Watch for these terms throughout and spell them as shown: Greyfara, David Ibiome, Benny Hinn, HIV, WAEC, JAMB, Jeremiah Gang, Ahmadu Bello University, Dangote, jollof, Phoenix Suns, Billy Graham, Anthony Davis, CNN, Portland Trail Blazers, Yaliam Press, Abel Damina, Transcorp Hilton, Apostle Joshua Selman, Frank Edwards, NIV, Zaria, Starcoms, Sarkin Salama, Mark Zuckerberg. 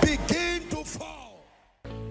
begin to fall.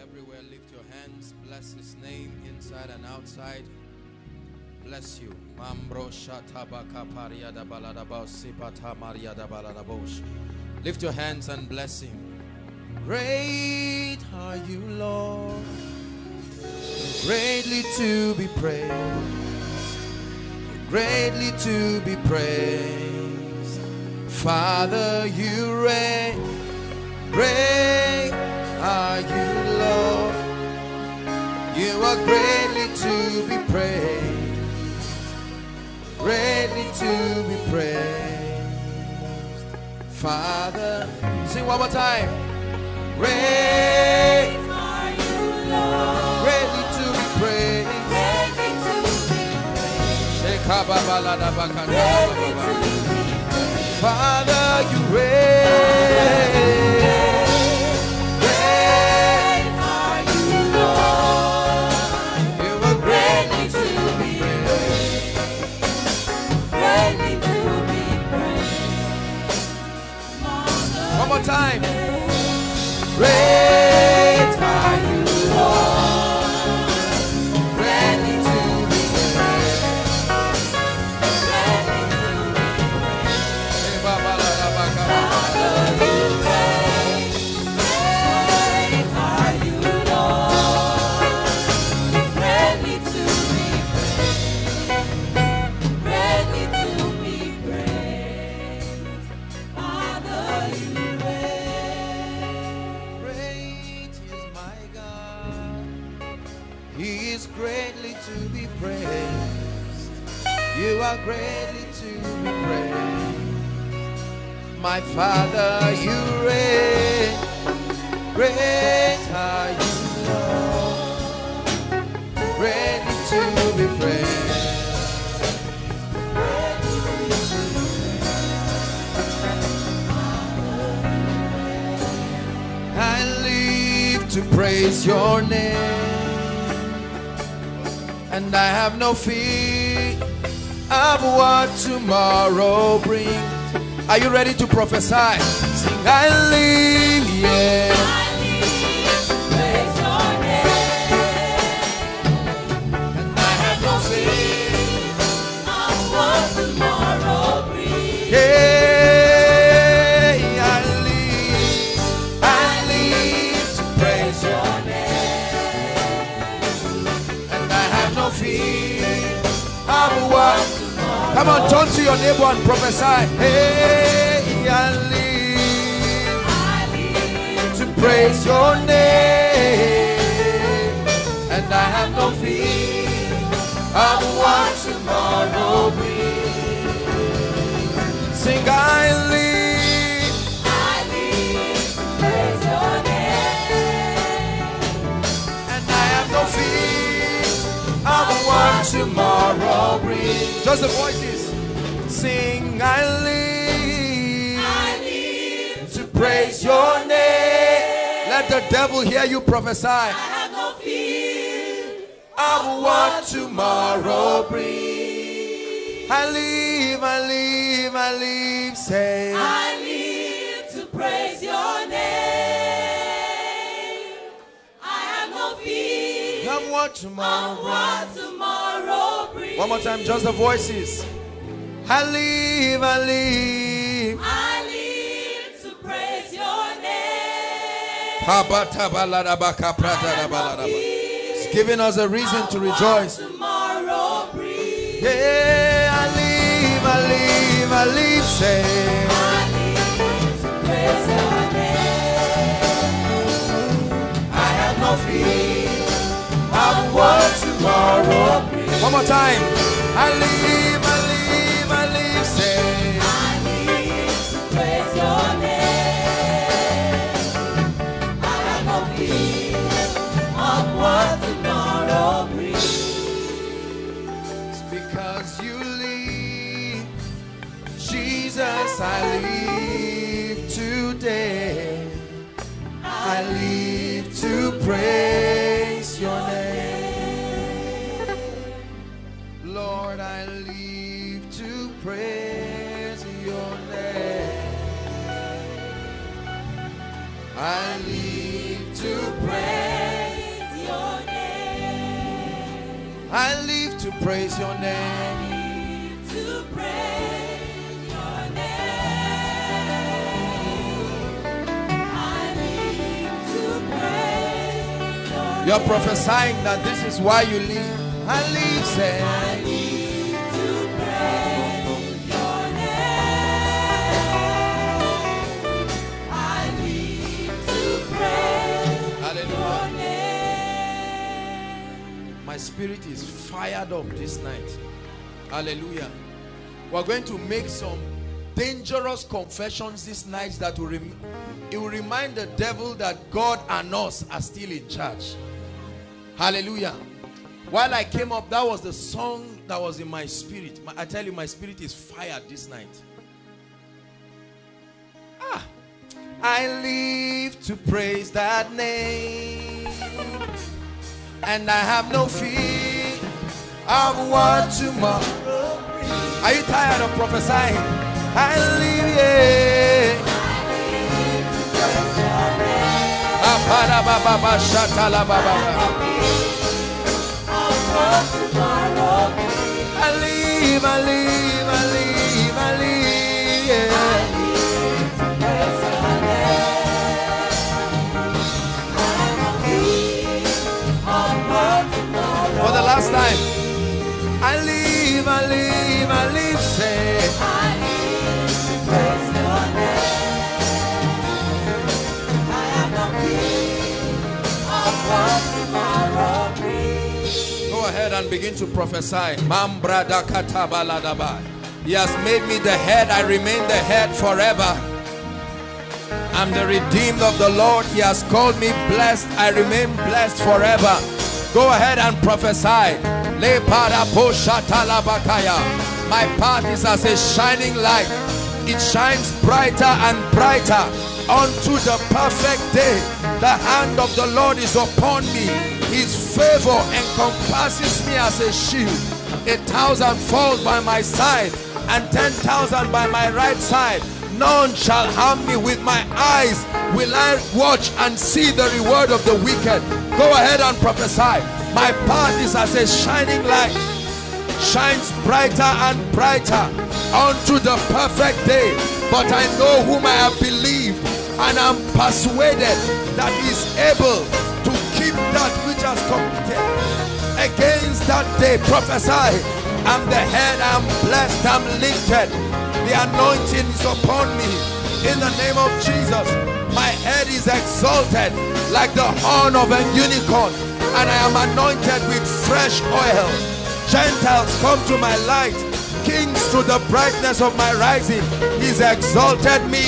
Everywhere, lift your hands, bless his name inside and outside. Bless you. Lift your hands and bless him. Great are you, Lord, greatly to be praised, greatly to be praised. Father, you reign. Great are you, Lord, you are greatly to be praised, greatly to be praised. Father, sing one more time. Great are you, Lord, greatly to be praised, greatly to be praised. Father, you reign. Time. Great are you, Lord, ready to be praised, ready to be praised. Father, you reign. Great are you, Lord, ready to be praised, ready to be praised. Father, you reign. He is greatly to be praised. You are greatly to be praised. My Father, you reign. Great are you, Lord, greatly to be praised. I live to praise your name, and I have no fear of what tomorrow brings. Are you ready to prophesy? Sing, I live, yeah. I live, praise your name, and I have no fear of what tomorrow brings. Yeah, I live to praise your name, and I have no fear of what tomorrow. Come on, turn to your neighbor and prophesy. Hey, I live to praise your name, and I have no fear of what tomorrow brings. Sing, I live to praise your name, and I have no fear of what tomorrow brings. Just the voices. Sing, I live to praise your name. Let the devil hear you prophesy. I have no fear of what tomorrow brings. I live, say, I live to praise your name. I have no fear of what tomorrow brings. One more time, just the voices. I live to praise your name. It's giving us a reason to rejoice. Yeah, I live. I live, say I live to praise your name. I have no fear of what tomorrow brings. One more time. I live, I live, I live, say I live to praise your name. I have no fear of what tomorrow brings. It's because you live, Jesus, I live today. I live to praise your name. Lord, I live to praise your name. I live to praise your name. I live to praise your name. You're prophesying that this is why you live. I live, say I live to praise your name. I live to praise your name. My spirit is fired up this night. Hallelujah. We're going to make some dangerous confessions this night that will remind the devil that God and us are still in charge. Hallelujah. While I came up, that was the song that was in my spirit. I tell you, my spirit is fired this night. Ah, I live to praise that name, and I have no fear of what tomorrow brings. Are you tired of prophesying? I live, yeah. I live, yeah. For the last time, I live, say I live. Go ahead and begin to prophesy. He has made me the head, I remain the head forever. I'm the redeemed of the Lord. He has called me blessed, I remain blessed forever. Go ahead and prophesy. My path is as a shining light. It shines brighter and brighter unto the perfect day. The hand of the Lord is upon me. His favor encompasses me as a shield. 1,000 falls by my side and 10,000 by my right side. None shall harm me. With my eyes will I watch and see the reward of the wicked. Go ahead and prophesy. My path is as a shining light. Shines brighter and brighter unto the perfect day. But I know whom I have believed, and I'm persuaded that he is able to keep that which has committed against that day. Prophesy. I'm the head, I'm blessed, I'm lifted. The anointing is upon me. In the name of Jesus, my head is exalted like the horn of a unicorn, and I am anointed with fresh oil. Gentiles come to my light, kings to the brightness of my rising. He's exalted me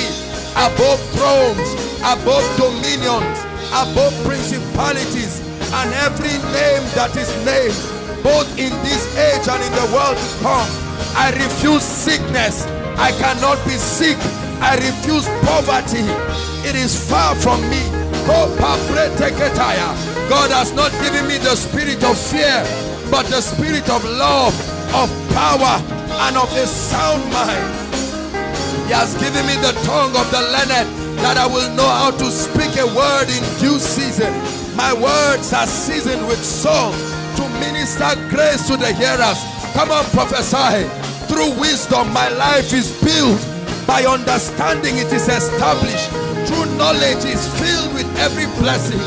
above thrones, above dominions, above principalities, and every name that is named, both in this age and in the world to come. I refuse sickness. I cannot be sick. I refuse poverty. It is far from me. God has not given me the spirit of fear, but the spirit of love, of power, and of a sound mind. He has given me the tongue of the learned, that I will know how to speak a word in due season. My words are seasoned with salt to minister grace to the hearers. Come on, prophesy. Through wisdom, my life is built. By understanding, it is established. True knowledge is filled with every blessing.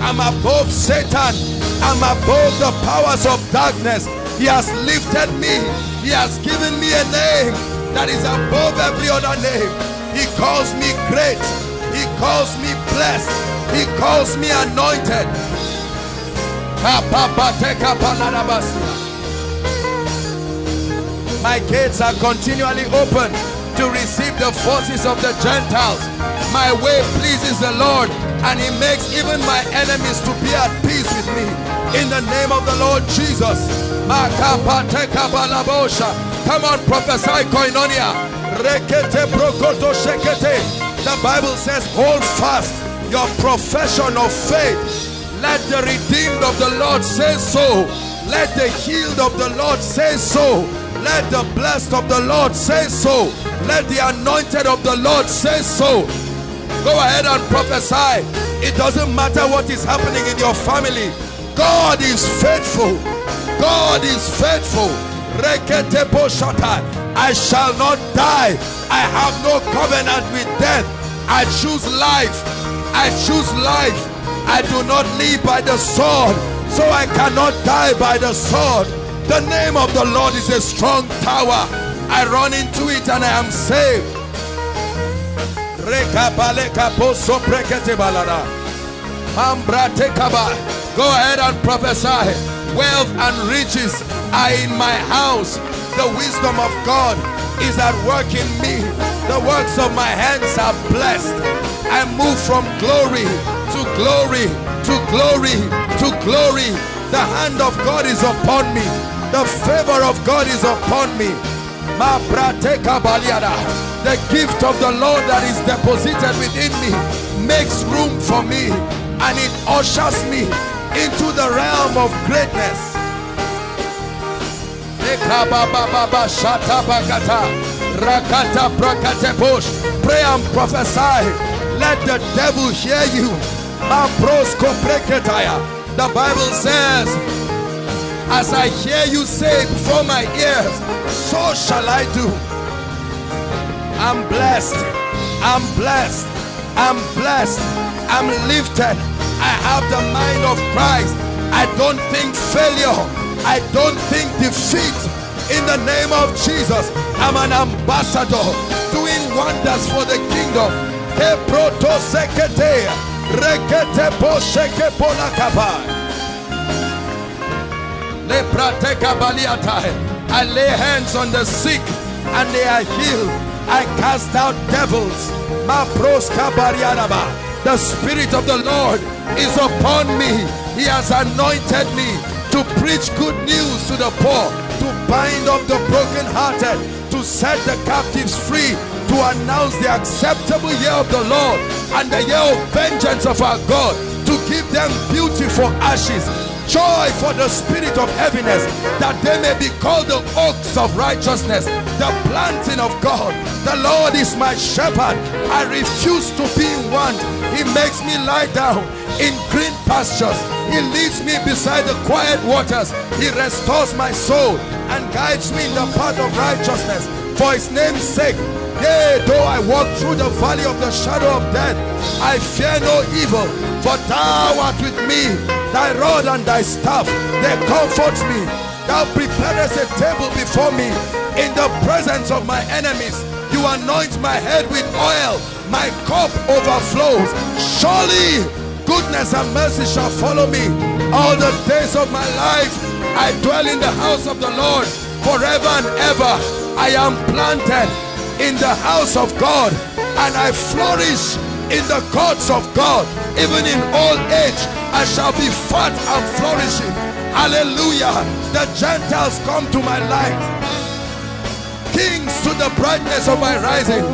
I'm above Satan. I'm above the powers of darkness. He has lifted me. He has given me a name that is above every other name. He calls me great. He calls me blessed. He calls me anointed. My gates are continually open to receive the forces of the Gentiles. My way pleases the Lord, and He makes even my enemies to be at peace with me. In the name of the Lord Jesus. Come on, prophesy, Koinonia. The Bible says, hold fast your profession of faith. Let the redeemed of the Lord say so. Let the healed of the Lord say so. Let the blessed of the Lord say so. Let the anointed of the Lord say so. Go ahead and prophesy. It doesn't matter what is happening in your family. God is faithful. God is faithful. I shall not die. I have no covenant with death. I choose life. I choose life. I do not live by the sword, so I cannot die by the sword. The name of the Lord is a strong tower. I run into it and I am saved. Go ahead and prophesy. Wealth and riches are in my house. The wisdom of God is at work in me. The works of my hands are blessed. I move from glory to glory to glory to glory. The hand of God is upon me. The favor of God is upon me. The gift of the Lord that is deposited within me makes room for me, and it ushers me into the realm of greatness. Pray and prophesy. Let the devil hear you. The Bible says, as I hear you say before my ears, so shall I do. I'm blessed. I'm blessed. I'm blessed. I'm lifted. I have the mind of Christ. I don't think failure. I don't think defeat. In the name of Jesus, I'm an ambassador doing wonders for the kingdom. I lay hands on the sick and they are healed. I cast out devils. The Spirit of the Lord is upon me. He has anointed me to preach good news to the poor, to bind up the brokenhearted, to set the captives free, to announce the acceptable year of the Lord and the year of vengeance of our God, to give them beauty for ashes, joy for the spirit of heaviness, that they may be called the oaks of righteousness, the planting of God. The Lord is my shepherd. I refuse to be in want. He makes me lie down in green pastures. He leads me beside the quiet waters. He restores my soul and guides me in the path of righteousness for His name's sake. Yea, though I walk through the valley of the shadow of death, I fear no evil, for Thou art with me. Thy rod and Thy staff, they comfort me. Thou preparest a table before me in the presence of my enemies. You anoint my head with oil. My cup overflows. Surely goodness and mercy shall follow me all the days of my life. I dwell in the house of the Lord forever and ever. I am planted in the house of God, and I flourish in the courts of God. Even in old age I shall be fat and flourishing. Hallelujah. The Gentiles come to my light, kings to the brightness of my rising.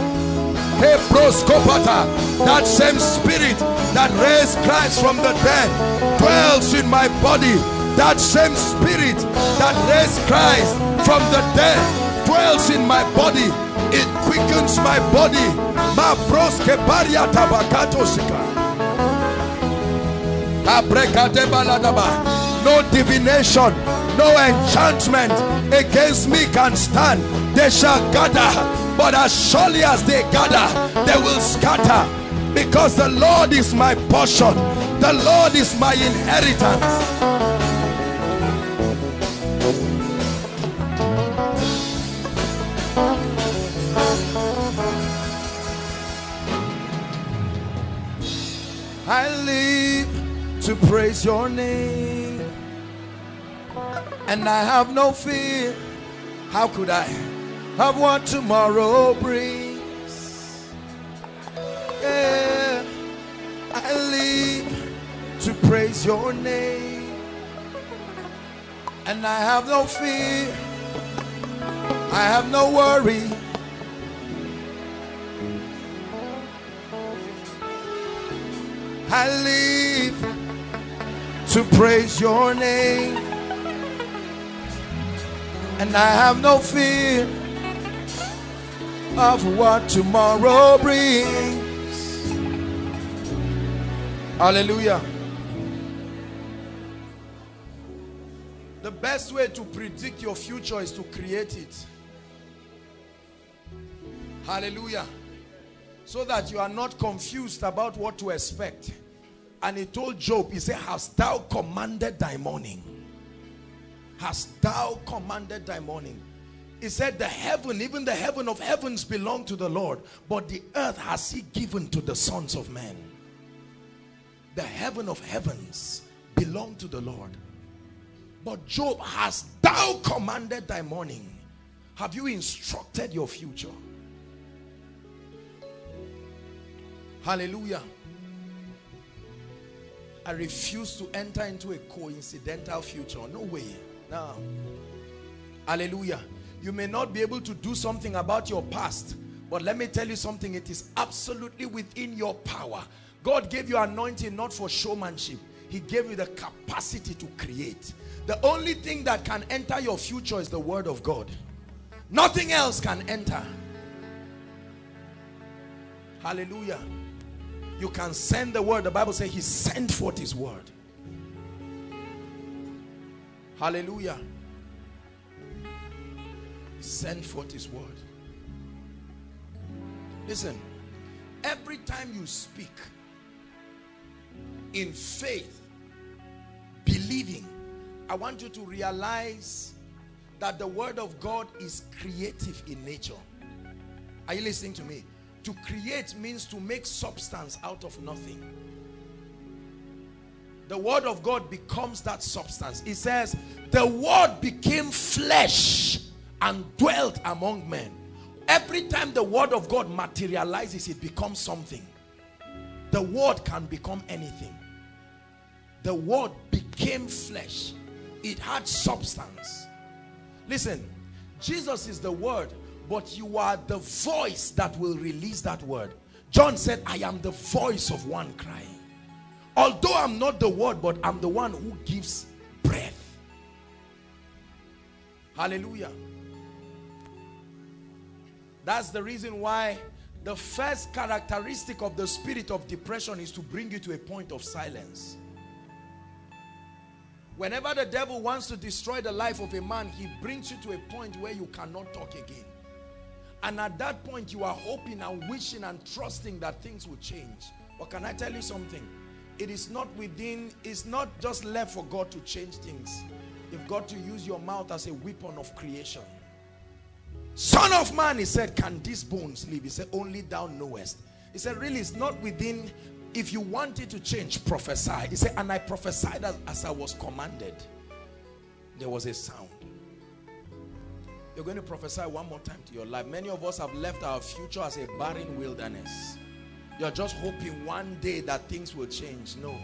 That same Spirit that raised Christ from the dead dwells in my body. That same Spirit that raised Christ from the dead dwells in my body. It quickens my body. No divination, no enchantment against me can stand. They shall gather, but as surely as they gather, they will scatter. Because the Lord is my portion. The Lord is my inheritance. I live to praise your name, and I have no fear. How could I have what tomorrow brings? Yeah, I live to praise your name, and I have no fear. I have no worry. I live to praise your name, and I have no fear of what tomorrow brings. Hallelujah. The best way to predict your future is to create it. Hallelujah. So that you are not confused about what to expect. And he told Job, he said, hast thou commanded thy morning? Hast thou commanded thy morning? He said, the heaven, even the heaven of heavens belong to the Lord, but the earth has he given to the sons of men. The heaven of heavens belong to the Lord. But Job, hast thou commanded thy morning? Have you instructed your future? Hallelujah. I refuse to enter into a coincidental future. No way. No. Hallelujah. You may not be able to do something about your past, but let me tell you something. It is absolutely within your power. God gave you anointing not for showmanship. He gave you the capacity to create. The only thing that can enter your future is the word of God. Nothing else can enter. Hallelujah. You can send the word. The Bible says he sent forth his word. Hallelujah. He sent forth his word. Listen, every time you speak in faith, believing, I want you to realize that the word of God is creative in nature. Are you listening to me? To create means to make substance out of nothing. The word of God becomes that substance. It says, the word became flesh and dwelt among men. Every time the word of God materializes, it becomes something. The word can become anything. The word became flesh. It had substance. Listen, Jesus is the word. But you are the voice that will release that word. John said, I am the voice of one crying. Although I'm not the word, but I'm the one who gives breath. Hallelujah. That's the reason why the first characteristic of the spirit of depression is to bring you to a point of silence. Whenever the devil wants to destroy the life of a man, he brings you to a point where you cannot talk again. And at that point, you are hoping and wishing and trusting that things will change. But can I tell you something? It is not within, it's not just left for God to change things. You've got to use your mouth as a weapon of creation. Son of man, he said, can these bones live? He said, only thou knowest. He said, really, it's not within, if you want it to change, prophesy. He said, and I prophesied as I was commanded. There was a sound. You're going to prophesy one more time to your life. Many of us have left our future as a barren wilderness. You're just hoping one day that things will change. No.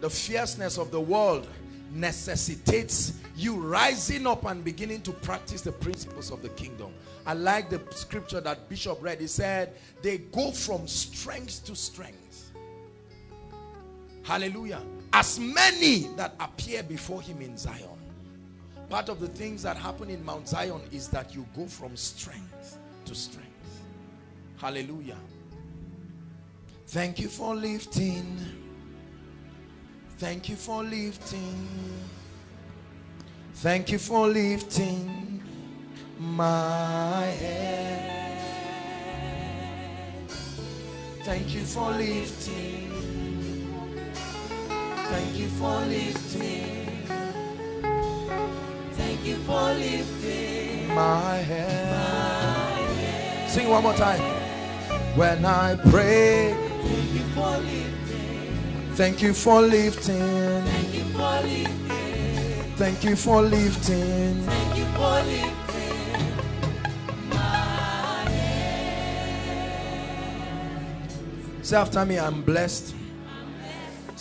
The fierceness of the world necessitates you rising up and beginning to practice the principles of the kingdom. I like the scripture that Bishop read. He said, they go from strength to strength. Hallelujah. As many that appear before him in Zion. Part of the things that happen in Mount Zion is that you go from strength to strength. Hallelujah. Thank you for lifting. Thank you for lifting. Thank you for lifting my head. Thank you for lifting. Thank you for lifting. Thank you for lifting my head. Sing one more time. when I pray. Thank you for lifting. Thank you for lifting. Thank you for lifting. Thank you for lifting. Thank you for lifting my head. Say after me, I'm blessed. I'm blessed.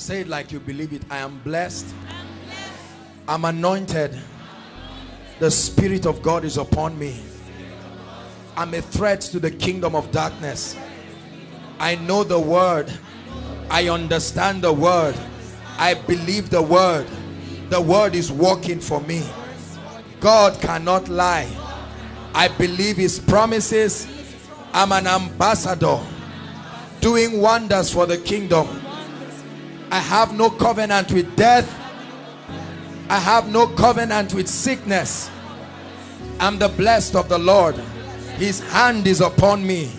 Say it like you believe it. I am blessed. I'm blessed. I'm anointed. I'm anointed. The Spirit of God is upon me. I'm a threat to the kingdom of darkness. I know the word. I understand the word. I believe the word. The word is working for me. God cannot lie. I believe his promises. I'm an ambassador, doing wonders for the kingdom. I have no covenant with death. I have no covenant with sickness. I'm the blessed of the Lord. His hand is upon me.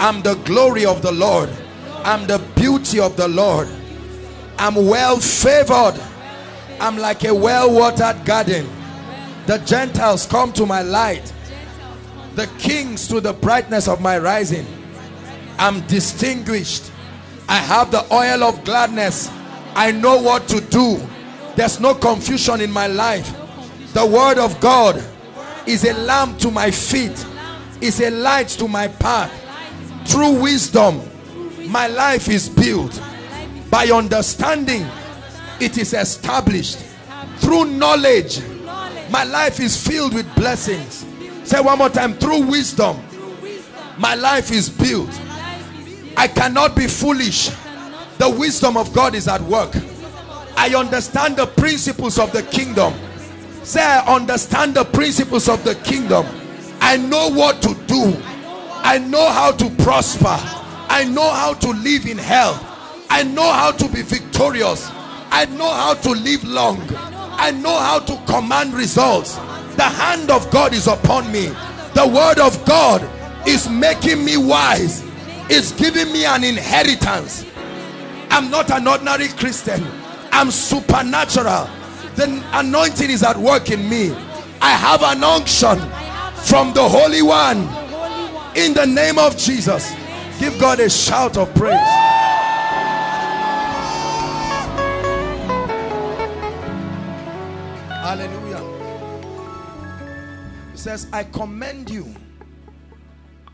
I'm the glory of the Lord. I'm the beauty of the Lord. I'm well favored. I'm like a well-watered garden. The Gentiles come to my light. The kings to the brightness of my rising. I'm distinguished. I have the oil of gladness. I know what to do. There's no confusion in my life. The word of God is a lamp to my feet. Is a light to my path. Through wisdom, my life is built. By understanding, it is established. Through knowledge, my life is filled with blessings. Say one more time, through wisdom, my life is built. I cannot be foolish. The wisdom of God is at work. I understand the principles of the kingdom. Say, I understand the principles of the kingdom. I know what to do. I know how to prosper. I know how to live in health. I know how to be victorious. I know how to live long. I know how to command results. The hand of God is upon me. The word of God is making me wise. It's giving me an inheritance. I'm not an ordinary Christian. I'm supernatural. The anointing is at work in me. I have an unction from the Holy One, in the name of Jesus. Give God a shout of praise. Hallelujah. He says, I commend you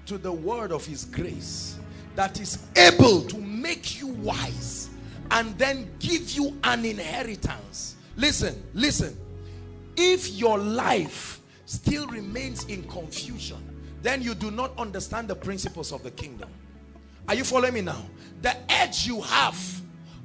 to the word of his grace that is able to make you wise and then give you an inheritance. Listen, listen. If your life still remains in confusion, then you do not understand the principles of the kingdom. Are you following me now? The edge you have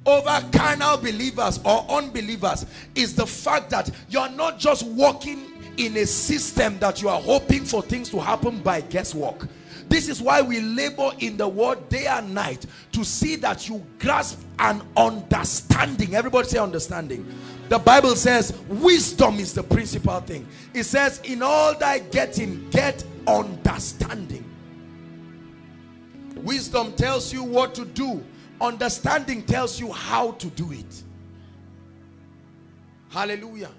over carnal believers or unbelievers is the fact that you are not just walking in a system that you are hoping for things to happen by guesswork. This is why we labor in the word day and night, to see that you grasp an understanding. Everybody say understanding. The Bible says wisdom is the principal thing. It says, in all thy getting, get understanding. Wisdom tells you what to do. Understanding tells you how to do it. Hallelujah.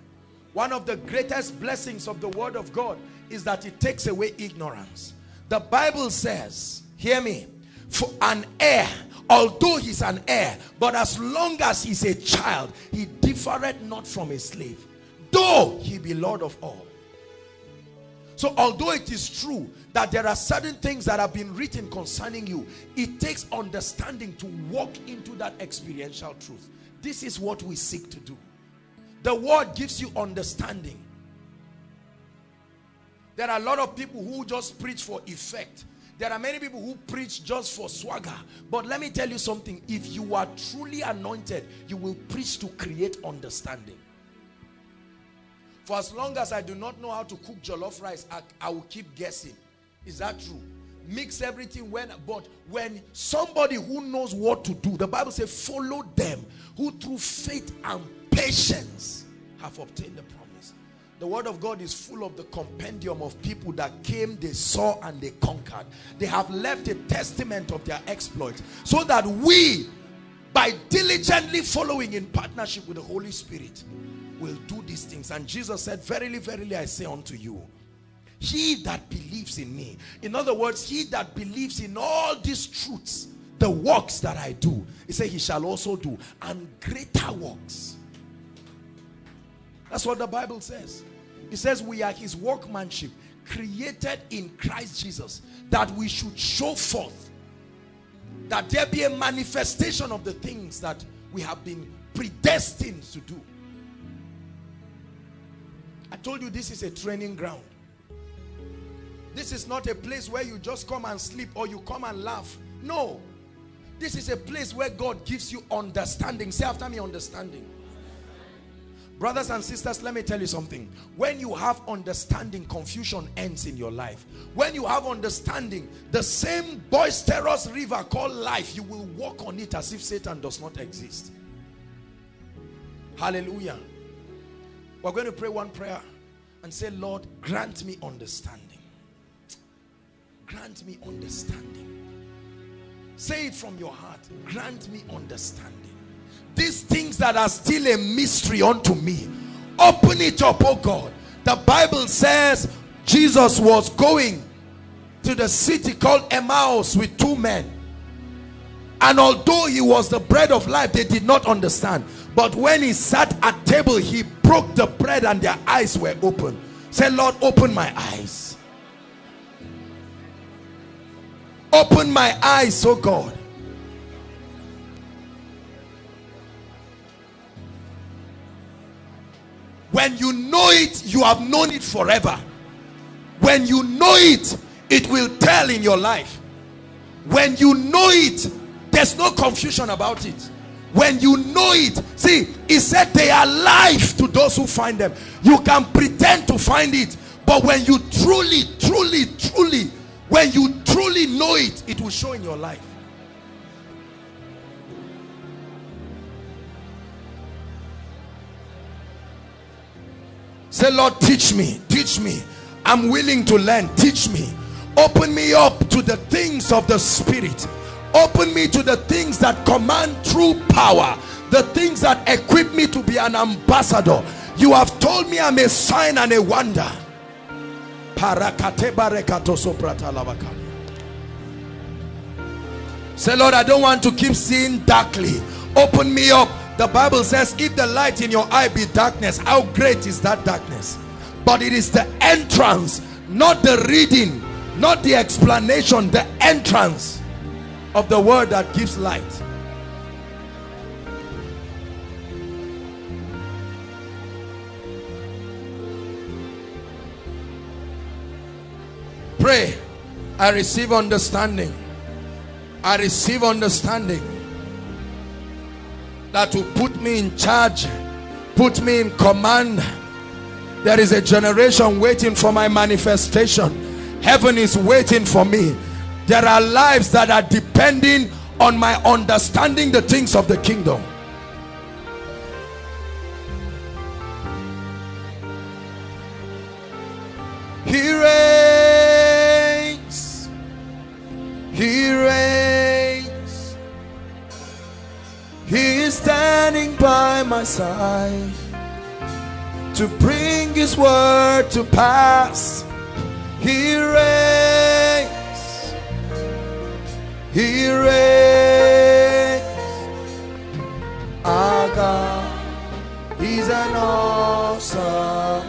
One of the greatest blessings of the word of God is that it takes away ignorance. The Bible says, hear me, for an heir, although he's an heir, but as long as he's a child, he differeth not from a slave, though he be Lord of all. So although it is true that there are certain things that have been written concerning you, it takes understanding to walk into that experiential truth. This is what we seek to do. The word gives you understanding. There are a lot of people who just preach for effect. There are many people who preach just for swagger. But let me tell you something. If you are truly anointed, you will preach to create understanding. For as long as I do not know how to cook jollof rice, I will keep guessing. Is that true? Mix everything. But when somebody who knows what to do, the Bible says, follow them who through faith and patience have obtained the promise. The word of God is full of the compendium of people that came, they saw, and they conquered. They have left a testament of their exploits, so that we, by diligently following in partnership with the Holy Spirit, will do these things. And Jesus said, verily, verily, I say unto you, He that believes in me. In other words, he that believes in all these truths, the works that I do, he said he shall also do, and greater works. That's what the Bible says. It says we are his workmanship, created in Christ Jesus, that we should show forth, that there be a manifestation of the things that we have been predestined to do. I told you this is a training ground. This is not a place where you just come and sleep or you come and laugh. No. This is a place where God gives you understanding. Say after me, understanding. Brothers and sisters, let me tell you something. When you have understanding, confusion ends in your life. When you have understanding, the same boisterous river called life, you will walk on it as if Satan does not exist. Hallelujah. We're going to pray one prayer and say, Lord, grant me understanding. Grant me understanding. Say it from your heart. Grant me understanding. These things that are still a mystery unto me, open it up, oh God. The Bible says Jesus was going to the city called Emmaus with two men. And although he was the bread of life, they did not understand. But when he sat at table, he broke the bread and their eyes were open. Say, Lord, open my eyes. Open my eyes, oh God. When you know it, you have known it forever. When you know it, it will tell in your life. When you know it, there's no confusion about it. When you know it, see, he said they are life to those who find them. You can pretend to find it, but when you truly, truly, truly, when you truly know it, it will show in your life. Say, Lord, teach me, teach me. I'm willing to learn. Teach me. Open me up to the things of the Spirit. Open me to the things that command true power, the things that equip me to be an ambassador. You have told me I'm a sign and a wonder. Say, Lord, I don't want to keep seeing darkly. Open me up. The Bible says, if the light in your eye be darkness, how great is that darkness? But it is the entrance, not the reading, not the explanation, the entrance of the word that gives light. Pray. I receive understanding. I receive understanding that will put me in charge, put me in command. There is a generation waiting for my manifestation. Heaven is waiting for me. There are lives that are depending on my understanding the things of the kingdom. He reigns. He reigns. He is standing by my side to bring his word to pass. He reigns. He reigns, our God is an awesome.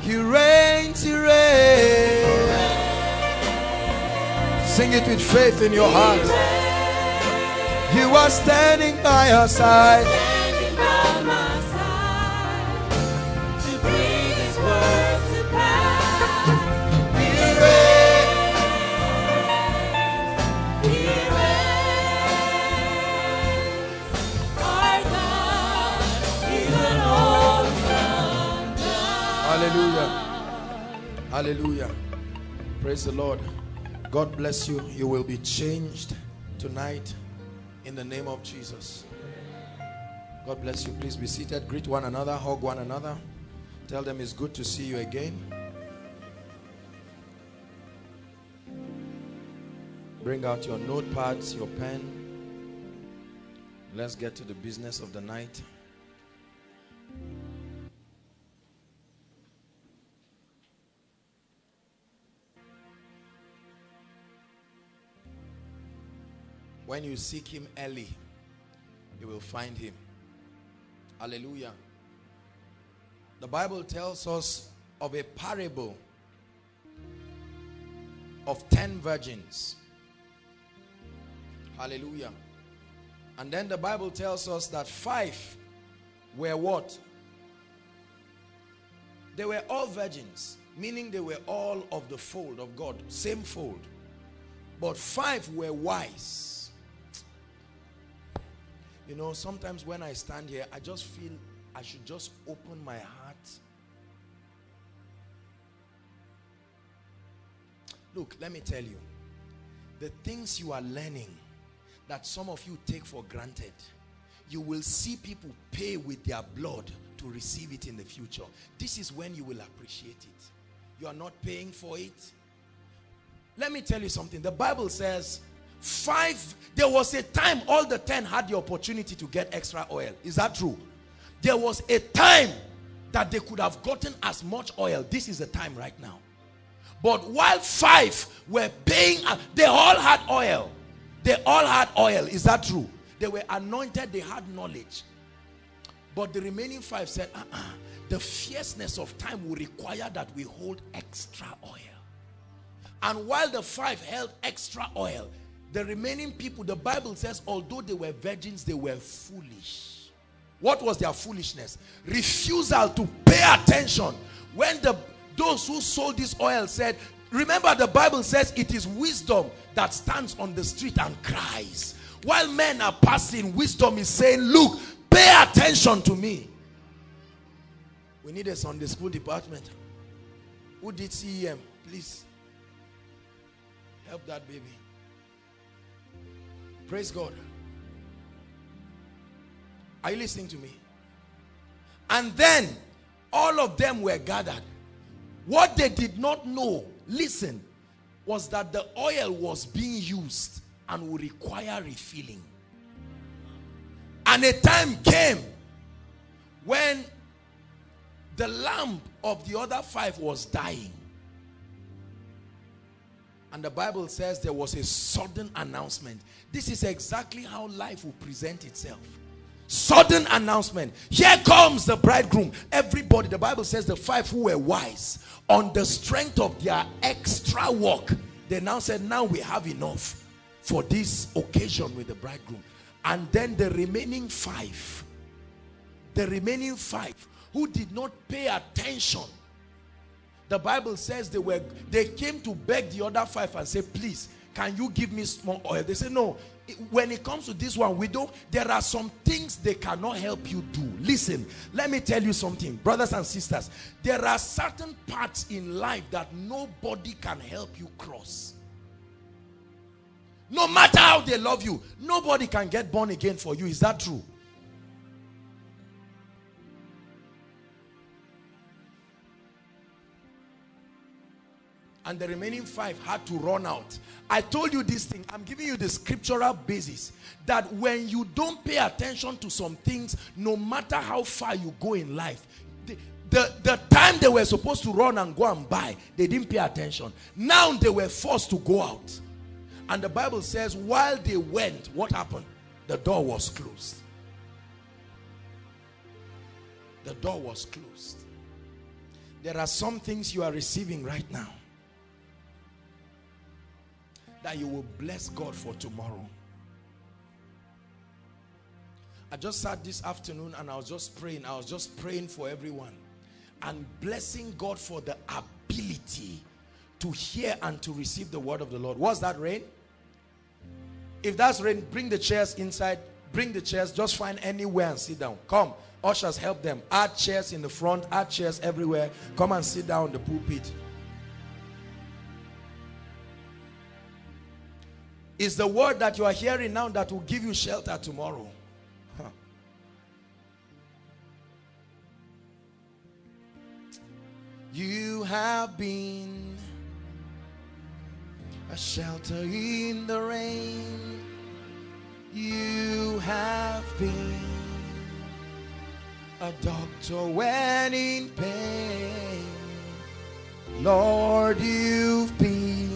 He reigns, he reigns. Sing it with faith in your heart. He was standing by our side. Standing by my side to bring his word to pass. He reigns. Hallelujah. Hallelujah. Praise the Lord. God bless you. You will be changed tonight in the name of Jesus. God bless you. Please be seated. Greet one another. Hug one another. Tell them it's good to see you again. Bring out your notepads, your pen. Let's get to the business of the night. When you seek him early, you will find him. Hallelujah. The Bible tells us of a parable of 10 virgins. Hallelujah. And then the Bible tells us that 5 were what? They were all virgins, meaning they were all of the fold of God, same fold. But 5 were wise. You know, sometimes when I stand here, I just feel I should just open my heart. Look, let me tell you, the things you are learning that some of you take for granted, you will see people pay with their blood to receive it in the future. This is when you will appreciate it. You are not paying for it. Let me tell you something. The Bible says 5, there was a time all the 10 had the opportunity to get extra oil. Is that true? There was a time that they could have gotten as much oil. This is the time right now. But while 5 were paying, they all had oil. They all had oil. Is that true? They were anointed. They had knowledge. But the remaining 5 said, the fierceness of time will require that we hold extra oil. And while the 5 held extra oil, the remaining people, the Bible says, although they were virgins, they were foolish. What was their foolishness? Refusal to pay attention. When those who sold this oil said, remember the Bible says it is wisdom that stands on the street and cries. While men are passing, wisdom is saying, look, pay attention to me. We need a Sunday school department. Who did CEM? Please help that baby. Praise God. Are you listening to me? And then all of them were gathered. What they did not know, listen, was that the oil was being used and would require refilling. And a time came when the lamp of the other 5 was dying. And the Bible says there was a sudden announcement. This is exactly how life will present itself. Sudden announcement. Here comes the bridegroom. Everybody, the Bible says the 5 who were wise, on the strength of their extra work, they now said, now we have enough for this occasion with the bridegroom. And then the remaining 5, who did not pay attention, the Bible says they came to beg the other 5 and say, please, can you give me small oil? They say, no, when it comes to this one, there are some things they cannot help you do. Listen, let me tell you something, brothers and sisters. There are certain parts in life that nobody can help you cross. No matter how they love you, nobody can get born again for you. Is that true? And the remaining 5 had to run out. I told you this thing. I'm giving you the scriptural basis. That when you don't pay attention to some things, no matter how far you go in life, the time they were supposed to run and go and buy, they didn't pay attention. Now they were forced to go out. And the Bible says while they went, what happened? The door was closed. The door was closed. There are some things you are receiving right now that you will bless God for tomorrow. I just sat this afternoon and I was just praying. I was just praying for everyone and blessing God for the ability to hear and to receive the word of the Lord. Was that rain? If that's rain, bring the chairs inside. Bring the chairs. Just find anywhere and sit down. Come, ushers, help them. Add chairs in the front. Add chairs everywhere. Come and sit down in the pulpit. It's the word that you are hearing now that will give you shelter tomorrow. Huh. You have been a shelter in the rain. You have been a doctor when in pain. Lord, you've been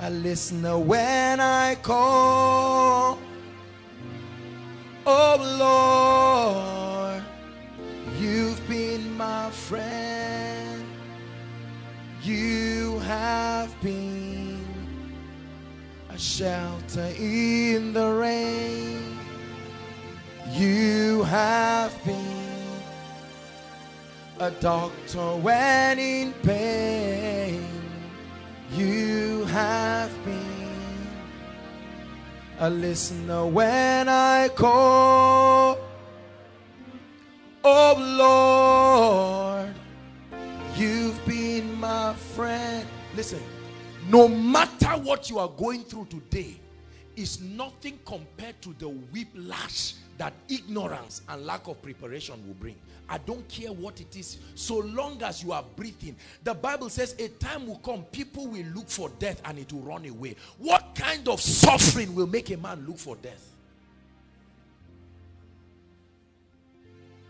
a A listener when I call. Oh Lord, you've been my friend. You have been a shelter in the rain. You have been a doctor when in pain. You have been a listener when I call. Oh Lord, you've been my friend. Listen, no matter what you are going through today, is nothing compared to the whiplash that ignorance and lack of preparation will bring. I don't care what it is, so long as you are breathing. The Bible says a time will come, people will look for death and it will run away. What kind of suffering will make a man look for death?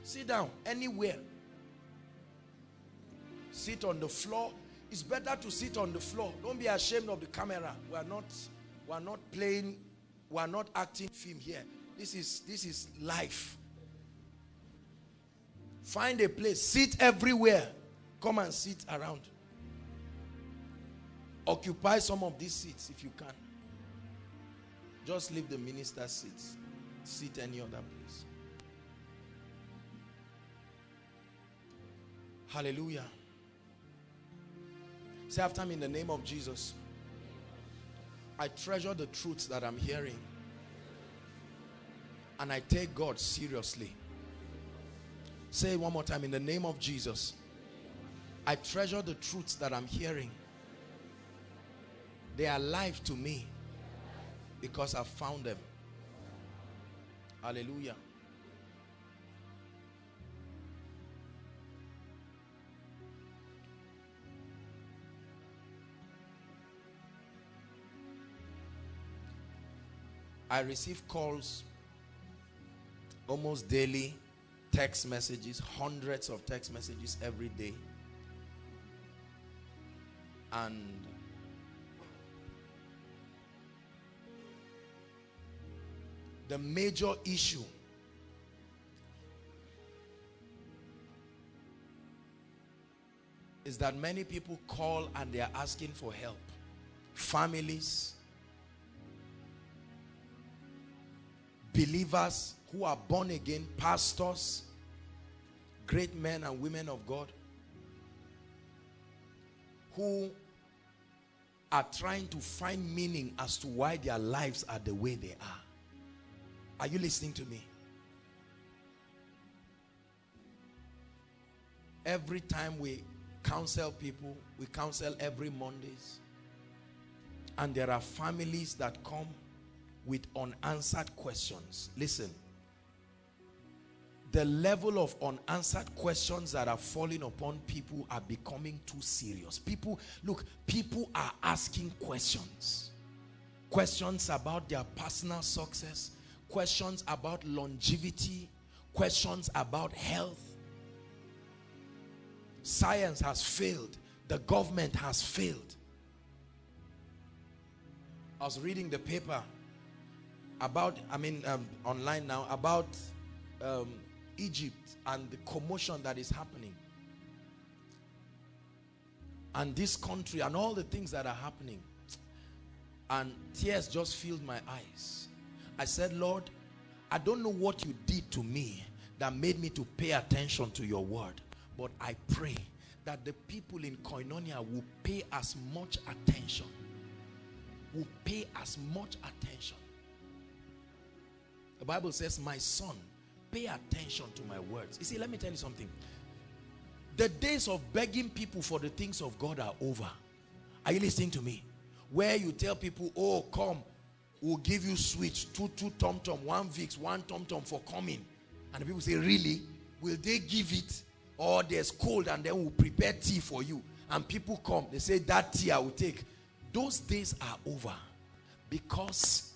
Sit down, anywhere. Sit on the floor. It's better to sit on the floor. Don't be ashamed of the camera. We are not playing, we are not acting film here. This is life. Find a place. Sit everywhere. Come and sit around. Occupy some of these seats if you can. Just leave the minister's seats. Sit any other place. Hallelujah. Say after me, in the name of Jesus, I treasure the truths that I'm hearing. And I take God seriously. Say it one more time. In the name of Jesus, I treasure the truths that I'm hearing. They are life to me because I've found them. Hallelujah. I receive calls almost daily, text messages, hundreds of text messages every day. And the major issue is that many people call and they are asking for help. Families, believers who are born again, pastors, great men and women of God, who are trying to find meaning as to why their lives are the way they are. Are you listening to me? Every time we counsel people, we counsel every Mondays, and there are families that come with unanswered questions. Listen, the level of unanswered questions that are falling upon people are becoming too serious. People, look, people are asking questions. Questions about their personal success, questions about longevity, questions about health. Science has failed. The government has failed. I was reading the paper about, online now, about Egypt and the commotion that is happening, and this country and all the things that are happening, and tears just filled my eyes. I said, Lord, I don't know what you did to me that made me to pay attention to your word, but I pray that the people in Koinonia will pay as much attention, will pay as much attention. The Bible says, my son, pay attention to my words. You see, let me tell you something. The days of begging people for the things of God are over. Are you listening to me? Where you tell people, oh, come, we'll give you sweets, two tom-tom, one Vicks, one tom-tom for coming. And the people say, really? Will they give it? Or there's cold and then we'll prepare tea for you. And people come, they say, that tea I will take. Those days are over. Because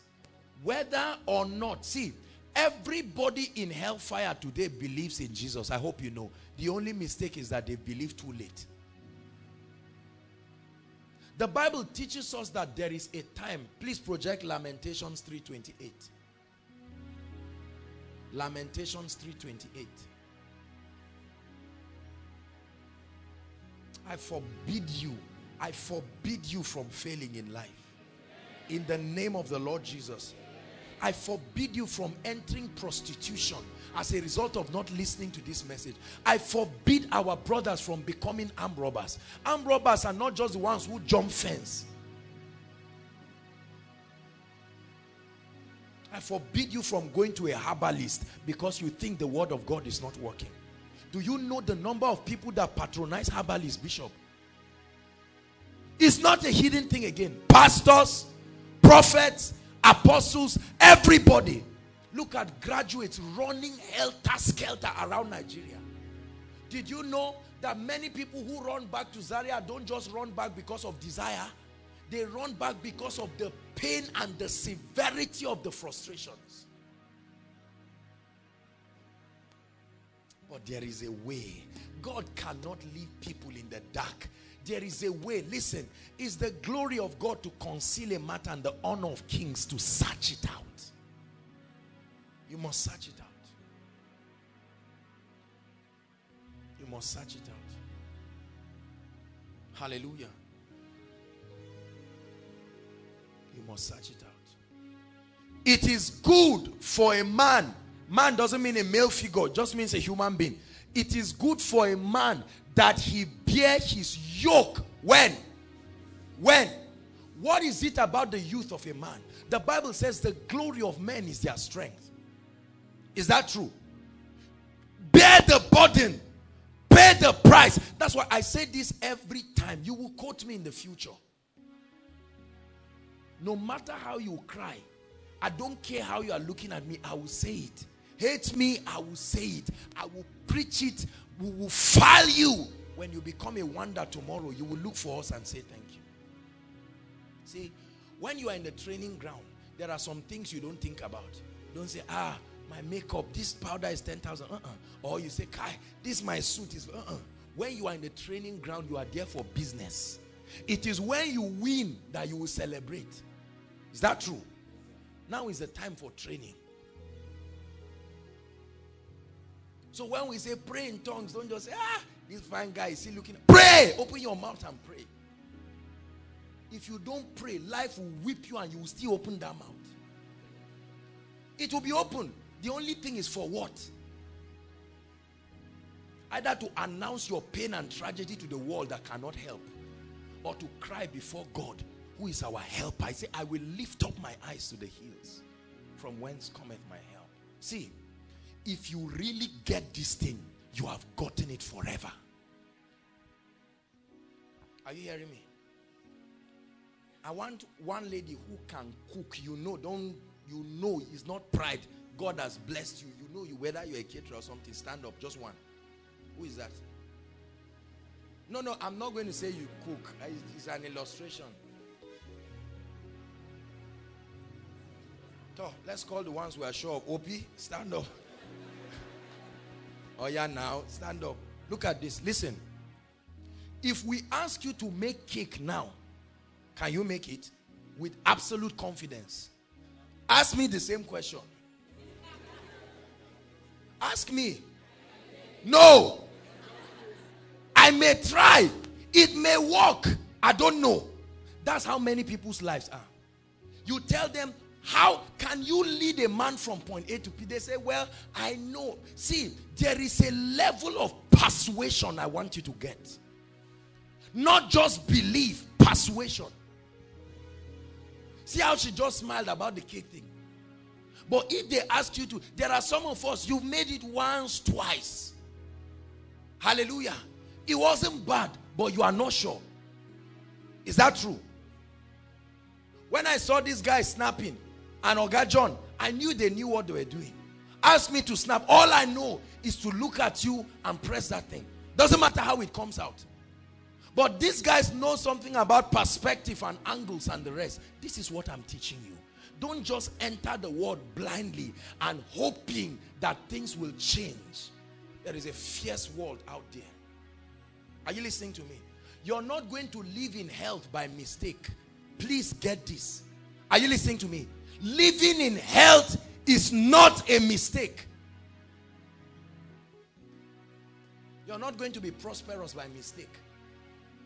whether or not, see, everybody in hellfire today believes in Jesus. I hope you know. The only mistake is that they believe too late. The Bible teaches us that there is a time. Please project Lamentations 3:28. Lamentations 3:28. I forbid you from failing in life. In the name of the Lord Jesus. I forbid you from entering prostitution as a result of not listening to this message. I forbid our brothers from becoming armed robbers. Armed robbers are not just the ones who jump fence. I forbid you from going to a herbalist because you think the word of God is not working. Do you know the number of people that patronize herbalists, Bishop? It's not a hidden thing again. Pastors, prophets, apostles, everybody. Look at graduates running helter-skelter around Nigeria. Did you know that many people who run back to Zaria don't just run back because of desire? They run back because of the pain and the severity of the frustrations. But there is a way. God cannot leave people in the dark. There is a way. Listen, it's the glory of God to conceal a matter and the honor of kings to search it out. You must search it out. You must search it out. Hallelujah. You must search it out. It is good for a man. Man doesn't mean a male figure, it just means a human being. It is good for a man that he bear his yoke. When? What is it about the youth of a man? The Bible says the glory of men is their strength. Is that true? Bear the burden. Pay the price. That's why I say this every time. You will quote me in the future. No matter how you cry, I don't care how you are looking at me, I will say it. Hate me, I will say it. I will preach it. We will file you. When you become a wonder tomorrow, you will look for us and say thank you. See, when you are in the training ground, there are some things you don't think about. Don't say, my makeup, this powder is 10,000. Or you say, Kai, this my suit is When you are in the training ground, you are there for business. It is when you win that you will celebrate. Is that true? Now is the time for training. So when we say pray in tongues, don't just say, this fine guy is still looking. Pray! Open your mouth and pray. If you don't pray, life will whip you and you will still open that mouth. It will be open. The only thing is for what? Either to announce your pain and tragedy to the world that cannot help, or to cry before God, who is our helper. I say, I will lift up my eyes to the hills, from whence cometh my help. See, if you really get this thing, you have gotten it forever. Are you hearing me? I want one lady who can cook. You know it's not pride. God has blessed you. You know whether you're a caterer or something. Stand up, just one. Who is that? No, I'm not going to say you cook. It's an illustration. So let's call the ones who are sure of. Opie, stand up. Oh yeah, now stand up. Look at this. Listen. If we ask you to make cake now, can you make it with absolute confidence? Ask me the same question. Ask me. No. I may try. It may work. I don't know. That's how many people's lives are. You tell them, how can you lead a man from point A to P? They say, well, I know. See, there is a level of persuasion I want you to get. Not just belief, persuasion. See how she just smiled about the cake thing. But if they ask you to, there are some of us, you've made it once, twice. Hallelujah. It wasn't bad, but you are not sure. Is that true? When I saw this guy snapping, and Oga John, I knew they knew what they were doing. Ask me to snap. All I know is to look at you and press that thing. Doesn't matter how it comes out. But these guys know something about perspective and angles and the rest. This is what I'm teaching you. Don't just enter the world blindly and hoping that things will change. There is a fierce world out there. Are you listening to me? You're not going to live in health by mistake. Please get this. Are you listening to me? Living in health is not a mistake. You're not going to be prosperous by mistake.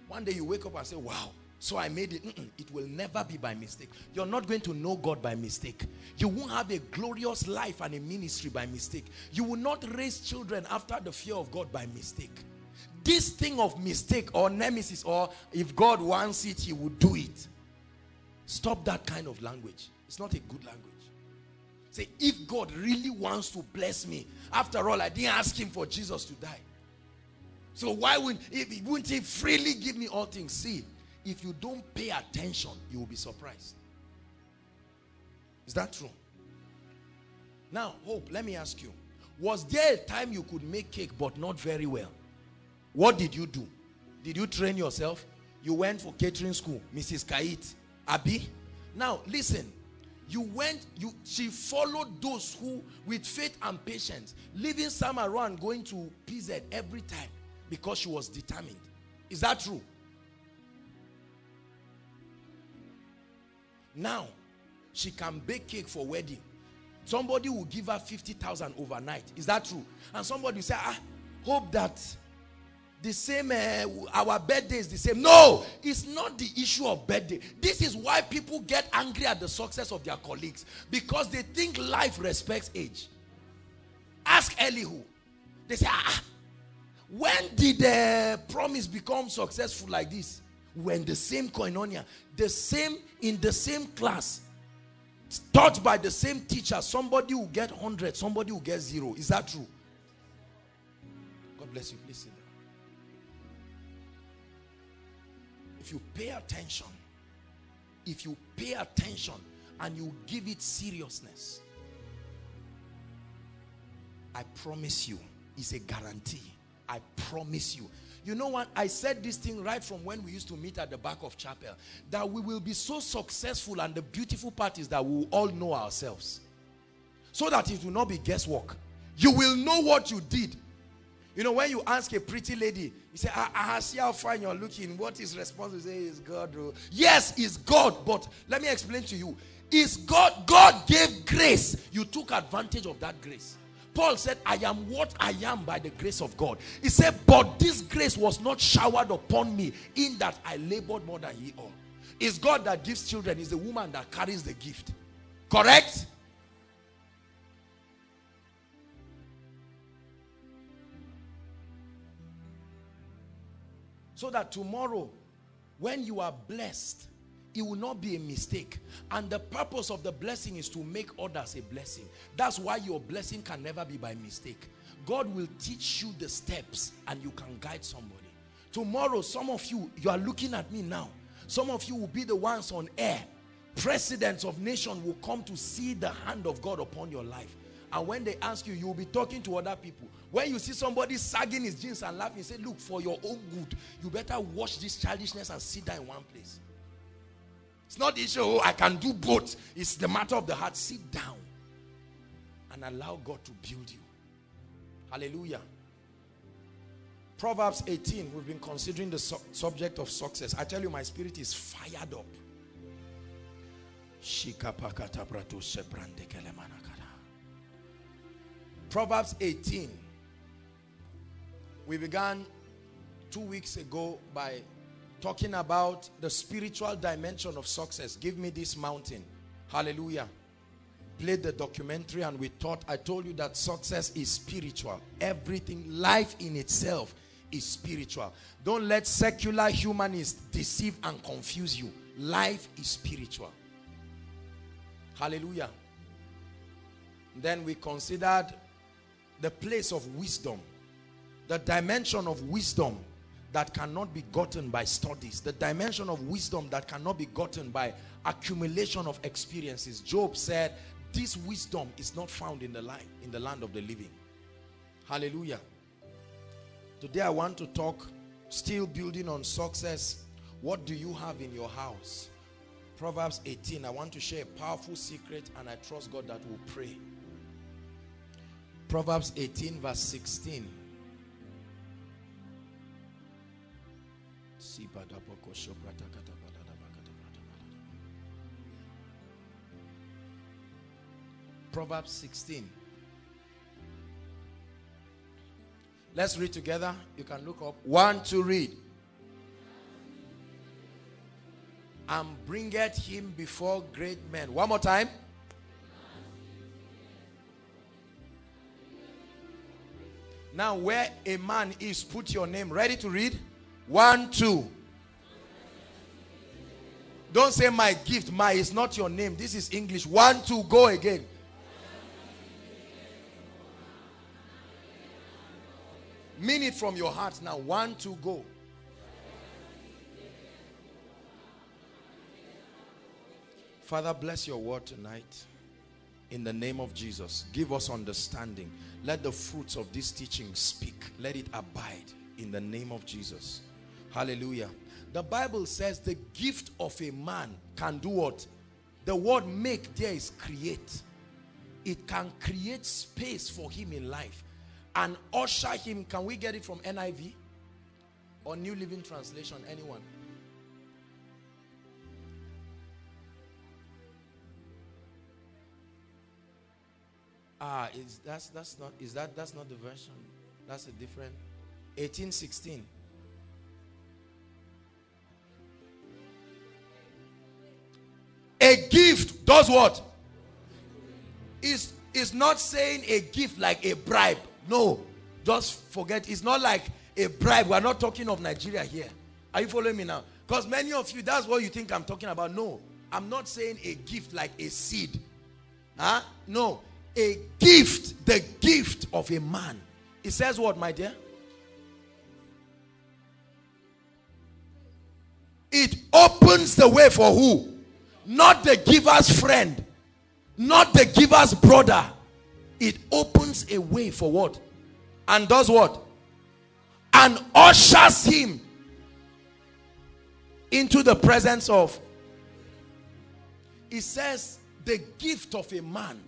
One day you wake up and say, wow, so I made it. It will never be by mistake. You're not going to know God by mistake. You won't have a glorious life and a ministry by mistake. You will not raise children after the fear of God by mistake. This thing of mistake or nemesis, or if God wants it, he will do it. Stop that kind of language. It's not a good language. Say, if God really wants to bless me, after all, I didn't ask him for Jesus to die. So why wouldn't he freely give me all things? See, if you don't pay attention, you will be surprised. Is that true? Now, Hope, let me ask you. Was there a time you could make cake but not very well? What did you do? Did you train yourself? You went for catering school, Mrs. Kait, Abi. Now, listen. You went, she followed those who, with faith and patience, leaving Samaria and going to PZ every time because she was determined. Is that true? Now, she can bake cake for wedding. Somebody will give her 50,000 overnight. Is that true? And somebody will say, I hope that the same, our birthday is the same. No, it's not the issue of birthday. This is why people get angry at the success of their colleagues, because they think life respects age. Ask Elihu. They say, when did the promise become successful like this? When the same koinonia, the same, in the same class, taught by the same teacher, somebody will get 100, somebody will get 0. Is that true? God bless you. Listen. If you pay attention, if you pay attention and you give it seriousness, I promise you, it's a guarantee. I promise you. You know what? I said this thing right from when we used to meet at the back of chapel, that we will be so successful, and the beautiful part is that we will all know ourselves. So that it will not be guesswork. You will know what you did. You know, when you ask a pretty lady, you say, I see how fine you're looking. What is responsible? You say, it's God. Yes, it's God. But let me explain to you. It's God. God gave grace. You took advantage of that grace. Paul said, I am what I am by the grace of God. He said, but this grace was not showered upon me, in that I labored more than ye all. It's God that gives children. It's the woman that carries the gift. Correct? So that tomorrow, when you are blessed, it will not be a mistake. And the purpose of the blessing is to make others a blessing. That's why your blessing can never be by mistake. God will teach you the steps and you can guide somebody. Tomorrow, some of you, you are looking at me now. Some of you will be the ones on air. Presidents of nations will come to see the hand of God upon your life. And when they ask you, you'll be talking to other people. When you see somebody sagging his jeans and laughing, say, look, for your own good, you better watch this childishness and sit down in one place. It's not the issue, oh, I can do both. It's the matter of the heart. Sit down and allow God to build you. Hallelujah. Proverbs 18, we've been considering the subject of success. I tell you, my spirit is fired up. Proverbs 18. We began 2 weeks ago by talking about the spiritual dimension of success. Give me this mountain. Hallelujah. Played the documentary and we taught. I told you that success is spiritual. Everything, life in itself is spiritual. Don't let secular humanists deceive and confuse you. Life is spiritual. Hallelujah. Then we considered the place of wisdom, the dimension of wisdom that cannot be gotten by studies, the dimension of wisdom that cannot be gotten by accumulation of experiences. Job said, this wisdom is not found in the land of the living. Hallelujah. Today I want to talk, still building on success, what do you have in your house? Proverbs 18, I want to share a powerful secret, and I trust God that we'll pray. Proverbs 18 verse 16. See, Proverbs 16. Let's read together. You can look up. 1, 2, read. And bringeth him before great men. One more time. Now where a man is, put your name. Ready to read? 1, 2. Don't say my gift. My is not your name. This is English. 1, 2, go again. Mean it from your heart now. 1, 2, go. Father, bless your word tonight. In the name of Jesus, give us understanding. Let the fruits of this teaching speak. Let it abide in the name of Jesus. Hallelujah. The Bible says the gift of a man can do what? The word make there is create. It can create space for him in life and usher him. Can we get it from NIV? Or New Living Translation? Anyone? Ah, that's not the version. That's a different. 18:16. A gift does what? It's not saying a gift like a bribe. No, just forget. It's not like a bribe. We're not talking of Nigeria here. Are you following me now? Because many of you, that's what you think I'm talking about. No, I'm not saying a gift like a seed. Huh? No. A gift, the gift of a man. It says what, my dear? It opens the way for who? Not the giver's friend. Not the giver's brother. It opens a way for what? And does what? And ushers him into the presence of. It says the gift of a man.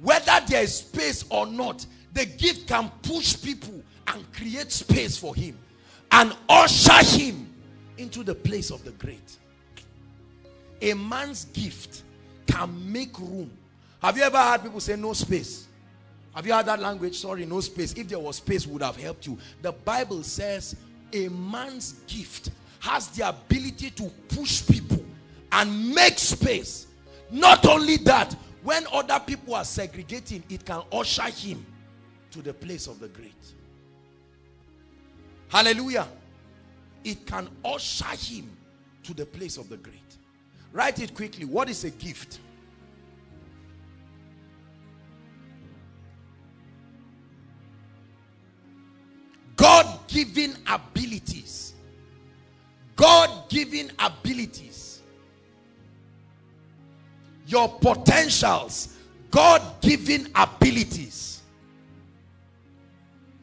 Whether there is space or not, the gift can push people and create space for him and usher him into the place of the great. A man's gift can make room. Have you ever heard people say no space? Have you heard that language? Sorry, no space. If there was space, would have helped you. The Bible says a man's gift has the ability to push people and make space. Not only that, when other people are segregating, it can usher him to the place of the great. Hallelujah. It can usher him to the place of the great. Write it quickly. What is a gift? God-given abilities. God-given abilities. Your potentials, God-given abilities.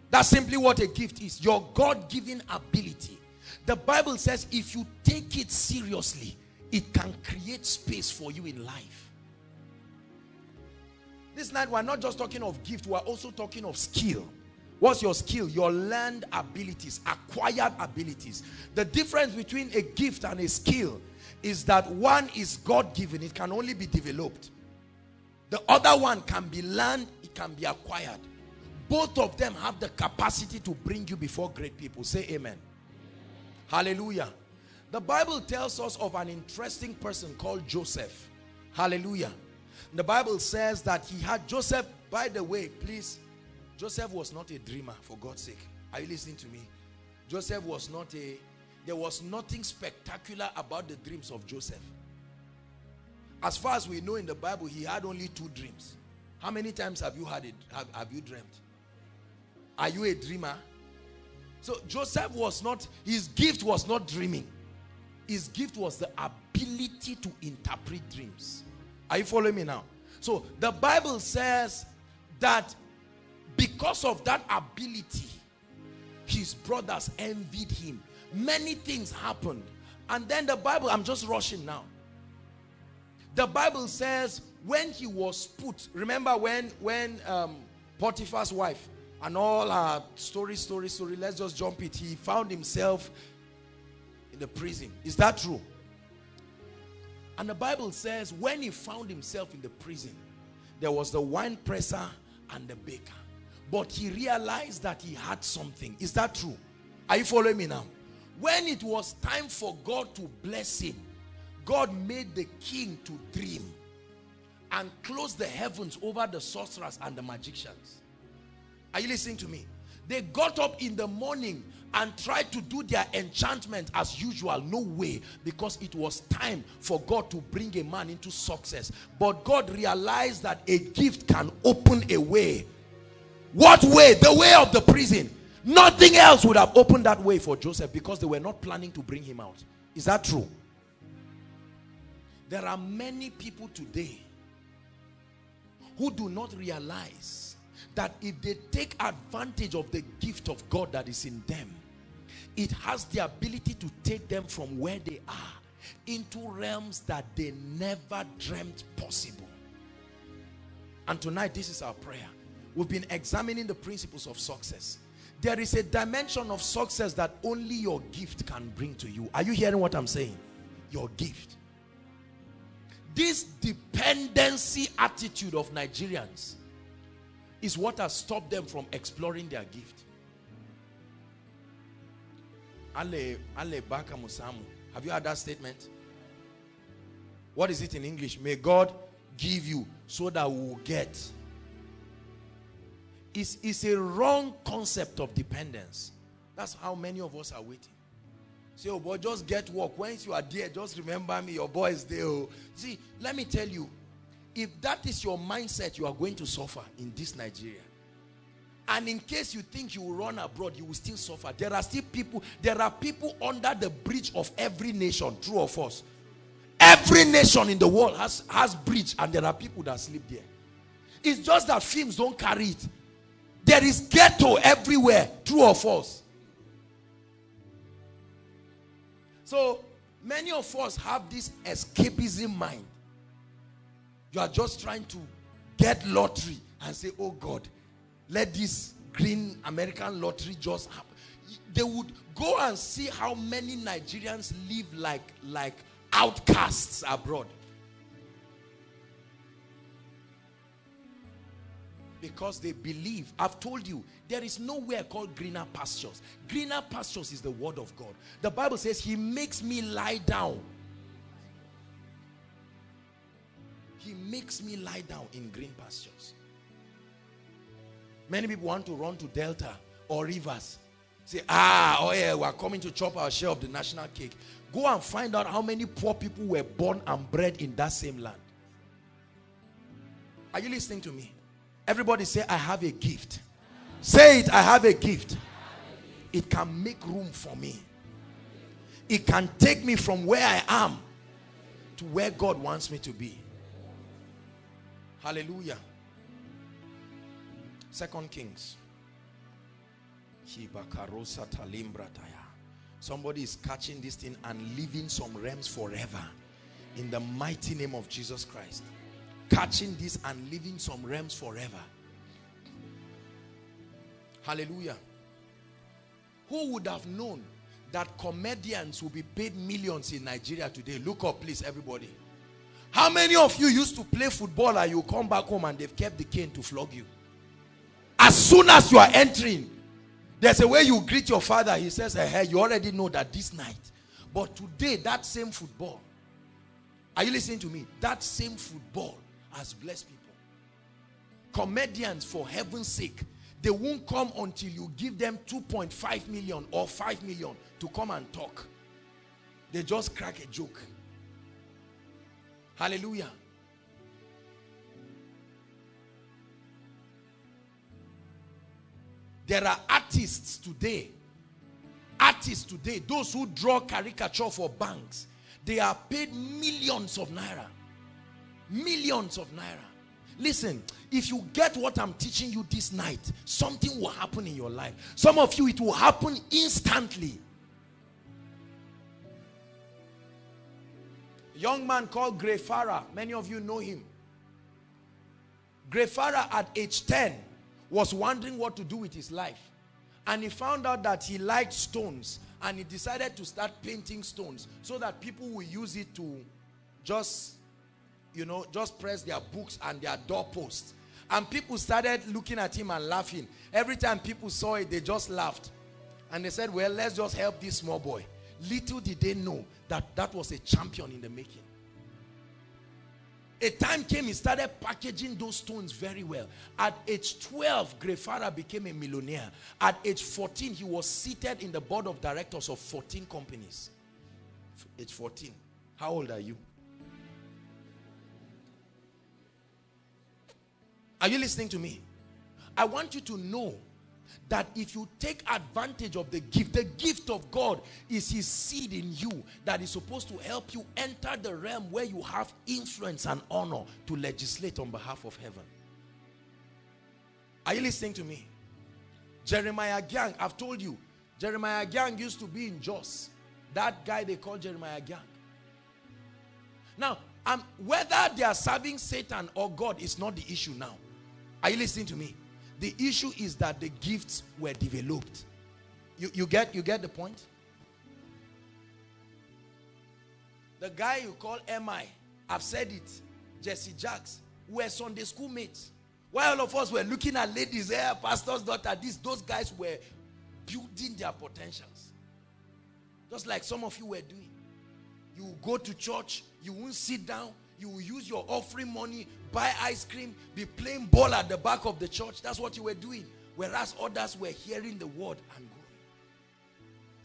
That's simply what a gift is. Your God-given ability. The Bible says if you take it seriously, it can create space for you in life. This night we're not just talking of gift, we're also talking of skill. What's your skill? Your learned abilities, acquired abilities. The difference between a gift and a skill is that one is God-given. It can only be developed. The other one can be learned. It can be acquired. Both of them have the capacity to bring you before great people. Say amen. Hallelujah. The Bible tells us of an interesting person called Joseph. Hallelujah. The Bible says that he had Joseph. By the way, please, Joseph was not a dreamer, for God's sake. Are you listening to me? Joseph was not a... There was nothing spectacular about the dreams of Joseph. As far as we know in the Bible, he had only 2 dreams. How many times have you had it? Have you dreamt? Are you a dreamer? So Joseph was not, his gift was not dreaming. His gift was the ability to interpret dreams. Are you following me now? So the Bible says that because of that ability, his brothers envied him. Many things happened. And then the Bible, I'm just rushing now. The Bible says when he was put, remember when Potiphar's wife and all her story, let's just jump it. He found himself the prison. Is that true? And the Bible says when he found himself in the prison, there was the wine presser and the baker. But he realized that he had something. Is that true? Are you following me now? When it was time for God to bless him, God made the king to dream and closed the heavens over the sorcerers and the magicians. Are you listening to me? They got up in the morning and tried to do their enchantment as usual. No way, because it was time for God to bring a man into success. But God realized that a gift can open a way. What way? The way of the prison. Nothing else would have opened that way for Joseph, because they were not planning to bring him out. Is that true? There are many people today who do not realize that if they take advantage of the gift of God that is in them, it has the ability to take them from where they are into realms that they never dreamt possible. And tonight, this is our prayer. We've been examining the principles of success. There is a dimension of success that only your gift can bring to you. Are you hearing what I'm saying? Your gift. This dependency attitude of Nigerians is what has stopped them from exploring their gift. Have you heard that statement? What is it in English? May God give you so that we will get. It's a wrong concept of dependence. That's how many of us are waiting. Say, oh boy, just get work. Once you are there, just remember me, your boy is there. See, let me tell you, if that is your mindset, you are going to suffer in this Nigeria. And in case you think you will run abroad, you will still suffer. There are still people, there are people under the bridge of every nation, true or false. Every nation in the world has bridge, and there are people that sleep there. It's just that films don't carry it. There is ghetto everywhere, true or false. So many of us have this escapism mind. You are just trying to get lottery and say, oh God, let this green American lottery just happen. They would go and see how many Nigerians live like outcasts abroad. Because they believe. I've told you, there is nowhere called greener pastures. Greener pastures is the word of God. The Bible says, he makes me lie down. He makes me lie down in green pastures. Many people want to run to Delta or rivers. Say, oh yeah, we're coming to chop our share of the national cake. Go and find out how many poor people were born and bred in that same land. Are you listening to me? Everybody say, I have a gift. Say it, I have a gift. It can make room for me. It can take me from where I am to where God wants me to be. Hallelujah. 2 Kings. Somebody is catching this thing and leaving some realms forever in the mighty name of Jesus Christ. Catching this and leaving some realms forever. Hallelujah. Who would have known that comedians will be paid millions in Nigeria today? Look up, please, everybody. How many of you used to play football and you come back home and they've kept the cane to flog you? As soon as you are entering, there's a way you greet your father. He says, hey, you already know that this night. But today, that same football. Are you listening to me? That same football has blessed people. Comedians, for heaven's sake, they won't come until you give them 2.5 million or 5 million to come and talk. They just crack a joke. Hallelujah. There are artists today. Artists today, those who draw caricature for banks, they are paid millions of naira. Millions of naira. Listen, if you get what I'm teaching you this night, something will happen in your life. Some of you, it will happen instantly. A young man called Greyfara, many of you know him. Greyfara at age 10 was wondering what to do with his life. And he found out that he liked stones, and he decided to start painting stones so that people will use it to just, you know, just press their books and their doorposts. And people started looking at him and laughing. Every time people saw it, they just laughed. And they said, well, let's just help this small boy. Little did they know that that was a champion in the making. A time came, he started packaging those stones very well. At age 12, Grefara became a millionaire. At age 14, he was seated in the board of directors of 14 companies. Age 14. How old are you? Are you listening to me? I want you to know that if you take advantage of the gift of God is his seed in you that is supposed to help you enter the realm where you have influence and honor to legislate on behalf of heaven. Are you listening to me? Jeremiah Gang, I've told you, Jeremiah Gang used to be in Jos. That guy they call Jeremiah Gang. Now, whether they are serving Satan or God is not the issue now. Are you listening to me? The issue is that the gifts were developed. You get the point? The guy you call M.I., I've said it, Jesse Jacks, were Sunday school mates. While all of us were looking at ladies, hey, pastor's daughter, those guys were building their potentials. Just like some of you were doing. You go to church, you won't sit down, you will use your offering money, buy ice cream, be playing ball at the back of the church. That's what you were doing. Whereas others were hearing the word and going.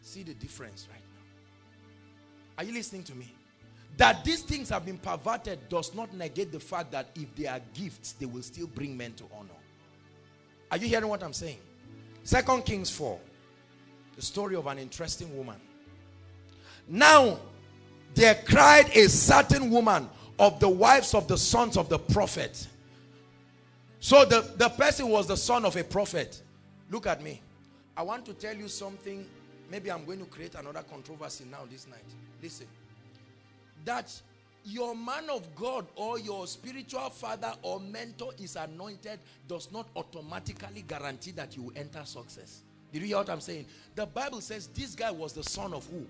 See the difference right now. Are you listening to me? That these things have been perverted does not negate the fact that if they are gifts, they will still bring men to honor. Are you hearing what I'm saying? 2 Kings 4. The story of an interesting woman. Now, there cried a certain woman of the wives of the sons of the prophet. So the person was the son of a prophet. Look at me. I want to tell you something. Maybe I'm going to create another controversy now this night. Listen. That your man of God or your spiritual father or mentor is anointed does not automatically guarantee that you will enter success. Did you hear what I'm saying? The Bible says this guy was the son of who?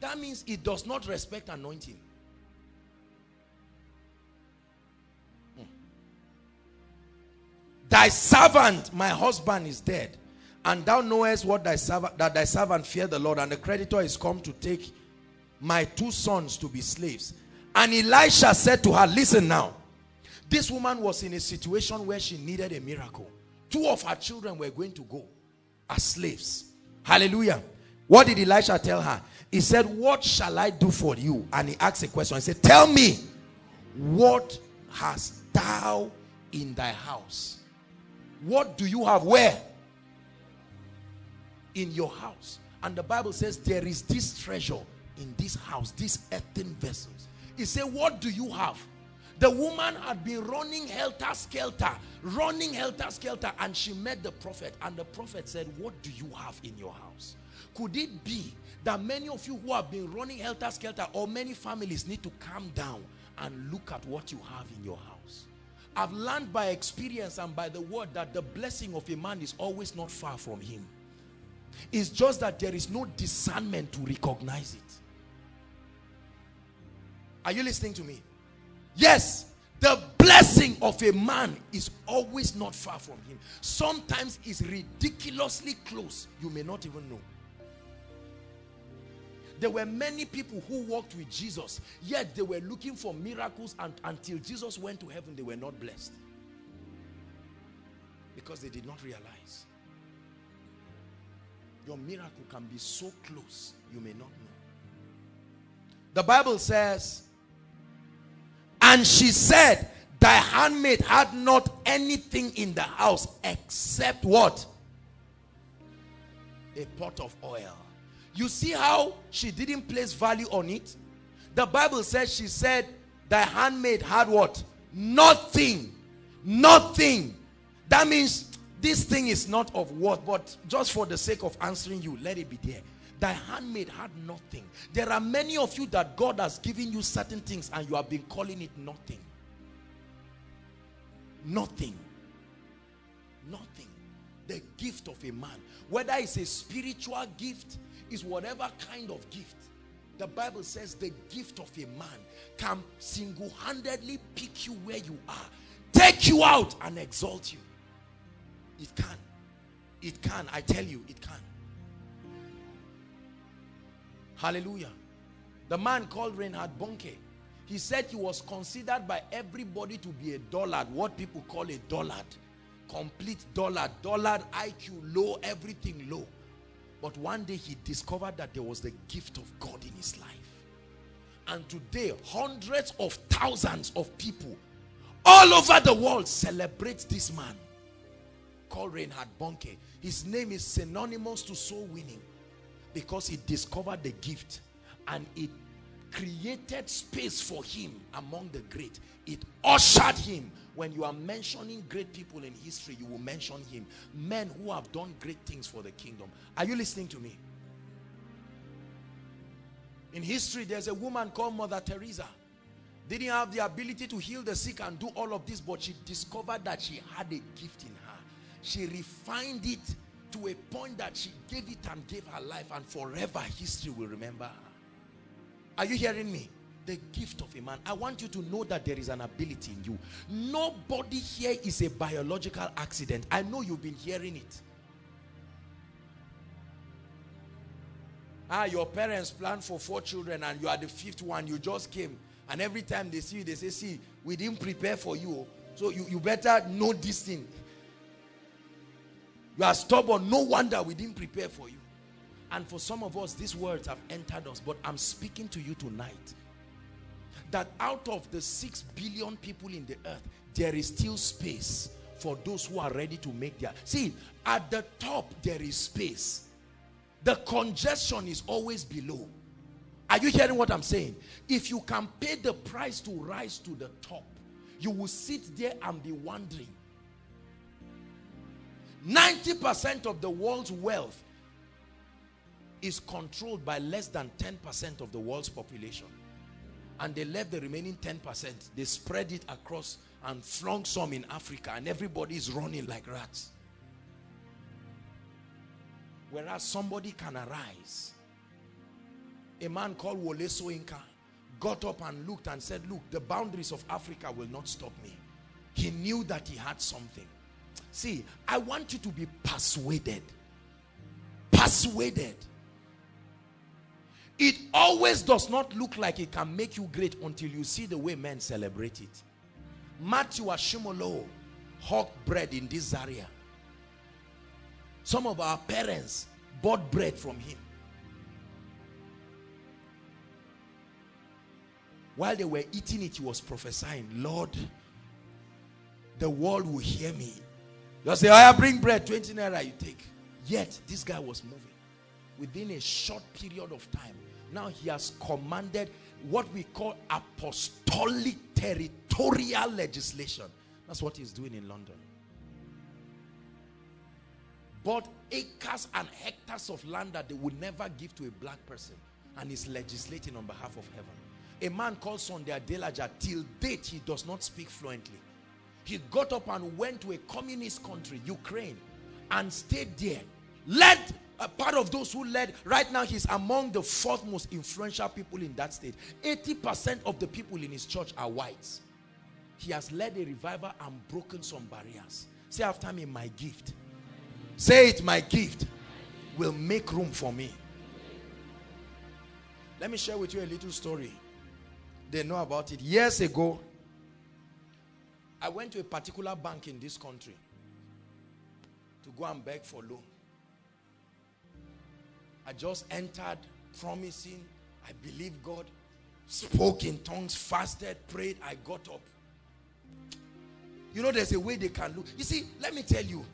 That means it does not respect anointing. Thy servant, my husband, is dead, and thou knowest what thy servant feared the Lord, and the creditor is come to take my two sons to be slaves. And Elisha said to her, listen now, this woman was in a situation where she needed a miracle. Two of her children were going to go as slaves. Hallelujah. What did Elisha tell her? He said, what shall I do for you? And he asked a question. He said, tell me, what hast thou in thy house? What do you have where? In your house. And the Bible says, there is this treasure in this house, these earthen vessels. He said, what do you have? The woman had been running helter-skelter, and she met the prophet. And the prophet said, what do you have in your house? Could it be that many of you who have been running helter-skelter or many families need to calm down and look at what you have in your house? I've learned by experience and by the word that the blessing of a man is always not far from him. It's just that there is no discernment to recognize it. Are you listening to me? Yes. The blessing of a man is always not far from him. Sometimes it's ridiculously close. You may not even know. There were many people who walked with Jesus, yet they were looking for miracles, and until Jesus went to heaven, they were not blessed. Because they did not realize. Your miracle can be so close, you may not know. The Bible says, and she said, thy handmaid had not anything in the house except what? A pot of oil. You see how she didn't place value on it? The Bible says she said, thy handmaid had what? Nothing. Nothing. That means this thing is not of worth, but just for the sake of answering you, let it be there. Thy handmaid had nothing. There are many of you that God has given you certain things and you have been calling it nothing. Nothing. Nothing. the gift of a man, whether it's a spiritual gift, is whatever kind of gift. The Bible says the gift of a man can single-handedly pick you where you are, take you out and exalt you. It can. It can. I tell you, it can. Hallelujah. The man called Reinhard Bonke, he said he was considered by everybody to be a dullard, what people call a dullard. Complete dullard, dullard, IQ low, everything low. But one day he discovered that there was the gift of God in his life. And today, hundreds of thousands of people all over the world celebrate this man called Reinhard Bonke. His name is synonymous to soul winning, because he discovered the gift and it created space for him among the great. It ushered him. When you are mentioning great people in history, you will mention him. Men who have done great things for the kingdom. Are you listening to me? In history, there's a woman called Mother Teresa. Didn't have the ability to heal the sick and do all of this, but she discovered that she had a gift in her. She refined it to a point that she gave it and gave her life, and forever history will remember her. Are you hearing me? The gift of a man. I want you to know that there is an ability in you. Nobody here is a biological accident. I know you've been hearing it. Ah, your parents planned for 4 children and you are the 5th one. You just came, and every time they see you, they say, see, we didn't prepare for you. So you better know this thing. You are stubborn. No wonder we didn't prepare for you. And for some of us, these words have entered us. But I'm speaking to you tonight that out of the 6 billion people in the earth, there is still space for those who are ready to make their... See, at the top, there is space. The congestion is always below. Are you hearing what I'm saying? If you can pay the price to rise to the top, you will sit there and be wondering. 90% of the world's wealth is controlled by less than 10% of the world's population. And they left the remaining 10%. They spread it across and flung some in Africa, and everybody is running like rats. Whereas somebody can arise. A man called Wole Soyinka got up and looked and said, look, the boundaries of Africa will not stop me. He knew that he had something. See, I want you to be persuaded. Persuaded. It always does not look like it can make you great until you see the way men celebrate it. Matthew Ashimolo hawked bread in this area. Some of our parents bought bread from him. While they were eating it, he was prophesying, Lord, the world will hear me. They'll say, I bring bread, 20 naira you take. Yet, this guy was moving. Within a short period of time, now he has commanded what we call apostolic territorial legislation. That's what he's doing in London. Bought acres and hectares of land that they would never give to a black person, and is legislating on behalf of heaven. A man called Sunday Adelaja, till date he does not speak fluently. He got up and went to a communist country, Ukraine, and stayed there. Let a part of those who led, right now he's among the 4th most influential people in that state. 80% of the people in his church are whites. He has led a revival and broken some barriers. Say after me, my gift. Say it, my gift will make room for me. Let me share with you a little story. They know about it. Years ago, I went to a particular bank in this country to go and beg for loan. I just entered promising, I believed God, spoke in tongues, fasted, prayed, I got up. You know, there's a way they can look. You see, let me tell you,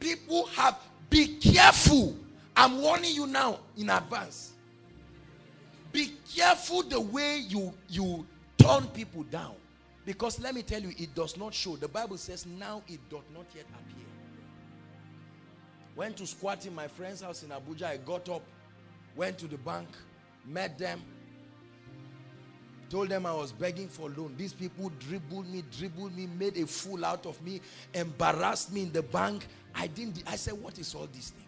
people have, be careful. I'm warning you now in advance. Be careful the way you turn people down. Because let me tell you, it does not show. The Bible says, now it doth not yet appear. Went to squat in my friend's house in Abuja. I got up, went to the bank, met them, told them I was begging for loan. These people dribbled me, made a fool out of me, embarrassed me in the bank. I said, what is all this thing?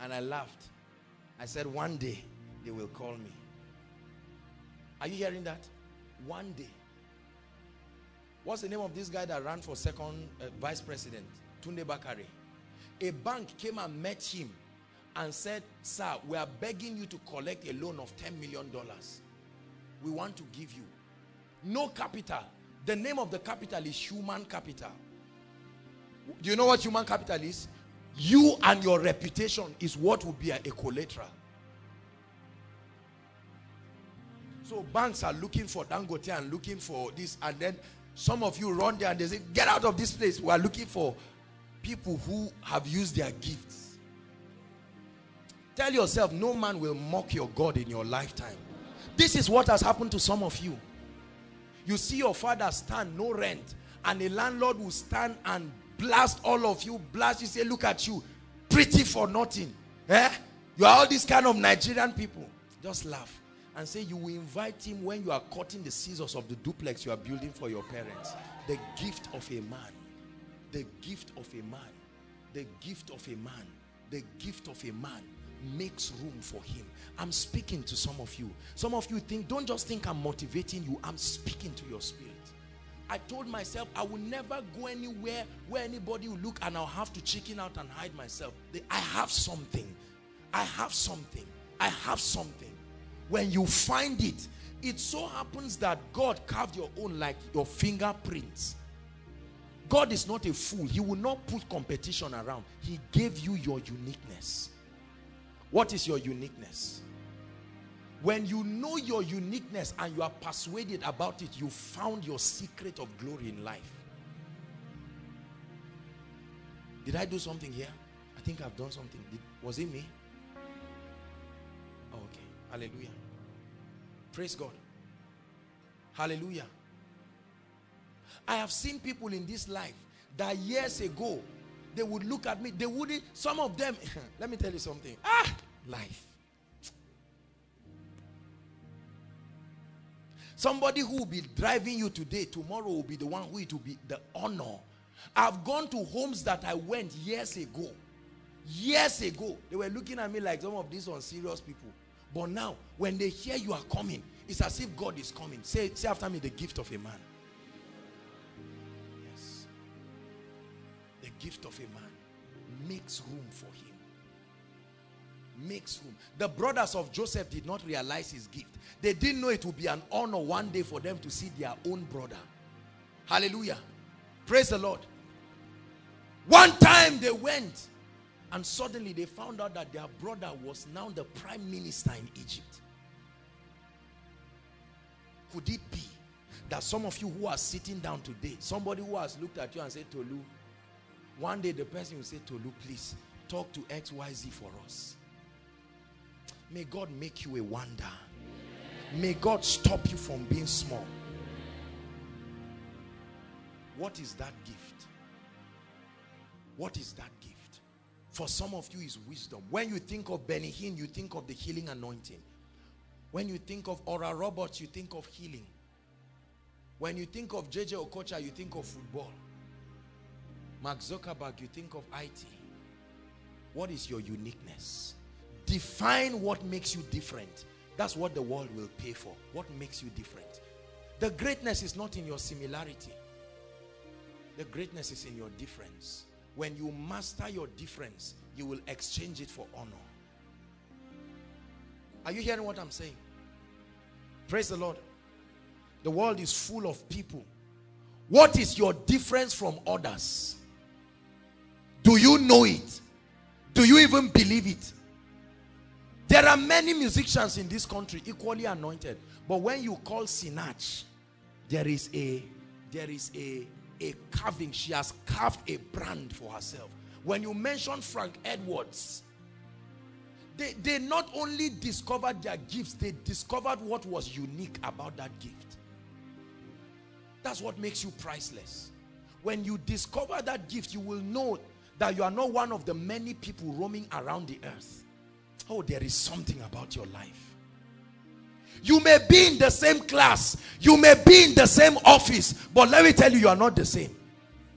And I laughed. I said, one day they will call me. Are you hearing that? One day. What's the name of this guy that ran for second vice president? Tunde Bakare. A bank came and met him and said, sir, we are begging you to collect a loan of $10 million. We want to give you. No capital. The name of the capital is human capital. Do you know what human capital is? You and your reputation is what will be a collateral. So banks are looking for Dangote and looking for this, and then some of you run there and they say, get out of this place. We are looking for people who have used their gifts. Tell yourself, no man will mock your God in your lifetime. This is what has happened to some of you. You see your father stand, no rent, and the landlord will stand and blast all of you, you say, look at you, pretty for nothing. Eh? You are all these kind of Nigerian people. Just laugh and say, you will invite him when you are cutting the scissors of the duplex you are building for your parents. The gift of a man. The gift of a man. The gift of a man. The gift of a man makes room for him. I'm speaking to some of you. Some of you think, don't just think I'm motivating you. I'm speaking to your spirit. I told myself I will never go anywhere where anybody will look and I'll have to chicken out and hide myself. I have something. I have something. I have something. When you find it, it so happens that God carved your own like your fingerprints. God is not a fool. He will not put competition around. He gave you your uniqueness. What is your uniqueness? When you know your uniqueness and you are persuaded about it, you found your secret of glory in life. Did I do something here? I think I've done something. Was it me? Oh, okay. Hallelujah. Praise God. Hallelujah. I have seen people in this life that years ago, they would look at me. They wouldn't. Some of them, let me tell you something. Ah, life. Somebody who will be driving you today, tomorrow will be the one who it will be the honor. I've gone to homes that I went years ago. Years ago, they were looking at me like some of these unserious people. But now, when they hear you are coming, it's as if God is coming. Say after me, the gift of a man. Yes. The gift of a man makes room for him. Makes room. The brothers of Joseph did not realize his gift. They didn't know it would be an honor one day for them to see their own brother. Hallelujah. Praise the Lord. One time they went and suddenly they found out that their brother was now the prime minister in Egypt. Could it be that some of you who are sitting down today, somebody who has looked at you and said, Tolu, one day the person will say, Tolu, please talk to XYZ for us. May God make you a wonder. May God stop you from being small. What is that gift? What is that gift? For some of you is wisdom. When you think of Benny Hinn, you think of the healing anointing. When you think of Oral Roberts, you think of healing. When you think of JJ Okocha, you think of football. Mark Zuckerberg, you think of IT. What is your uniqueness? Define what makes you different. That's what the world will pay for. What makes you different? The greatness is not in your similarity. The greatness is in your difference. When you master your difference, you will exchange it for honor. Are you hearing what I'm saying? Praise the Lord. The world is full of people. What is your difference from others? Do you know it? Do you even believe it? There are many musicians in this country equally anointed, but when you call Sinach, there is a carving. She has carved a brand for herself. When you mention Frank Edwards, they not only discovered their gifts, they discovered what was unique about that gift. That's what makes you priceless. When you discover that gift, you will know that you are not one of the many people roaming around the earth. Oh, there is something about your life. You may be in the same class, you may be in the same office, but let me tell you, you are not the same.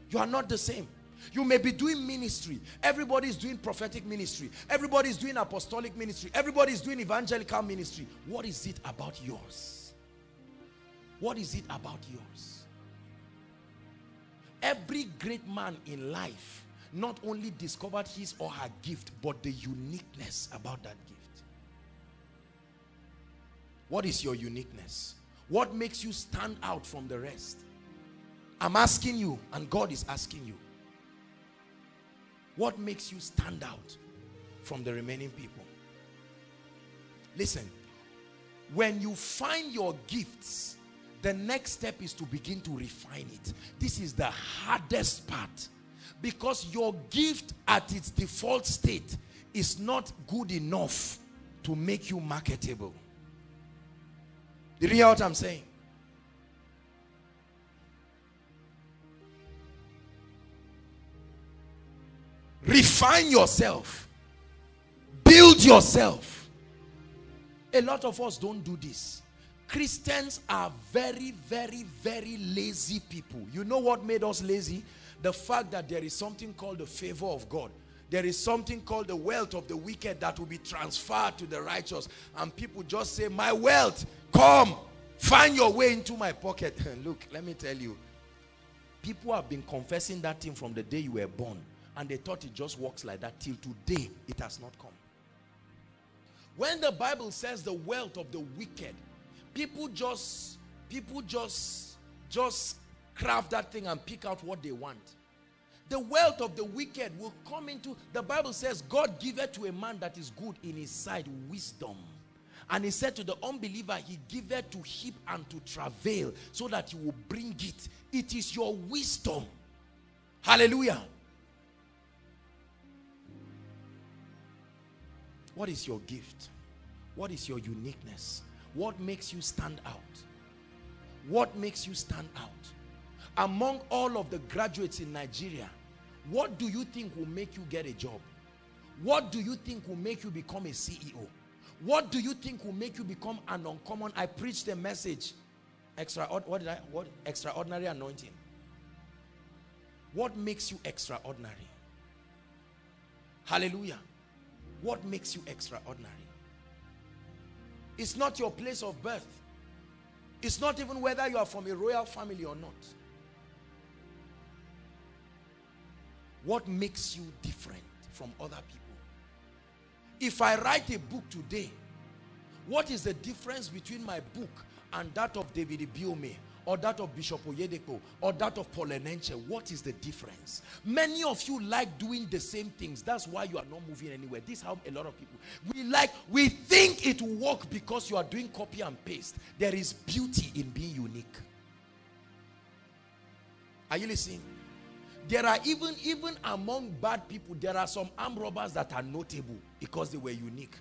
You are not the same. You may be doing ministry. Everybody's doing prophetic ministry. Everybody's doing apostolic ministry. Everybody's doing evangelical ministry. What is it about yours? What is it about yours? Every great man in life not only discovered his or her gift, but the uniqueness about that gift. What is your uniqueness? What makes you stand out from the rest? I'm asking you, and God is asking you. What makes you stand out from the remaining people? Listen, when you find your gifts, the next step is to begin to refine it. This is the hardest part, because your gift at its default state is not good enough to make you marketable. Did you hear what I'm saying? Refine yourself. Build yourself. A lot of us don't do this. Christians are very, very, very lazy people. You know what made us lazy? The fact that there is something called the favor of God. There is something called the wealth of the wicked that will be transferred to the righteous. And people just say, my wealth, come, find your way into my pocket. And look, let me tell you, people have been confessing that thing from the day you were born. And they thought it just works like that. Till today, it has not come. When the Bible says the wealth of the wicked, people just craft that thing and pick out what they want. The wealth of the wicked will come into, the Bible says, God giveth to a man that is good in his sight wisdom. And he said to the unbeliever, he giveth to heap and to travail, so that he will bring it. It is your wisdom. Hallelujah. What is your gift? What is your uniqueness? What makes you stand out? What makes you stand out? Among all of the graduates in Nigeria, what do you think will make you get a job? What do you think will make you become a CEO? What do you think will make you become an uncommon? I preached a message. Extraordinary anointing. What makes you extraordinary? Hallelujah. What makes you extraordinary? It's not your place of birth. It's not even whether you are from a royal family or not. What makes you different from other people? If I write a book today, what is the difference between my book and that of David Ibiome, or that of Bishop Oyedepo, or that of Paul Enenche? What is the difference? Many of you like doing the same things. That's why you are not moving anywhere. This is how a lot of people, we think it will work because you are doing copy and paste. There is beauty in being unique. Are you listening? There are even among bad people, there are some armed robbers that are notable because they were unique.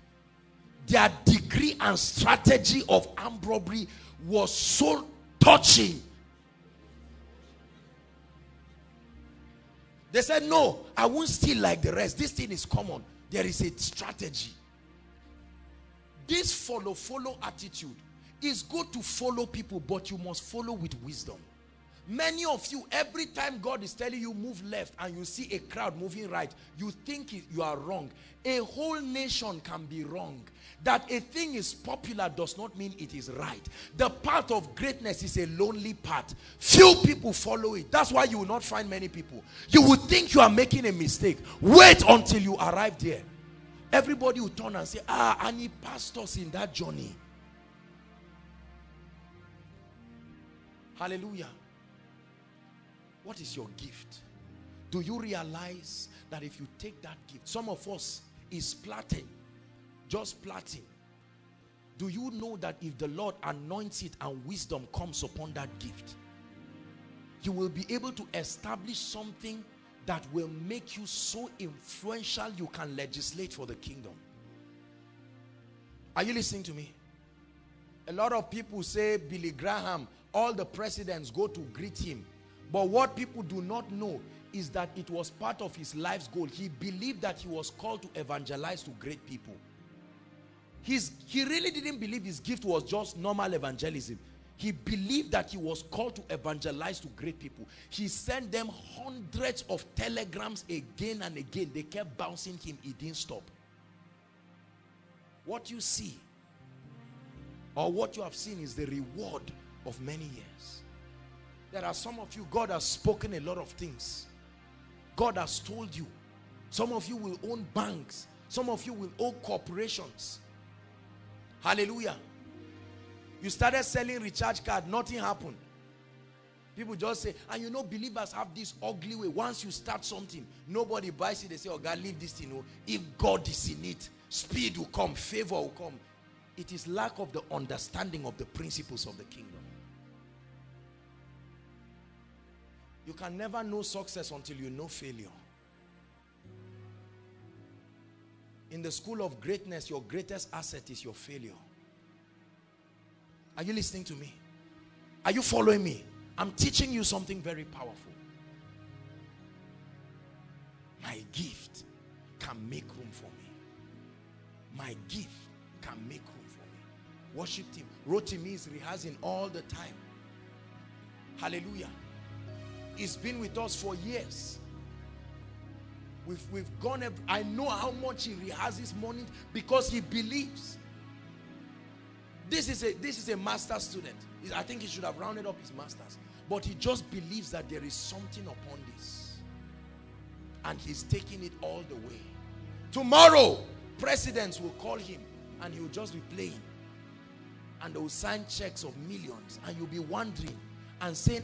Their degree and strategy of armed robbery was so touching. They said, no, I won't steal like the rest. This thing is common. There is a strategy. This follow attitude is good to follow people, but you must follow with wisdom. Many of you, every time God is telling you move left and you see a crowd moving right, you think you are wrong. A whole nation can be wrong. That a thing is popular does not mean it is right. The path of greatness is a lonely path. Few people follow it. That's why you will not find many people. You would think you are making a mistake. Wait until you arrive there. Everybody will turn and say, ah, and he passed us in that journey. Hallelujah. What is your gift? Do you realize that if you take that gift, some of us is plotting, just plotting. Do you know that if the Lord anoints it and wisdom comes upon that gift, you will be able to establish something that will make you so influential you can legislate for the kingdom? Are you listening to me? A lot of people say Billy Graham, all the presidents go to greet him. But what people do not know is that it was part of his life's goal. He believed that he was called to evangelize to great people. He really didn't believe his gift was just normal evangelism. He believed that he was called to evangelize to great people. He sent them hundreds of telegrams again and again. They kept bouncing him. He didn't stop. What you see or what you have seen is the reward of many years. There are some of you, God has spoken a lot of things. God has told you. Some of you will own banks. Some of you will own corporations. Hallelujah. You started selling recharge card, nothing happened. People just say, and you know, believers have this ugly way. Once you start something, nobody buys it. They say, oh God, leave this thing. If God is in it, speed will come, favor will come. It is lack of the understanding of the principles of the kingdom. You can never know success until you know failure. In the school of greatness, your greatest asset is your failure. Are you listening to me? Are you following me? I'm teaching you something very powerful. My gift can make room for me. My gift can make room for me. Worship team. Rotimi is rehearsing all the time. Hallelujah. It's been with us for years. We've gone, I know how much he rehearses morning because he believes. This is a master student. I think he should have rounded up his masters. But he just believes that there is something upon this. And he's taking it all the way. Tomorrow, presidents will call him and he will just be playing. And they will sign checks of millions. And you'll be wondering and saying,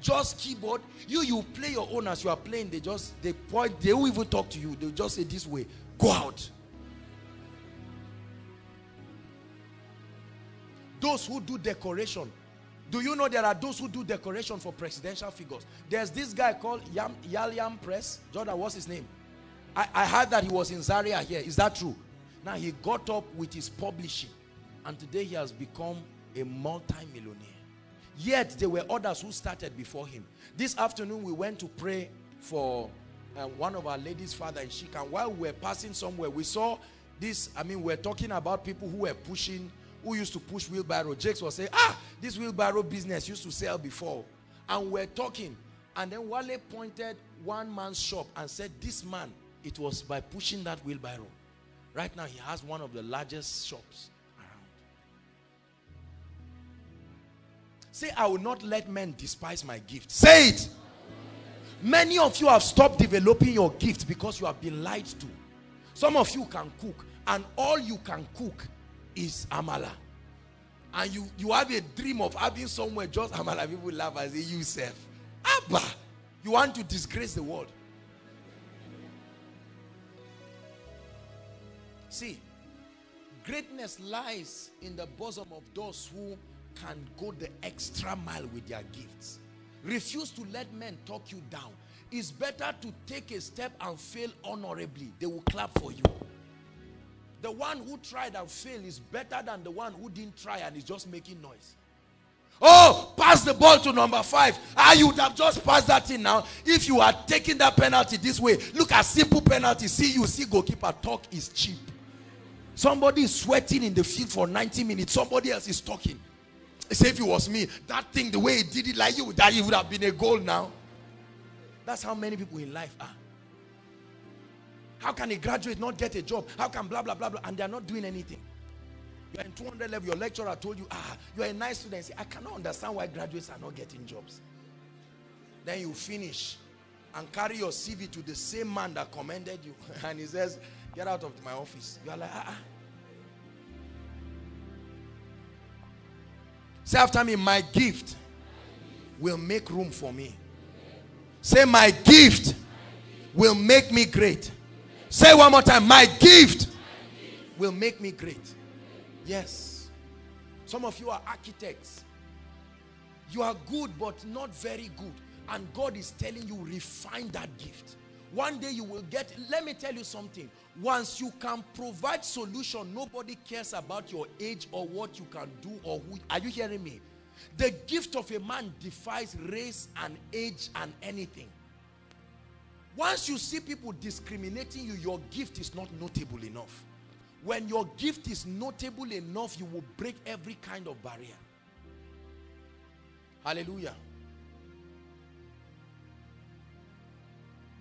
just keyboard. You play your own as you are playing. They point, they won't even talk to you. They'll just say this way, go out. Those who do decoration. Do you know there are those who do decoration for presidential figures? There's this guy called Yaliam Press. Jordan, what's his name? I heard that he was in Zaria here. Is that true? Now he got up with his publishing. And today he has become a multi-millionaire. Yet there were others who started before him. This afternoon we went to pray for one of our ladies' father in Shika. And while we were passing somewhere, we saw this. I mean, we're talking about people who were pushing, who used to push wheelbarrow. Jakes was saying, this wheelbarrow business used to sell before. And we're talking. And then Wale pointed one man's shop and said, this man, it was by pushing that wheelbarrow. Right now, he has one of the largest shops around. Say, I will not let men despise my gift. Say it. Many of you have stopped developing your gift because you have been lied to. Some of you can cook, and all you can cook is amala, and you have a dream of having somewhere just amala. People laugh and say, you self, Abba, you want to disgrace the world. See, greatness lies in the bosom of those who can go the extra mile with their gifts. Refuse to let men talk you down. It's better to take a step and fail honorably. They will clap for you. The one who tried and failed is better than the one who didn't try and is just making noise. Oh, pass the ball to number 5. You would have just passed that in now if you had taken that penalty this way. Look at simple penalty. See goalkeeper talk is cheap. Somebody is sweating in the field for 90 minutes. Somebody else is talking. Say if it was me, that thing, the way he did it like you, that it would have been a goal now. That's how many people in life are. How can a graduate not get a job? How can blah, blah, blah, blah? And they are not doing anything. You're in 200 level. Your lecturer told you, you're a nice student. Say, I cannot understand why graduates are not getting jobs. Then you finish and carry your CV to the same man that commended you. And he says, get out of my office. You are like, Say after me, my gift will make room for me. Say, my gift will make me great. Say one more time, my gift will make me great. Yes. Some of you are architects. You are good but not very good. And God is telling you, refine that gift. One day you will get, let me tell you something. Once you can provide solution, nobody cares about your age or what you can do or who. Are you hearing me? The gift of a man defies race and age and anything. Once you see people discriminating you, your gift is not notable enough. When your gift is notable enough, you will break every kind of barrier. Hallelujah.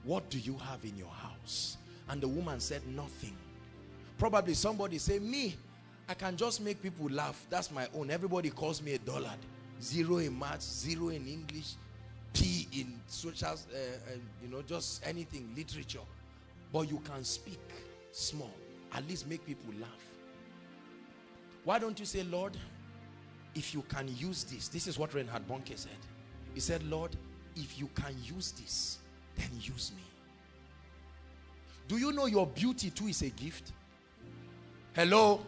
What do you have in your house? And the woman said, nothing. Probably somebody say, me, I can just make people laugh. That's my own. Everybody calls me a dullard. 0 in maths, 0 in English, P in social, you know, just anything, literature. But you can speak small. At least make people laugh. Why don't you say, Lord, if you can use this. This is what Reinhard Bonnke said. He said, Lord, if you can use this, then use me. Do you know your beauty too is a gift? Hello?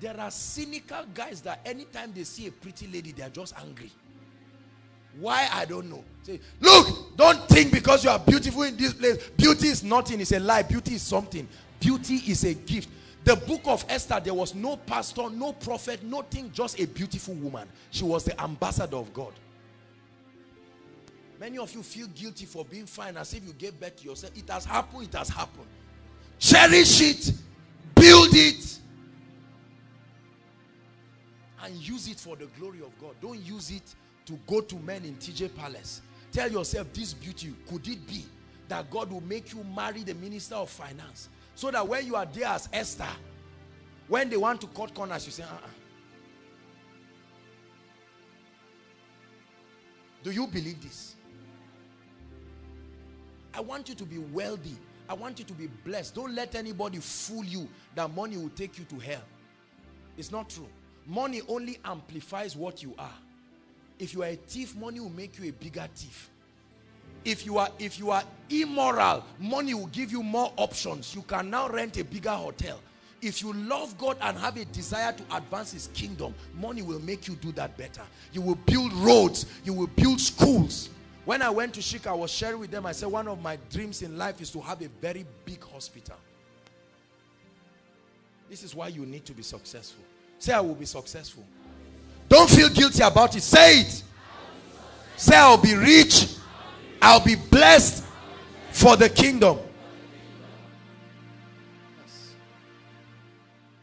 There are cynical guys that anytime they see a pretty lady, they are just angry. Why? I don't know. Say, look, don't think because you are beautiful in this place. Beauty is nothing. It's a lie. Beauty is something. Beauty is a gift. The book of Esther, there was no pastor, no prophet, nothing, just a beautiful woman. She was the ambassador of God. Many of you feel guilty for being fine, as if you gave birth to yourself. It has happened, it has happened. Cherish it, build it, and use it for the glory of God. Don't use it to go to men in TJ Palace. Tell yourself, this beauty, could it be that God will make you marry the minister of finance? So that when you are there as Esther, when they want to cut corners, you say, uh-uh. Do you believe this? I want you to be wealthy. I want you to be blessed. Don't let anybody fool you that money will take you to hell. It's not true. Money only amplifies what you are. If you are a thief, money will make you a bigger thief. If you are immoral, money will give you more options. You can now rent a bigger hotel. If you love God and have a desire to advance his kingdom, money will make you do that better. You will build roads. You will build schools. When I went to Shika, I was sharing with them. I said, one of my dreams in life is to have a very big hospital. This is why you need to be successful. Say, I will be successful. Don't feel guilty about it. Say it. Say, I'll be rich. I'll be blessed for the kingdom. Yes.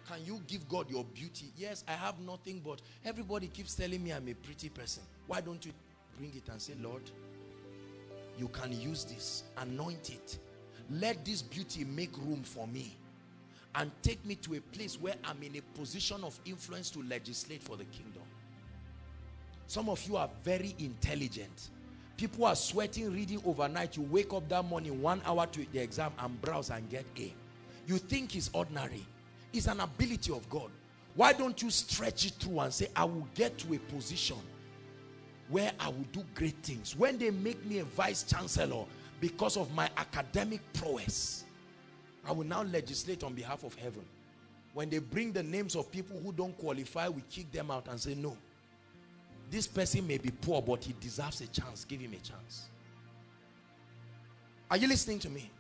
Can you give God your beauty? Yes, I have nothing, but everybody keeps telling me I'm a pretty person. Why don't you bring it and say, Lord, you can use this. Anoint it. Let this beauty make room for me. And take me to a place where I'm in a position of influence to legislate for the kingdom. Some of you are very intelligent. People are sweating reading overnight. You wake up that morning 1 hour to the exam and browse and get A. You think it's ordinary. It's an ability of God. Why don't you stretch it through and say, I will get to a position where I will do great things. When they make me a vice chancellor because of my academic prowess, I will now legislate on behalf of heaven. When they bring the names of people who don't qualify, we kick them out and say, no. This person may be poor, but he deserves a chance. Give him a chance. Are you listening to me?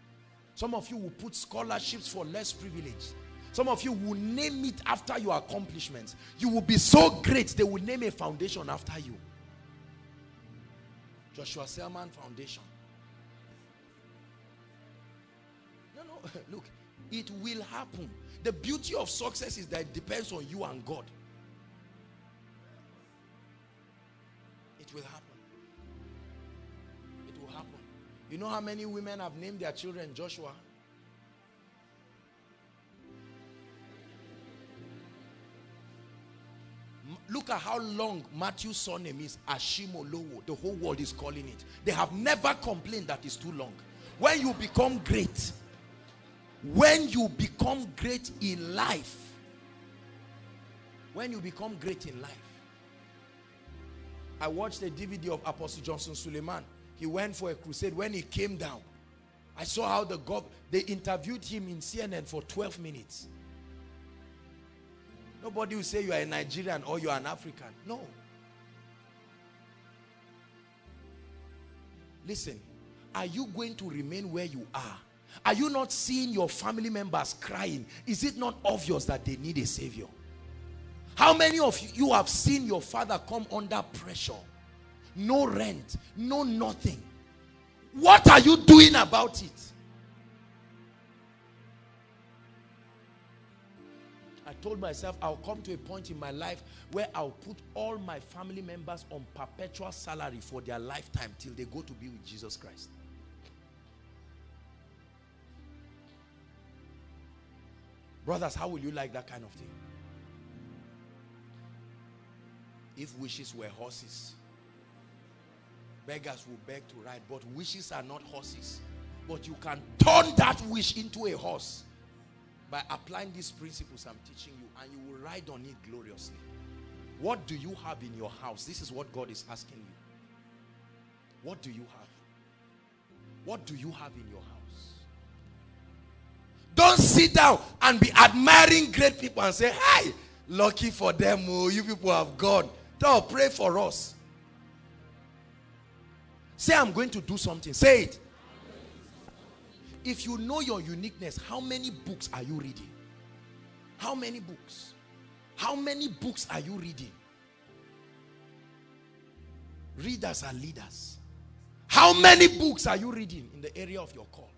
Some of you will put scholarships for less privileged. Some of you will name it after your accomplishments. You will be so great, they will name a foundation after you. Joshua Selman Foundation. No, look, it will happen. The beauty of success is that it depends on you and God. Will happen. It will happen. You know how many women have named their children Joshua? Look at how long Matthew's surname is, Ashimolowo. The whole world is calling it. They have never complained that it's too long. When you become great, when you become great in life, when you become great in life, I watched a DVD of Apostle Johnson Suleiman. He went for a crusade. When he came down, I saw how they interviewed him in CNN for 12 minutes. Nobody will say you are a Nigerian or you are an African. No. Listen, are you going to remain where you are? Are you not seeing your family members crying? Is it not obvious that they need a savior? How many of you have seen your father come under pressure? No rent, no nothing. What are you doing about it? told myself I'll come to a point in my life where I'll put all my family members on perpetual salary for their lifetime till they go to be with Jesus Christ. Brothers, how will you like that kind of thing? If wishes were horses, beggars would beg to ride, but wishes are not horses. But you can turn that wish into a horse by applying these principles I'm teaching you, and you will ride on it gloriously. What do you have in your house? This is what God is asking you. What do you have? What do you have in your house? Don't sit down and be admiring great people and say, hey, lucky for them, oh, you people have gone. Don't pray for us. Say, I'm going to do something. Say it. If you know your uniqueness, how many books are you reading? How many books? How many books are you reading? Readers are leaders. How many books are you reading in the area of your call?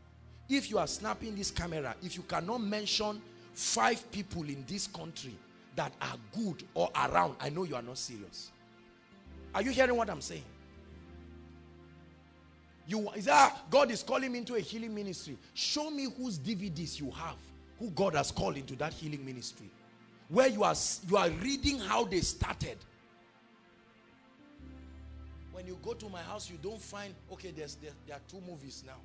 If you are snapping this camera, if you cannot mention 5 people in this country that are good or around, I know you are not serious. Are you hearing what I'm saying? God is calling me into a healing ministry. Show me whose DVDs you have, who God has called into that healing ministry, where you are reading how they started. When you go to my house, you don't find, okay, there are 2 movies now.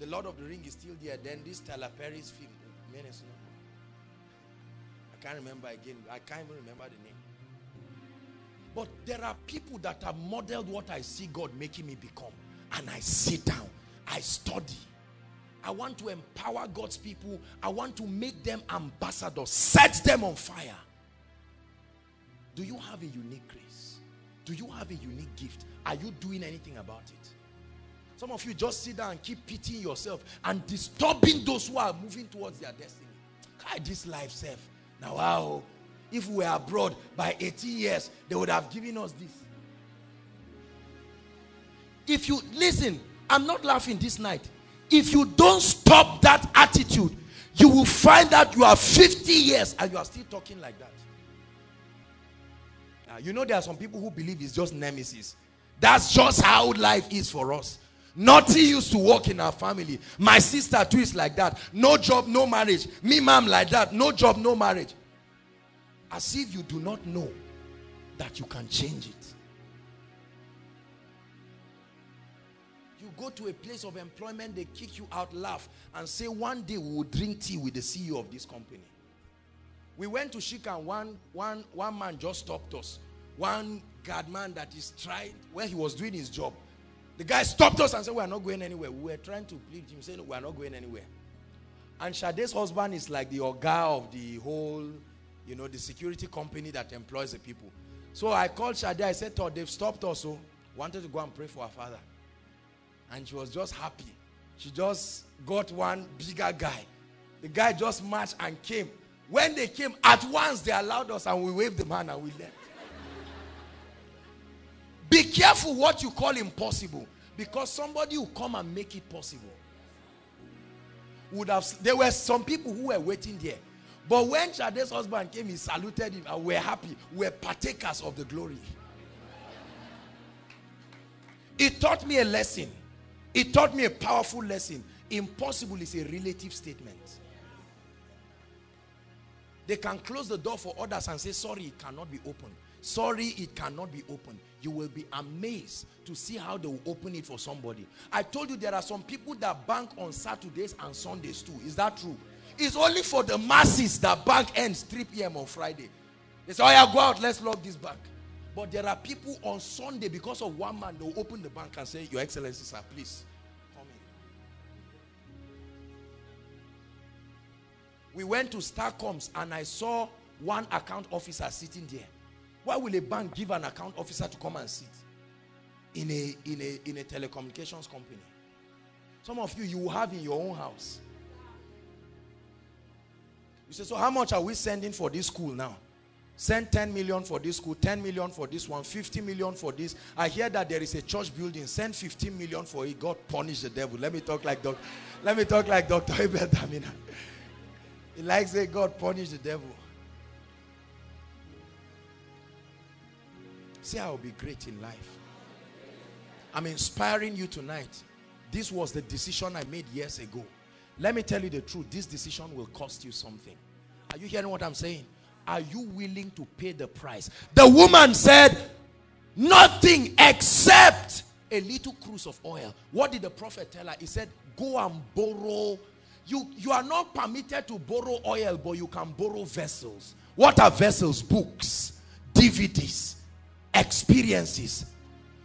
The Lord of the Ring is still there. Then this Tyler Perry's film, Menace, no? I can't remember again. I can't even remember the name. But there are people that have modeled what I see God making me become. And I sit down. I study. I want to empower God's people. I want to make them ambassadors. Set them on fire. Do you have a unique grace? Do you have a unique gift? Are you doing anything about it? Some of you just sit down and keep pitying yourself and disturbing those who are moving towards their destiny. This life, self. Now, wow. If we were abroad by 18 years, they would have given us this. If you, listen, I'm not laughing this night. If you don't stop that attitude, you will find out you are 50 years and you are still talking like that. You know there are some people who believe it's just nemesis. That's just how life is for us. Nothing used to work in our family. My sister too is like that. No job, no marriage. Me, mom, like that. No job, no marriage. As if you do not know that you can change it. You go to a place of employment, they kick you out, laugh, and say, one day we will drink tea with the CEO of this company. We went to Shika, and one man just stopped us. One guard man that is trying, where he was doing his job. The guy stopped us and said, we are not going anywhere. We were trying to plead him, saying, no, we are not going anywhere. And Shade's husband is like the ogre of the whole... You know, the security company that employs the people. So I called Shadi. I said, they've stopped us. So wanted to go and pray for her father. And she was just happy. She just got one bigger guy. The guy just marched and came. When they came, at once they allowed us and we waved the man and we left. Be careful what you call impossible. Because somebody will come and make it possible. There were some people who were waiting there. But when Shade's husband came, he saluted him and we're happy. We're partakers of the glory. It taught me a lesson. It taught me a powerful lesson. Impossible is a relative statement. They can close the door for others and say, sorry, it cannot be opened. Sorry, it cannot be opened. You will be amazed to see how they will open it for somebody. I told you there are some people that bank on Saturdays and Sundays too. Is that true? It's only for the masses that bank ends 3 p.m. on Friday. They say, oh yeah, go out, let's lock this bank. But there are people on Sunday, because of one man, they'll open the bank and say, Your Excellency, sir, please, come in. We went to Starcoms and I saw one account officer sitting there. Why will a bank give an account officer to come and sit in a telecommunications company? Some of you, you have in your own house. You say, so how much are we sending for this school now? Send 10 million for this school, 10 million for this one, 50 million for this. I hear that there is a church building. Send 15 million for it. God punish the devil. Let me talk like Dr. Abel Damina. He likes to say, God punish the devil. Say, I will be great in life. I'm inspiring you tonight. This was the decision I made years ago. Let me tell you the truth. This decision will cost you something. Are you hearing what I'm saying? Are you willing to pay the price? The woman said, nothing except a little cruse of oil. What did the prophet tell her? He said, go and borrow. You are not permitted to borrow oil, but you can borrow vessels. What are vessels? Books, DVDs, experiences.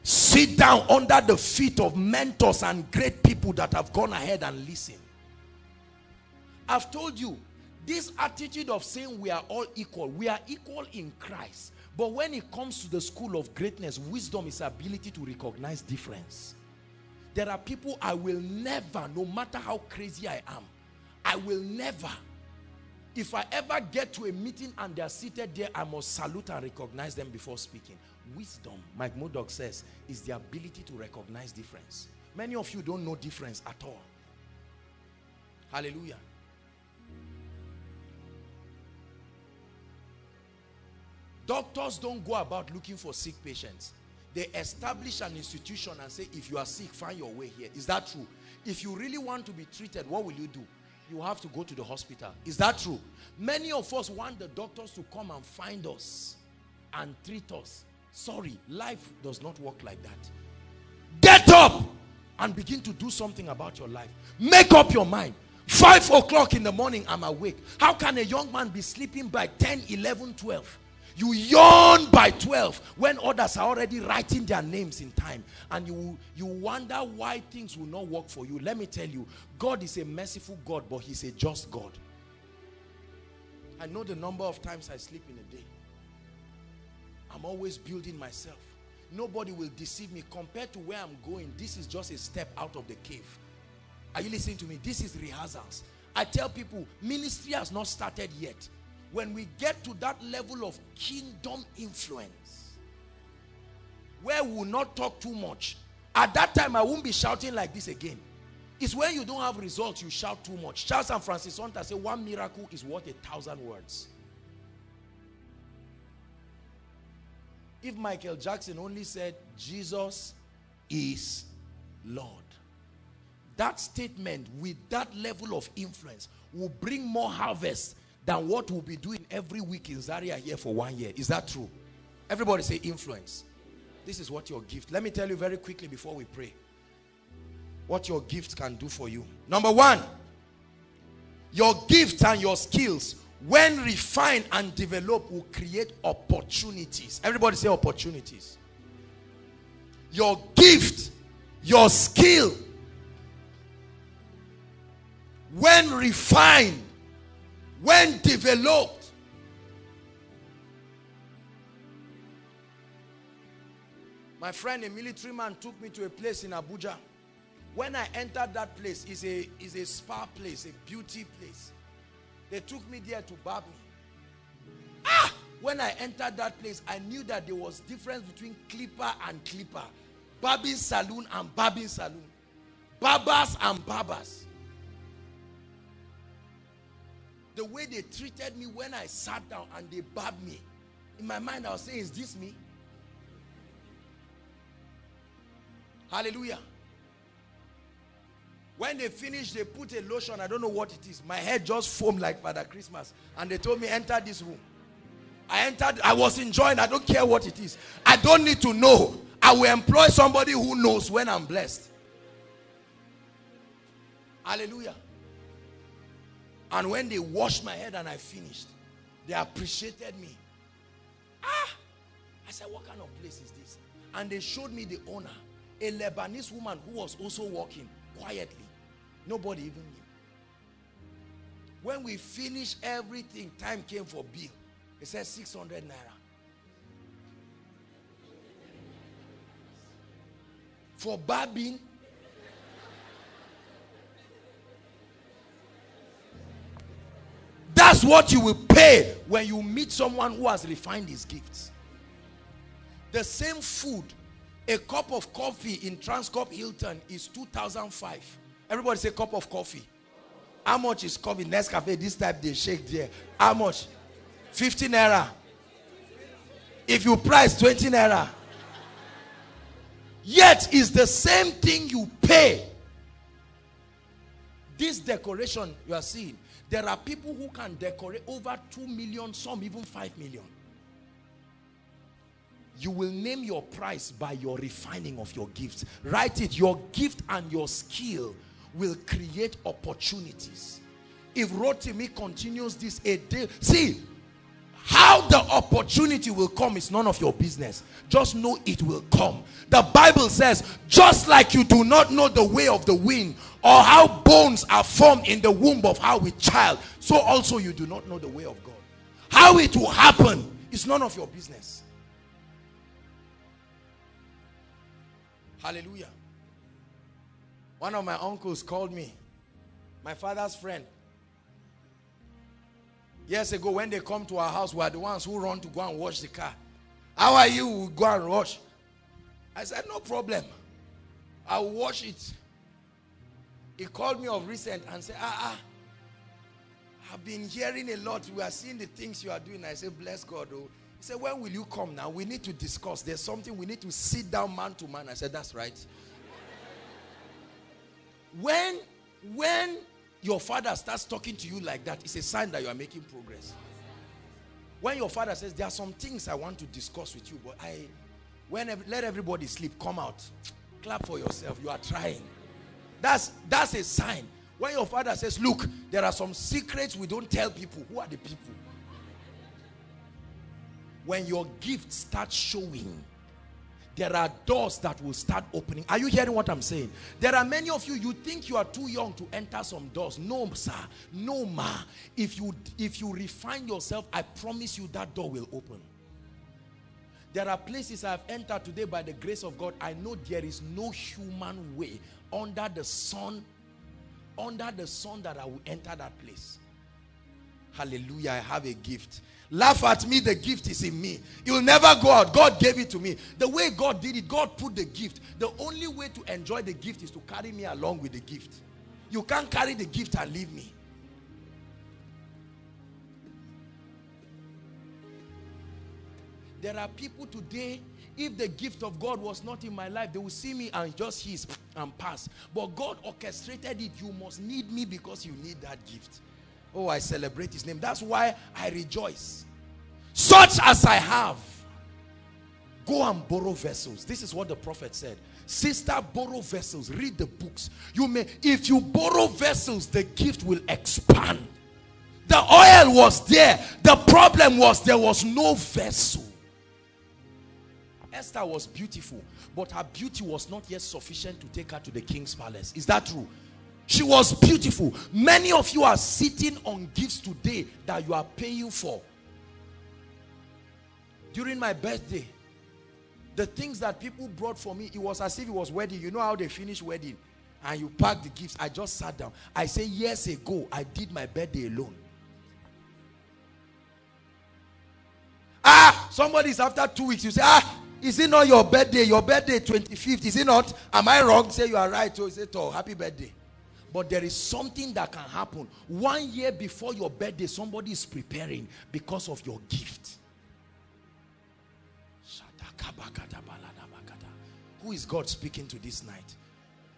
Sit down under the feet of mentors and great people that have gone ahead and listen. I've told you, this attitude of saying we are all equal, we are equal in Christ. But when it comes to the school of greatness, wisdom is ability to recognize difference. There are people I will never, no matter how crazy I am, I will never. If I ever get to a meeting and they are seated there, I must salute and recognize them before speaking. Wisdom, Mike Modoc says, is the ability to recognize difference. Many of you don't know difference at all. Hallelujah. Doctors don't go about looking for sick patients. They establish an institution and say, if you are sick, find your way here. Is that true? If you really want to be treated, what will you do? You have to go to the hospital. Is that true? Many of us want the doctors to come and find us and treat us. Sorry, life does not work like that. Get up and begin to do something about your life. Make up your mind. 5 o'clock in the morning, I'm awake. How can a young man be sleeping by 10, 11, 12? You yawn by 12 when others are already writing their names in time. And you wonder why things will not work for you. Let me tell you, God is a merciful God, but he's a just God. I know the number of times I sleep in a day. I'm always building myself. Nobody will deceive me. Compared to where I'm going, this is just a step out of the cave. Are you listening to me? This is rehearsals. I tell people, ministry has not started yet. When we get to that level of kingdom influence, where we will not talk too much, at that time I won't be shouting like this again. It's when you don't have results, you shout too much. Charles and Francis Hunter say, one miracle is worth 1,000 words. If Michael Jackson only said, Jesus is Lord, that statement with that level of influence will bring more harvest than what we'll be doing every week in Zaria here for 1 year. Is that true? Everybody say influence. This is what your gift. Let me tell you very quickly before we pray what your gift can do for you. Number one, your gifts and your skills, when refined and developed, will create opportunities. Everybody say opportunities. Your gift, your skill, when refined, when developed, my friend, a military man took me to a place in Abuja. When I entered that place, is a spa place, a beauty place. They took me there to barb me. Ah! When I entered that place, I knew that there was difference between clipper and clipper, barbing saloon and barbing saloon, barbers and barbers. The way they treated me when I sat down and they barbed me, in my mind I was saying, is this me? Hallelujah. When they finished, they put a lotion, I don't know what it is. My head just foamed like Father Christmas. And they told me, enter this room. I entered, I was enjoying, I don't care what it is. I don't need to know. I will employ somebody who knows when I'm blessed. Hallelujah. And when they washed my head and I finished, they appreciated me. Ah! I said, what kind of place is this? And they showed me the owner, a Lebanese woman who was also working quietly. Nobody even knew. When we finished everything, time came for bill. They said 600 naira. For barbing. That's what you will pay when you meet someone who has refined his gifts. The same food, a cup of coffee in Transcorp Hilton is 2005. Everybody say cup of coffee. How much is coming? Next cafe, this type they shake there. How much? 15 naira. If you price 20 naira. Yet it's the same thing you pay. This decoration you are seeing, there are people who can decorate over 2 million, some even 5 million. You will name your price by your refining of your gifts. Write it. Your gift and your skill will create opportunities. If Rotimi continues this a day, see, how the opportunity will come is none of your business. Just know it will come. The Bible says, just like you do not know the way of the wind or how bones are formed in the womb of how with child, so also you do not know the way of God. How it will happen is none of your business. Hallelujah. One of my uncles called me, my father's friend. Years ago, when they come to our house, we are the ones who run to go and wash the car. How are you? We go and wash. I said, no problem. I'll wash it. He called me of recent and said, I've been hearing a lot. We are seeing the things you are doing. I said, bless God. Oh. He said, when will you come now? We need to discuss. There's something we need to sit down man to man. I said, that's right. When your father starts talking to you like that, it's a sign that you are making progress. When your father says, there are some things I want to discuss with you, but let everybody sleep, come out. Clap for yourself, you are trying. That's a sign. When your father says, look, there are some secrets we don't tell people. Who are the people? When your gift starts showing, there are doors that will start opening. Are you hearing what I'm saying? There are many of you, you think you are too young to enter some doors. No, sir. No, ma. If you refine yourself, I promise you that door will open. There are places I have entered today by the grace of God. I know there is no human way under the sun that I will enter that place. Hallelujah, I have a gift. Laugh at me, the gift is in me. You'll never go out. God gave it to me. The way God did it, God put the gift. The only way to enjoy the gift is to carry me along with the gift. You can't carry the gift and leave me. There are people today, if the gift of God was not in my life, they will see me and just hiss and pass. But God orchestrated it. You must need me because you need that gift. Oh, I celebrate his name. That's why I rejoice. Such as I have, go and borrow vessels. This is what the prophet said. Sister, borrow vessels. Read the books. If you borrow vessels, the gift will expand. The oil was there. The problem was there was no vessel. Esther was beautiful, but her beauty was not yet sufficient to take her to the king's palace. Is that true? She was beautiful. Many of you are sitting on gifts today that you are paying for. During my birthday, the things that people brought for me, it was as if it was wedding. You know how they finish wedding and you pack the gifts. I just sat down. I say, years ago, I did my birthday alone. Somebody's after 2 weeks. You say, is it not your birthday? Your birthday 25th. Is it not? Am I wrong? Say you are right. You say, oh, happy birthday. But there is something that can happen. 1 year before your birthday, somebody is preparing because of your gift. Who is God speaking to this night?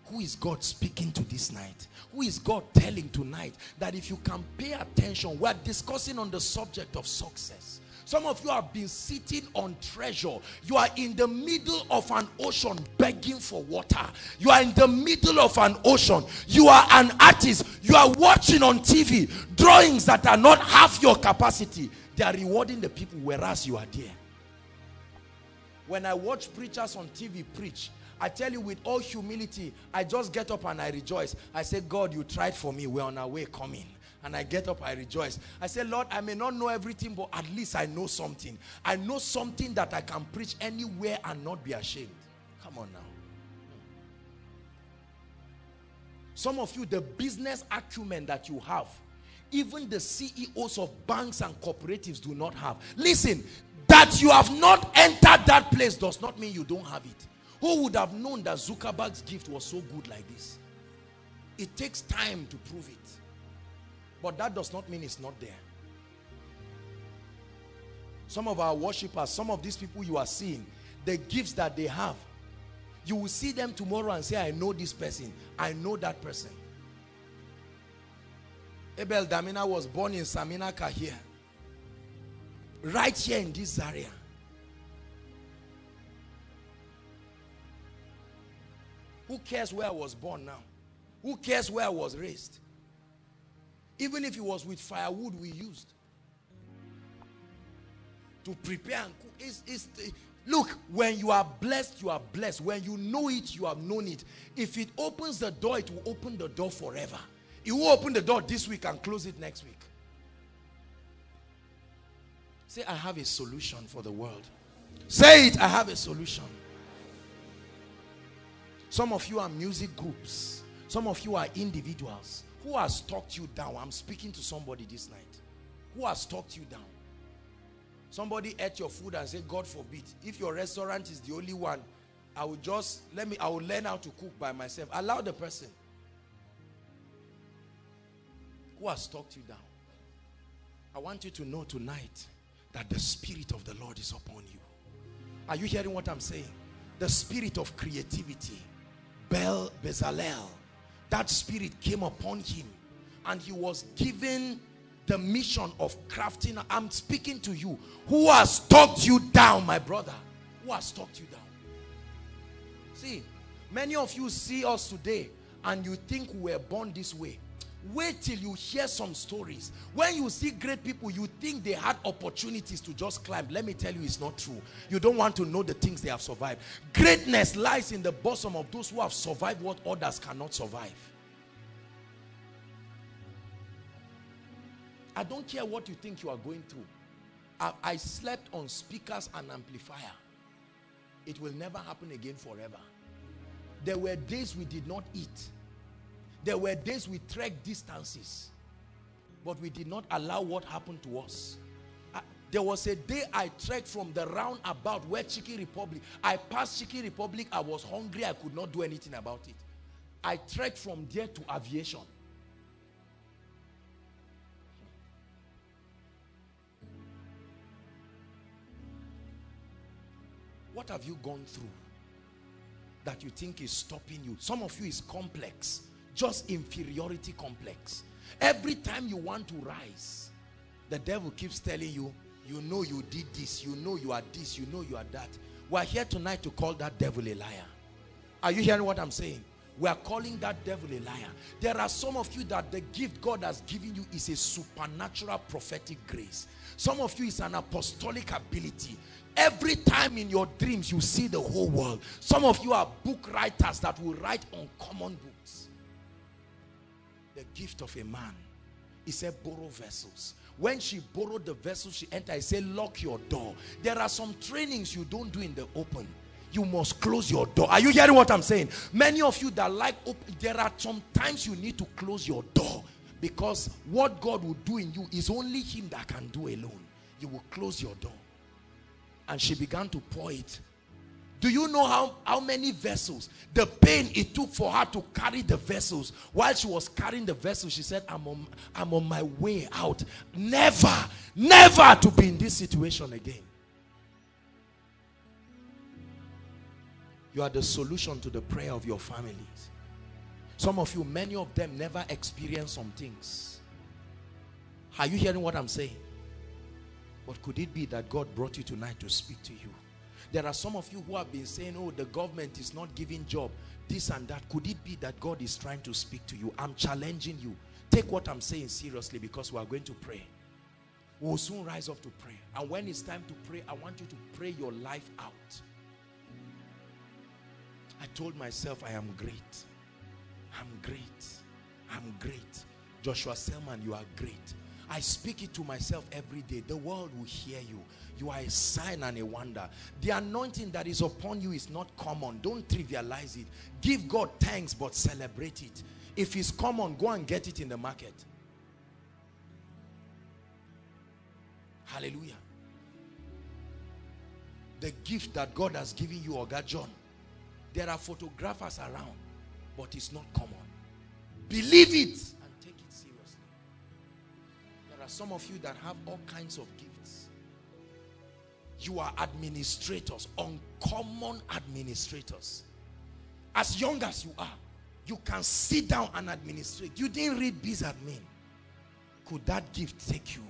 Who is God speaking to this night? Who is God telling tonight that if you can pay attention, we are discussing on the subject of success. Some of you have been sitting on treasure. You are in the middle of an ocean begging for water. You are in the middle of an ocean. You are an artist. You are watching on TV drawings that are not half your capacity. They are rewarding the people whereas you are there. When I watch preachers on TV preach, I tell you with all humility, I just get up and I rejoice. I say, God, you tried for me. We're on our way coming. And I get up, I rejoice. I say, Lord, I may not know everything, but at least I know something. I know something that I can preach anywhere and not be ashamed. Come on now. Some of you, the business acumen that you have, even the CEOs of banks and cooperatives do not have. Listen, that you have not entered that place does not mean you don't have it. Who would have known that Zuckerberg's gift was so good like this? It takes time to prove it. But that does not mean it's not there. Some of our worshipers, some of these people you are seeing, the gifts that they have, you will see them tomorrow and say, I know this person, I know that person. Abel Damina was born in Saminaka here, right here in this area. Who cares where I was born now? Who cares where I was raised? Even if it was with firewood we used to prepare and cook. Look, when you are blessed, you are blessed. When you know it, you have known it. If it opens the door, it will open the door forever. It will open the door this week and close it next week. Say, I have a solution for the world. Say it, I have a solution. Some of you are music groups. Some of you are individuals who has talked you down. I'm speaking to somebody this night. Who has talked you down? Somebody ate your food and said, God forbid. If your restaurant is the only one, I will learn how to cook by myself. Allow the person who has talked you down. I want you to know tonight that the Spirit of the Lord is upon you. Are you hearing what I'm saying? The spirit of creativity, Bezalel, that spirit came upon him and he was given the mission of crafting. I'm speaking to you who has talked you down, my brother, who has talked you down. See, many of you see us today and you think we were born this way. Wait till you hear some stories. When you see great people, you think they had opportunities to just climb. Let me tell you, it's not true. You don't want to know the things they have survived. Greatness lies in the bosom of those who have survived what others cannot survive. I don't care what you think you are going through. I slept on speakers and amplifier. It will never happen again forever. There were days we did not eat. There were days we trekked distances, but we did not allow what happened to us. There was a day I trekked from the roundabout where Chicken Republic. I passed Chicken Republic. I was hungry. I could not do anything about it. I trekked from there to Aviation. What have you gone through that you think is stopping you? Some of you is complex. Just inferiority complex. Every time you want to rise, the devil keeps telling you, you know you did this, you know you are this, you know you are that. We are here tonight to call that devil a liar. Are you hearing what I'm saying? We are calling that devil a liar. There are some of you that the gift God has given you is a supernatural prophetic grace. Some of you is an apostolic ability. Every time in your dreams you see the whole world. Some of you are book writers that will write uncommon books. The gift of a man. He said, borrow vessels. When she borrowed the vessel, she entered. He said, lock your door. There are some trainings you don't do in the open. You must close your door. Are you hearing what I'm saying? Many of you that like open, there are some times you need to close your door, because what God will do in you is only him that can do alone. You will close your door. And she began to pour it. Do you know how many vessels? The pain it took for her to carry the vessels. While she was carrying the vessels, she said, I'm on my way out. Never, never to be in this situation again. You are the solution to the prayer of your families. Some of you, many of them never experienced some things. Are you hearing what I'm saying? But could it be that God brought you tonight to speak to you? There are some of you who have been saying, oh, the government is not giving job, this and that. Could it be that God is trying to speak to you? I'm challenging you. Take what I'm saying seriously, because we are going to pray. We will soon rise up to pray. And when it's time to pray, I want you to pray your life out. I told myself, I am great. I'm great. I'm great. Joshua Selman, you are great. I speak it to myself every day. The world will hear you. You are a sign and a wonder. The anointing that is upon you is not common. Don't trivialize it. Give God thanks, but celebrate it. If it's common, go and get it in the market. Hallelujah. The gift that God has given you, Oga John. There are photographers around, but it's not common. Believe it. are some of you that have all kinds of gifts. You are administrators, uncommon administrators. As young as you are, you can sit down and administrate. You didn't read biz admin. Could that gift take you?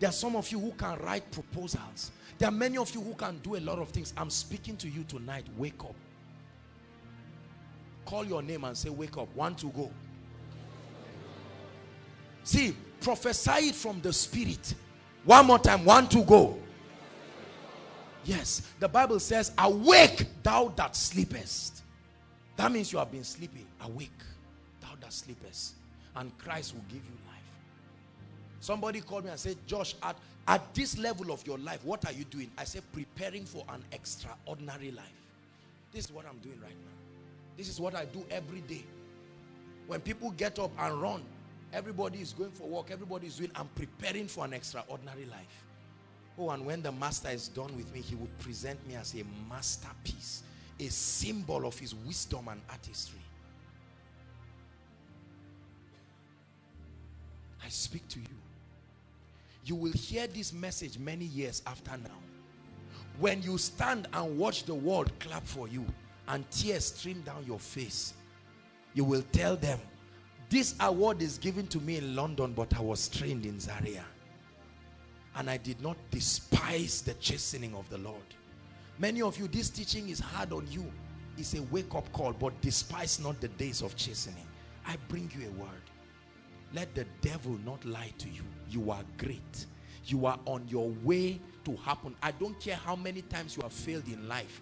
There are some of you who can write proposals. There are many of you who can do a lot of things. I'm speaking to you tonight. Wake up. Call your name and say, wake up. 1, 2, go. See, prophesy it from the spirit. 1 more time. 1, 2, go. Yes, the Bible says, awake thou that sleepest. That means you have been sleeping. Awake thou that sleepest, and Christ will give you life. Somebody called me and said, Josh, at this level of your life, what are you doing? I said, preparing for an extraordinary life. This is what I'm doing right now. This is what I do every day. When people get up and run, everybody is going for work, everybody is doing, I'm preparing for an extraordinary life. Oh, and when the master is done with me, he will present me as a masterpiece, a symbol of his wisdom and artistry. I speak to you. You will hear this message many years after now. When you stand and watch the world clap for you and tears stream down your face, you will tell them, this award is given to me in London, but I was trained in Zaria. And I did not despise the chastening of the Lord. Many of you, this teaching is hard on you. It's a wake-up call, but despise not the days of chastening. I bring you a word. Let the devil not lie to you. You are great. You are on your way to happen. I don't care how many times you have failed in life.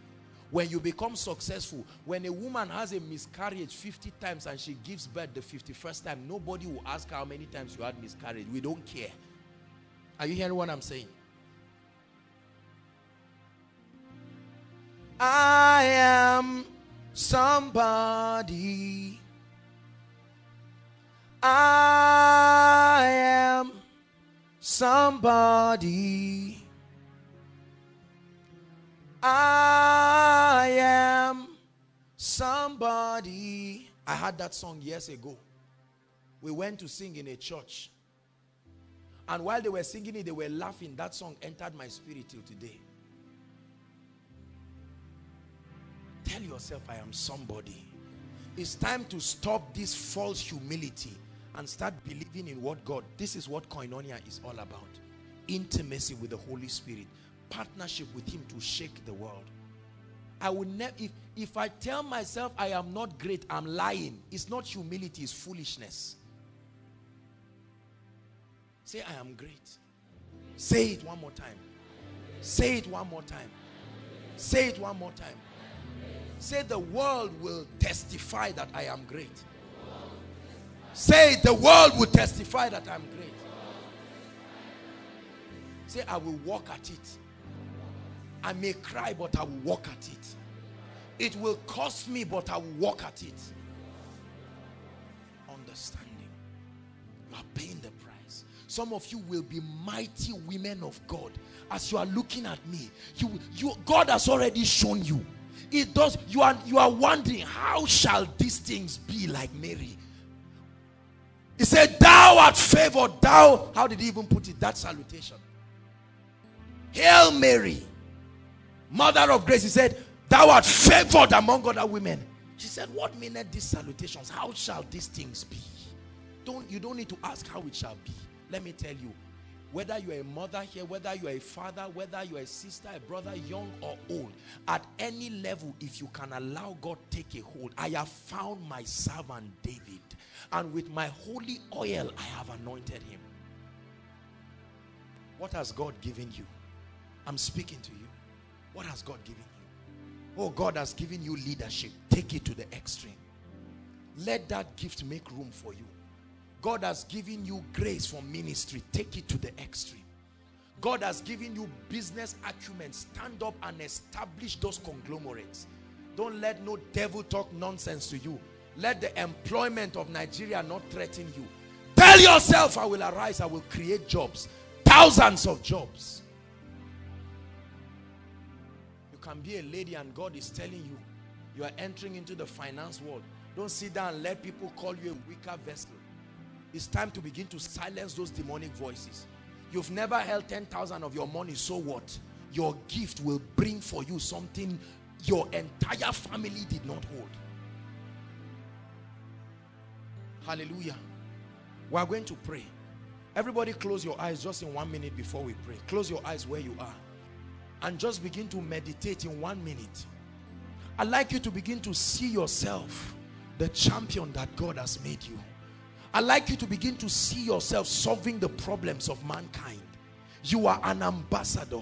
When you become successful, when a woman has a miscarriage 50 times and she gives birth the 51st time, nobody will ask how many times you had miscarriage. We don't care. Are you hearing what I'm saying? I am somebody. I am somebody. I am somebody. I had that song years ago. We went to sing in a church. And while they were singing it, they were laughing. That song entered my spirit till today. Tell yourself, I am somebody. It's time to stop this false humility and start believing in what God. This is what Koinonia is all about. Intimacy with the Holy Spirit. Partnership with him to shake the world. I will never, if I tell myself I am not great, I'm lying. It's not humility, it's foolishness. Say, I am great. Say it 1 more time. Say it 1 more time. Say it 1 more time. Say, the world will testify that I am great. Say, the world will testify that I am great. Say, I will walk at it. I may cry, but I will walk at it. It will cost me, but I will walk at it. Understanding. You are paying the price. Some of you will be mighty women of God. As you are looking at me, God has already shown you. It does. You are wondering, how shall these things be like Mary? He said, thou art favored. Thou, how did he even put it? That salutation. Hail Mary, mother of grace. He said, thou art favored among other women. She said, what meaneth these salutations? How shall these things be? You don't need to ask how it shall be. Let me tell you, whether you are a mother here, whether you are a father, whether you are a sister, a brother, young or old, at any level, if you can allow God take a hold, I have found my servant David, and with my holy oil I have anointed him. What has God given you? I'm speaking to you. What has God given you? Oh, God has given you leadership. Take it to the extreme. Let that gift make room for you. God has given you grace for ministry. Take it to the extreme. God has given you business acumen. Stand up and establish those conglomerates. Don't let no devil talk nonsense to you. Let the employment of Nigeria not threaten you. Tell yourself, I will arise, I will create jobs. Thousands of jobs. You can be a lady and God is telling you, you are entering into the finance world. Don't sit down and let people call you a weaker vessel. It's time to begin to silence those demonic voices. You've never held 10,000 of your money, so what? Your gift will bring for you something your entire family did not hold. Hallelujah. We are going to pray. Everybody close your eyes just in 1 minute before we pray. Close your eyes where you are and just begin to meditate in 1 minute. I'd like you to begin to see yourself the champion that God has made you. I'd like you to begin to see yourself solving the problems of mankind. You are an ambassador.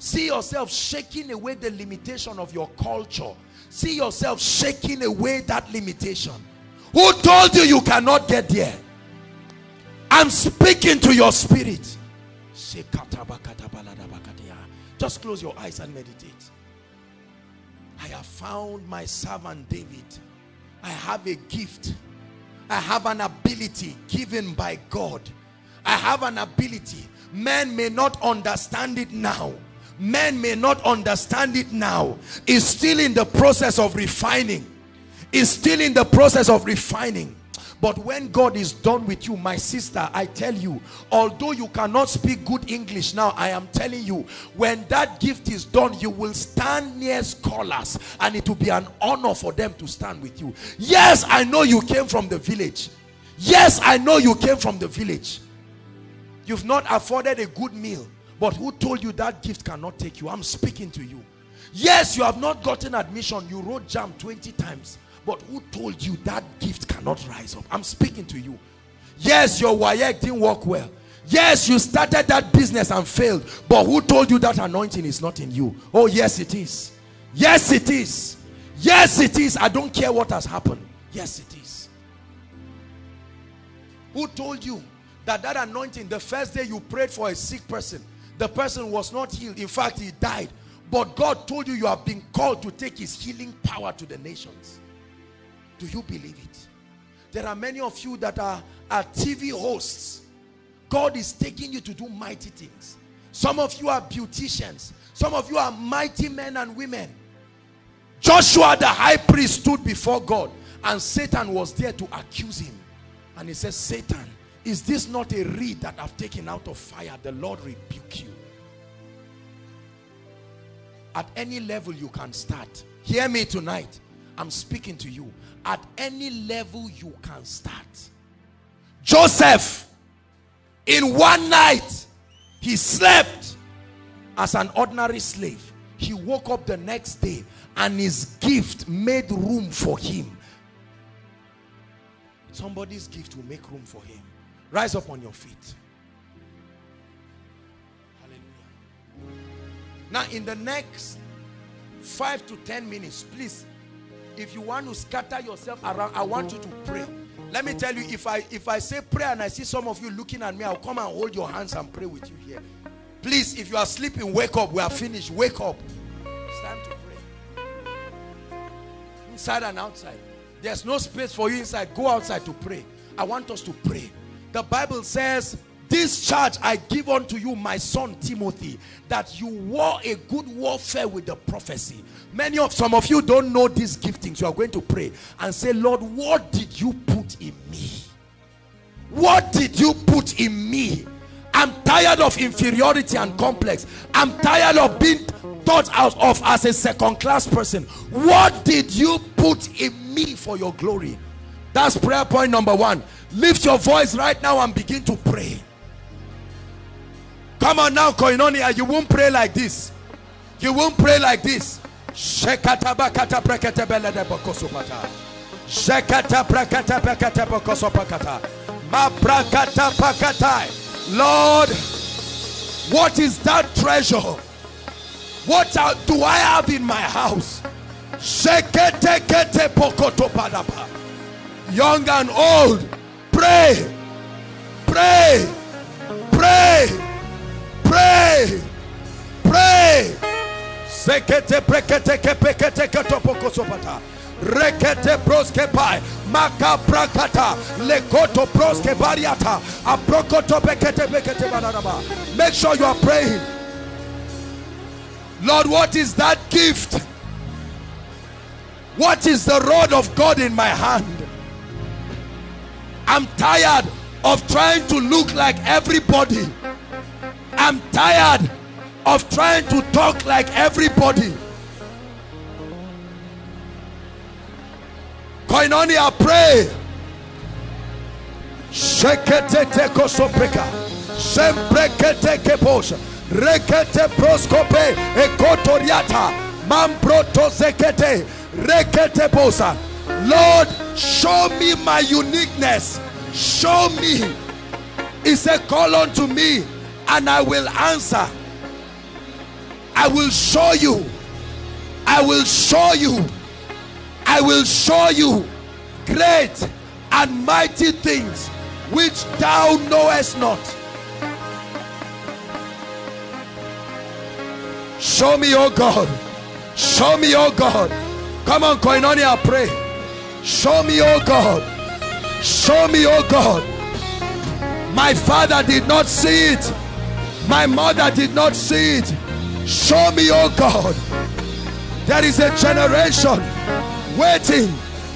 See yourself shaking away the limitation of your culture. See yourself shaking away that limitation. Who told you you cannot get there? I'm speaking to your spirit. Just close your eyes and meditate. I have found my servant David. I have a gift. I have an ability given by God. I have an ability. Men may not understand it now. Men may not understand it now. It's still in the process of refining. It's still in the process of refining. But when God is done with you, my sister, I tell you, although you cannot speak good English now, I am telling you, when that gift is done, you will stand near scholars and it will be an honor for them to stand with you. Yes, I know you came from the village. Yes, I know you came from the village. You've not afforded a good meal, but who told you that gift cannot take you? I'm speaking to you. Yes, you have not gotten admission. You wrote JAMB 20 times. But who told you that gift cannot rise up? I'm speaking to you. Yes, your WAEC didn't work well. Yes, you started that business and failed. But who told you that anointing is not in you? Oh, yes, it is. Yes, it is. Yes, it is. I don't care what has happened. Yes, it is. Who told you that that anointing, the first day you prayed for a sick person, the person was not healed. In fact, he died. But God told you you have been called to take his healing power to the nations. Do you believe it? There are many of you that are TV hosts. God is taking you to do mighty things. Some of you are beauticians. Some of you are mighty men and women. Joshua the high priest stood before God and Satan was there to accuse him. And he says, Satan, is this not a reed that I've taken out of fire? The Lord rebuke you. At any level you can start. Hear me tonight. I'm speaking to you. At any level you can start. Joseph, in one night, he slept as an ordinary slave. He woke up the next day and his gift made room for him. Somebody's gift will make room for him. Rise up on your feet. Hallelujah. Now in the next 5 to 10 minutes, please, if you want to scatter yourself around, I want you to pray. Let me tell you, if I say prayer and I see some of you looking at me, I'll come and hold your hands and pray with you here. Please, if you are sleeping, wake up. We are finished. Wake up. It's time to pray. Inside and outside. There's no space for you inside. Go outside to pray. I want us to pray. The Bible says, this charge I give unto you, my son Timothy, that you war a good warfare with the prophecy. Some of you don't know these giftings. You are going to pray and say, Lord, what did you put in me? What did you put in me? I'm tired of inferiority and complex. I'm tired of being thought of as a second-class person. What did you put in me for your glory? That's prayer point number one. Lift your voice right now and begin to pray. Come on now, Koinonia, you won't pray like this. You won't pray like this. Lord, what is that treasure? What do I have in my house? Young and old, pray, pray, pray, pray, pray. Sekete prekete kepekete ketopoko sopata. Rekete proske pai. Maka prakata. Lekoto proske bariata. Aprokoto pekete pekete bananaba. Make sure you are praying. Lord, what is that gift? What is the rod of God in my hand? I'm tired of trying to look like everybody. I'm tired of trying to talk like everybody. Koinonia, pray. Lord, show me my uniqueness. Show me. He said, call unto me and I will answer. I will show you. I will show you. I will show you great and mighty things which thou knowest not. Show me, O God. Show me, O God. Come on, Koinonia, pray. Show me, O God. Show me, O God. My father did not see it. My mother did not see it. Show me, O God. There is a generation waiting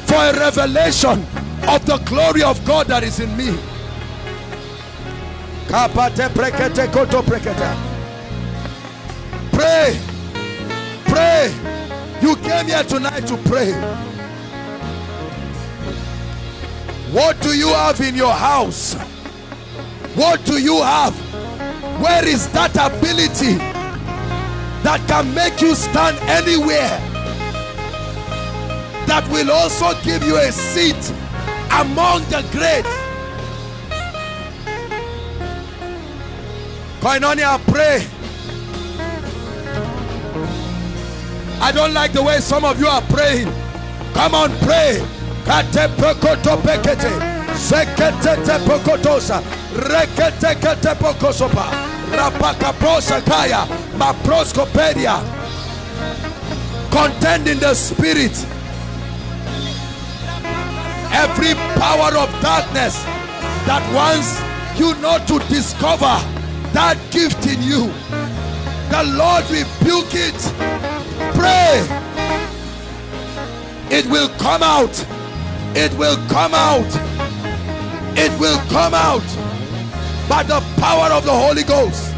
for a revelation of the glory of God that is in me. Pray. Pray. You came here tonight to pray. What do you have in your house? What do you have? Where is that ability that can make you stand anywhere, that will also give you a seat among the great? Koinonia, pray. I don't like the way some of you are praying. Come on, pray. Contend in the spirit. Every power of darkness that wants you not to discover that gift in you, the Lord rebuke it. Pray. It will come out. It will come out. It will come out by the power of the Holy Ghost.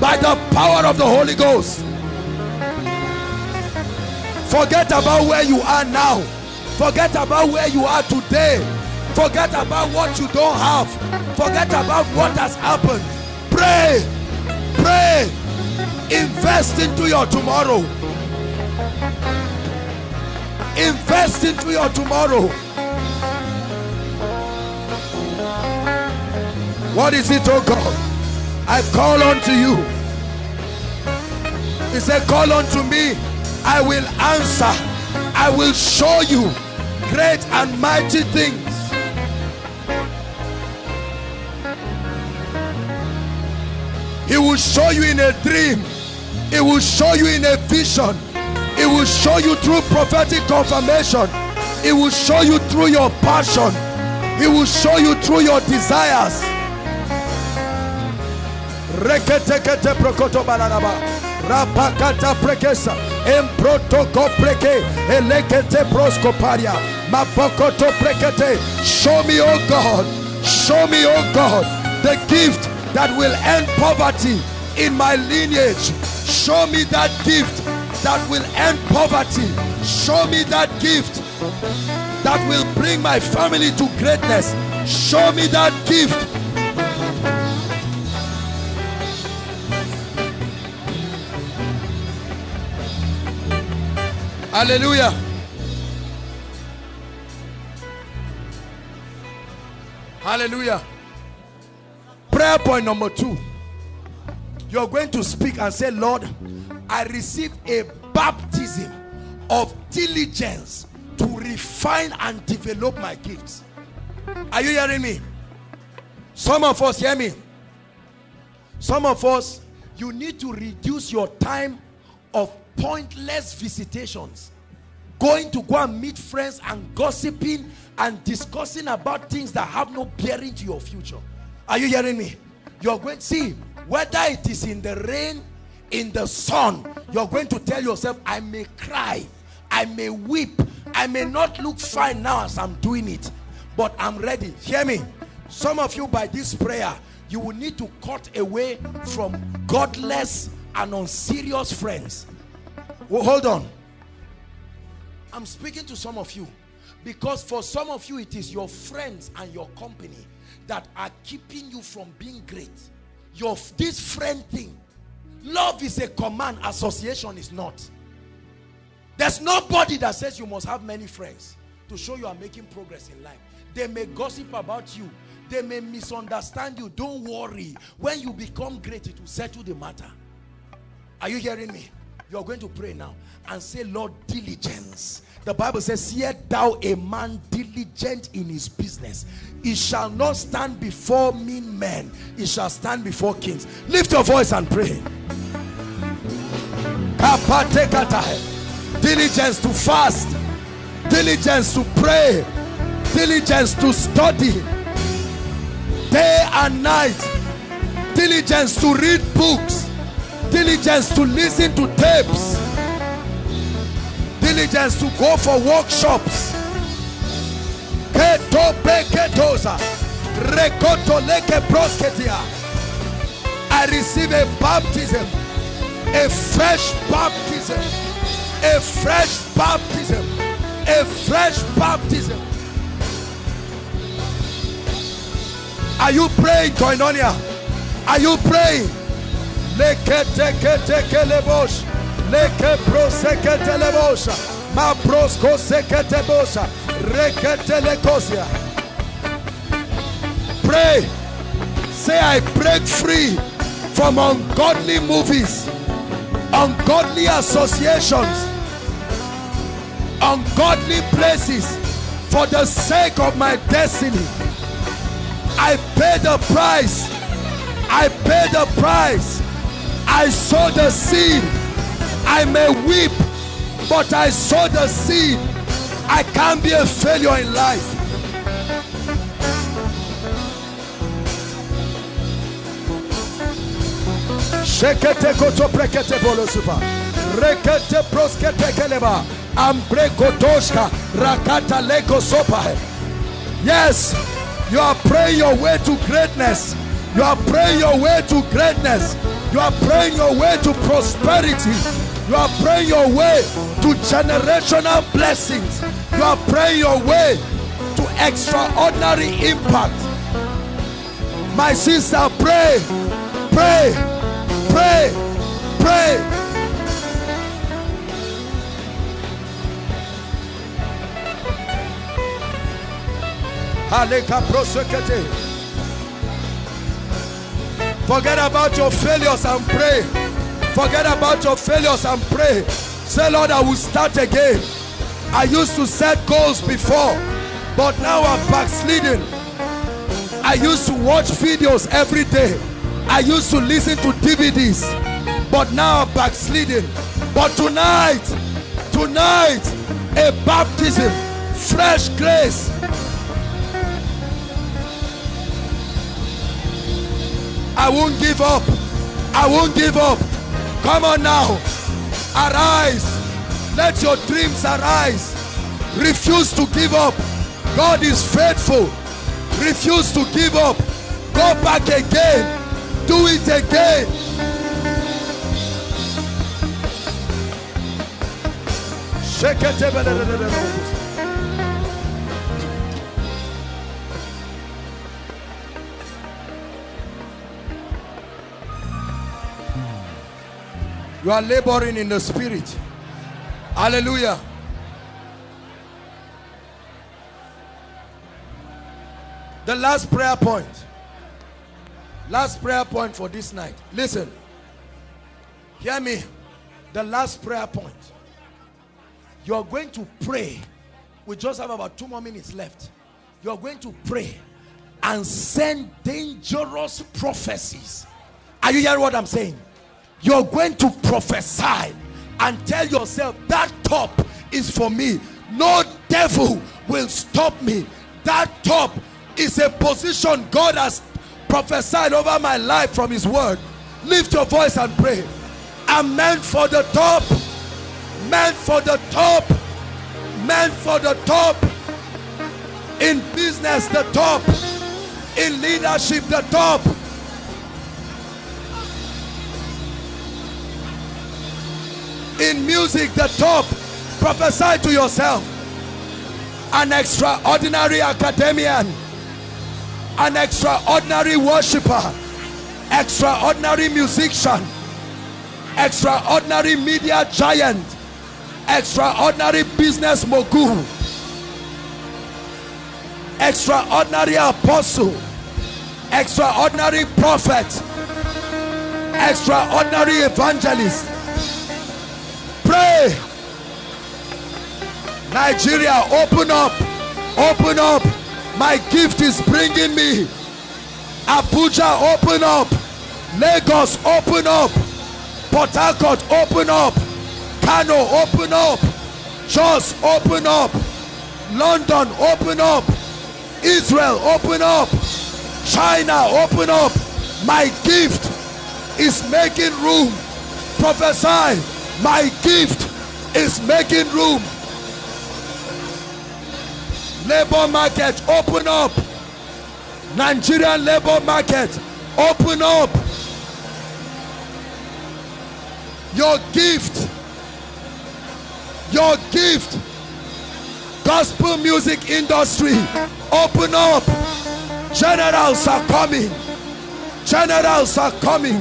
By the power of the Holy Ghost. Forget about where you are now. Forget about where you are today. Forget about what you don't have. Forget about what has happened. Pray. Pray. Invest into your tomorrow. Invest into your tomorrow. What is it, oh God? I call unto you. He said, call unto me. I will answer. I will show you great and mighty things. He will show you in a dream. He will show you in a vision. He will show you through prophetic confirmation. He will show you through your passion. He will show you through your desires. Show me, oh God. Show me, oh God, the gift that will end poverty in my lineage. Show me that gift that will end poverty. Show me that gift that will bring my family to greatness. Show me that gift. Hallelujah. Hallelujah. Prayer point number 2. You're going to speak and say, Lord, I receive a baptism of diligence to refine and develop my gifts. Are you hearing me? Some of us, hear me. Some of us, you need to reduce your time of pointless visitations. Going to go and meet friends and gossiping and discussing about things that have no bearing to your future. Are you hearing me? You're going to see, whether it is in the rain, in the sun, you're going to tell yourself, I may cry, I may weep, I may not look fine now as I'm doing it, but I'm ready. Hear me? Some of you, by this prayer, You will need to cut away from godless and unserious friends. Well, hold on. I'm speaking to some of you, because for some of you it is your friends and your company that are keeping you from being great. This friend thing, love is a command, association is not. There's nobody that says you must have many friends to show you are making progress in life. They may gossip about you, they may misunderstand you. Don't worry, when you become great it will settle the matter. Are you hearing me? You are going to pray now and say, Lord, diligence. The Bible says, see thou a man diligent in his business, he shall not stand before mean men, he shall stand before kings. Lift your voice and pray. Diligence to fast, diligence to pray, diligence to study day and night, diligence to read books, diligence to listen to tapes, diligence to go for workshops. I receive a baptism, a fresh baptism, a fresh baptism, a fresh baptism. Are you praying, Koinonia? Are you praying? Pray. Say, I break free from ungodly movies, ungodly associations, ungodly places, for the sake of my destiny. I pay the price. I pay the price. I sow the seed. I may weep, but I sow the seed. I can't be a failure in life. Yes, you are praying your way to greatness. You are praying your way to greatness. You are praying your way to prosperity. You are praying your way to generational blessings. You are praying your way to extraordinary impact. My sister, pray, pray, pray, pray. Forget about your failures and pray. Forget about your failures and pray. Say, Lord, I will start again. I used to set goals before, but now I'm backsliding. I used to watch videos every day. I used to listen to DVDs, but now I'm backsliding. But tonight, a baptism, fresh grace. I won't give up. I won't give up. Come on now. Arise. Let your dreams arise. Refuse to give up. God is faithful. Refuse to give up. Go back again. Do it again. You are laboring in the spirit. Hallelujah. The last prayer point. Last prayer point for this night. Listen. Hear me. The last prayer point. You are going to pray. We just have about 2 more minutes left. You are going to pray and send dangerous prophecies. Are you hearing what I'm saying? You're going to prophesy and tell yourself, that top is for me. No devil will stop me. That top is a position God has prophesied over my life from his word. Lift your voice and pray. I'm meant for the top. Meant for the top. Meant for the top. In business, the top. In leadership, the top. in music, the top. Prophesy to yourself. An extraordinary academician, an extraordinary worshiper, extraordinary musician, extraordinary media giant, extraordinary business mogul, extraordinary apostle, extraordinary prophet, extraordinary evangelist. Pray. Nigeria, open up, open up. My gift is bringing me. Abuja, open up. Lagos, open up. Port Harcourt, open up. Kano, open up. Jos, open up. London, open up. Israel, open up. China, open up. My gift is making room. Prophesy, my gift is making room. Labor market, open up. Nigerian labor market, open up. Your gift, gospel music industry, open up. Generals are coming. Generals are coming.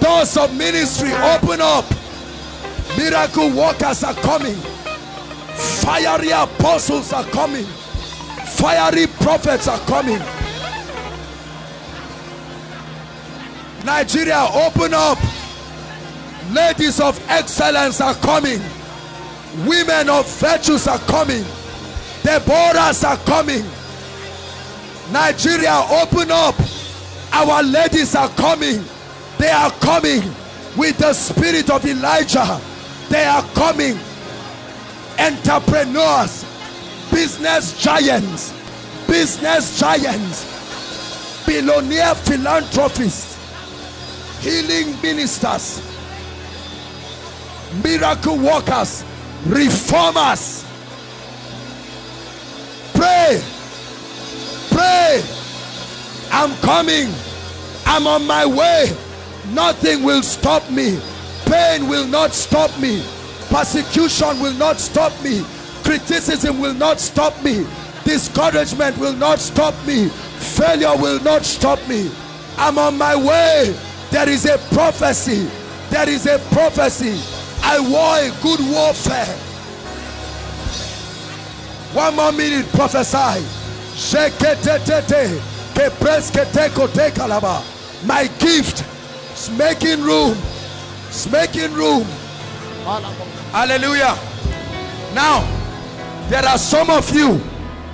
Doors of ministry, open up. Miracle workers are coming. Fiery apostles are coming. Fiery prophets are coming. Nigeria, open up. Ladies of excellence are coming. Women of virtues are coming. Deborahs are coming. Nigeria, open up. Our ladies are coming. They are coming with the spirit of Elijah. They are coming. Entrepreneurs, business giants, business giants, billionaire philanthropists, healing ministers, miracle workers, reformers. Pray, pray. I'm coming. I'm on my way. Nothing will stop me. Pain will not stop me. Persecution will not stop me. Criticism will not stop me. Discouragement will not stop me. Failure will not stop me. I'm on my way. There is a prophecy. There is a prophecy. I war a good warfare. 1 more minute, prophesy. My gift is making room. It's making room. Hallelujah. Now, there are some of you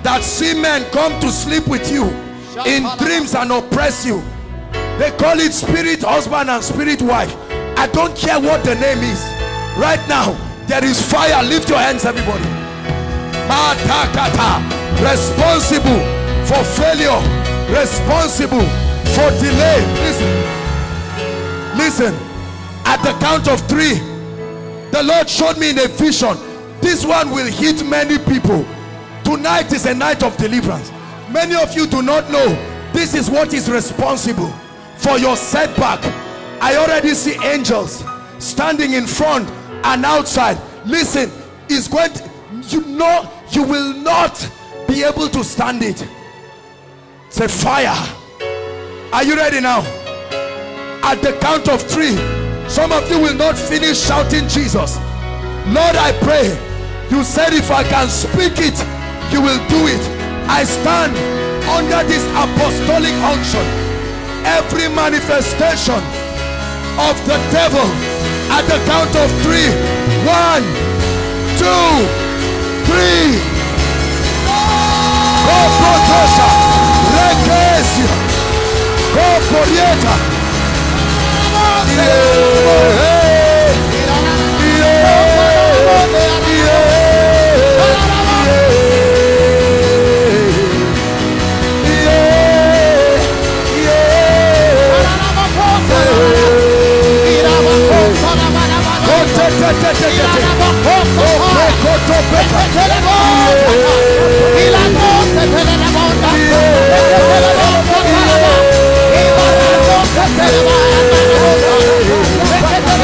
that see men come to sleep with you in dreams and oppress you. They call it spirit husband and spirit wife. I don't care what the name is. Right now, there is fire. Lift your hands, everybody. Responsible for failure. Responsible for delay. Listen. Listen. At the count of 3, the Lord showed me in a vision, this one will hit many people. Tonight is a night of deliverance. Many of you do not know, this is what is responsible for your setback. I already see angels standing in front and outside. Listen, it's going to, you know, you will not be able to stand it. It's a fire. Are you ready now? At the count of 3, some of you will not finish shouting Jesus. Lord, I pray. You said if I can speak it, you will do it. I stand under this apostolic unction. Every manifestation of the devil, at the count of 3. 1, 2, 3. Go protesta. Requesia. Go porieta. Yeah.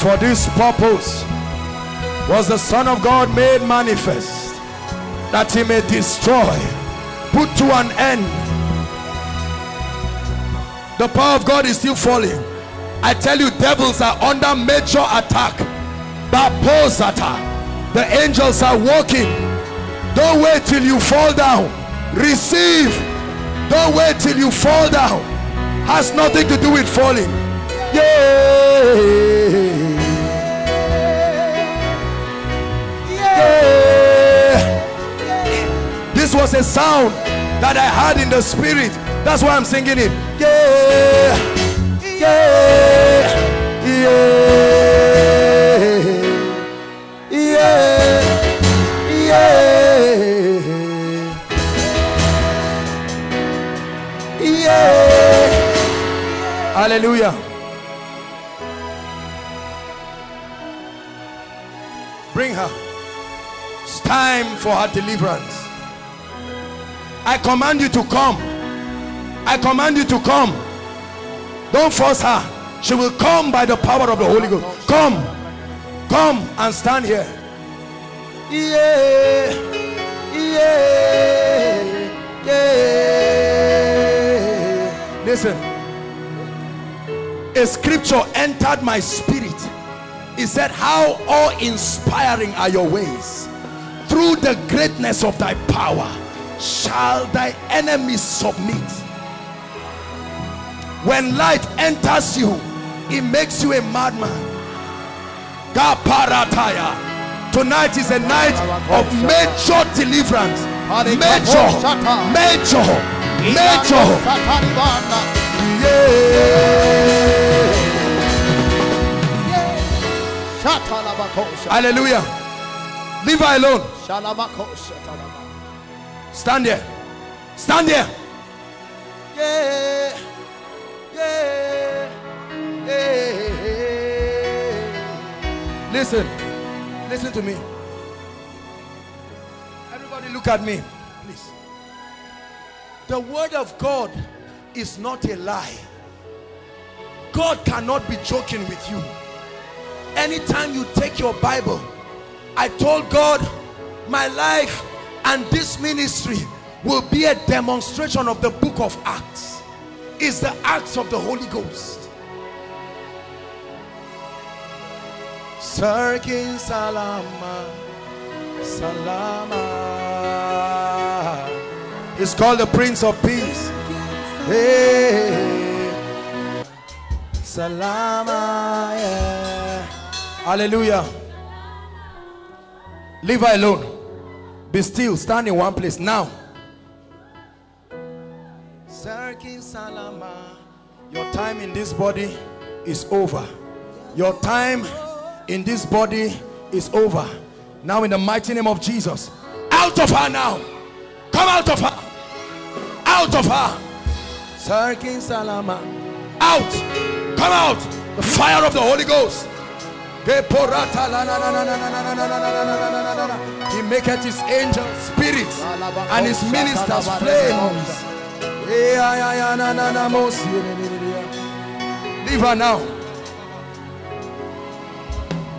For this purpose was the Son of God made manifest, that he may destroy, put to an end. The power of God is still falling. I tell you, devils are under major attack. The angels are walking. Don't wait till you fall down. Receive. Don't wait till you fall down. Has nothing to do with falling. Yeah. This was a sound that I heard in the spirit. That's why I'm singing it. Hallelujah. Bring her. It's time for her deliverance. I command you to come. I command you to come. Don't force her. She will come by the power of the Holy Ghost. Come. Come and stand here. Listen. A scripture entered my spirit. It said, how awe-inspiring are your ways. Through the greatness of thy power shall thy enemies submit. When light enters you, it makes you a madman. Tonight is a night of major deliverance. Major. Hallelujah. Leave her alone. Stand there. Stand there. Listen. Listen to me. Everybody look at me, please. The word of God is not a lie. God cannot be joking with you. Anytime you take your Bible, I told God, my life and this ministry will be a demonstration of the book of Acts. It's the Acts of the Holy Ghost. Sarkin Salama, Salama. It's called the Prince of Peace. Hey, Salama, yeah. Hallelujah. Leave her alone. Be still. Stand in one place now. Sarkin Salama. Your time in this body is over. Your time in this body is over. Now, in the mighty name of Jesus, out of her now. Come out of her. Out of her. Sarkin Salama. Out. Come out. The fire of the Holy Ghost. He maketh his angels spirits and his ministers flames. Leave her now.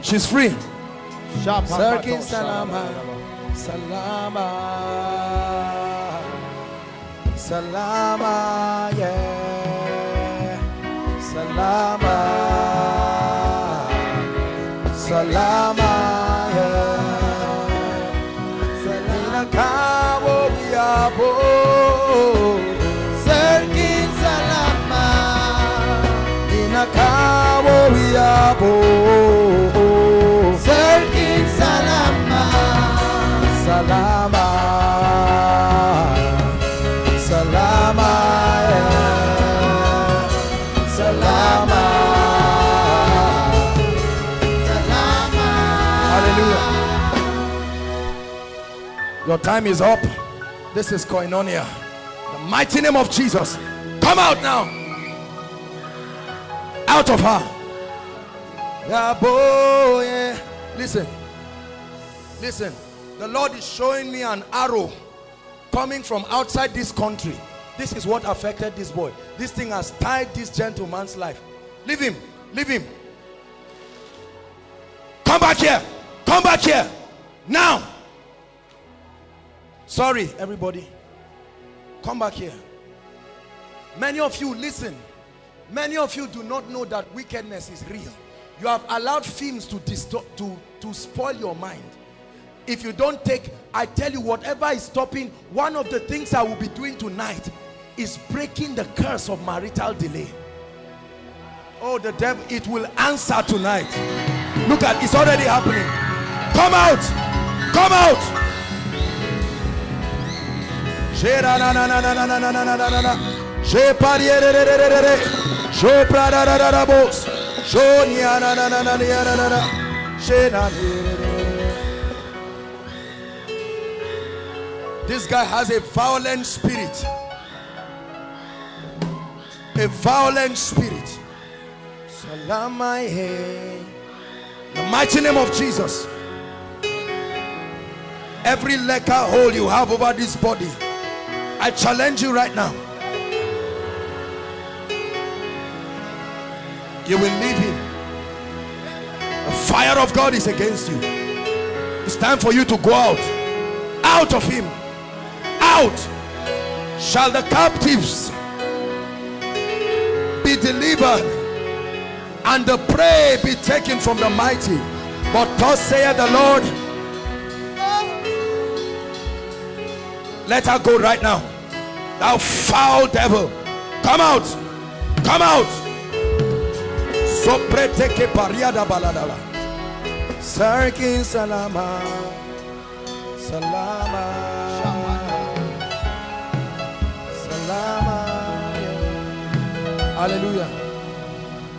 She's free. Sarkin Salama. Salama. Salama, yeah. Salama. Salama, yeah. Salina Cabo, Biabo. Serkin Salama. Ina Cabo, Biabo. Serkin Salama. Salama. Your time is up. This is Koinonia. The mighty name of Jesus. Come out now. Out of her. Yeah, boy, yeah. Listen. Listen. The Lord is showing me an arrow coming from outside this country. This is what affected this boy. This thing has tied this gentleman's life. Leave him. Leave him. back here. Come back here. Now. Sorry, everybody. Come back here. Many of you, listen. Many of you do not know that wickedness is real. You have allowed films to distort, to spoil your mind. If you don't take, I tell you, whatever is stopping, one of the things I will be doing tonight is breaking the curse of marital delay. Oh, the devil, it will answer tonight. Look at, it's already happening. Come out! Come out! This guy has a violent spirit. A violent spirit. The mighty name of Jesus. Every lecker hole you have over this body, I challenge you right now. You will leave him. The fire of God is against you. It's time for you to go out. Out of him. Out. Shall the captives be delivered, and the prey be taken from the mighty. But thus saith the Lord. Let her go right now. Thou foul devil. Come out. Come out. Sarkin salama. Salama. Salama. Hallelujah.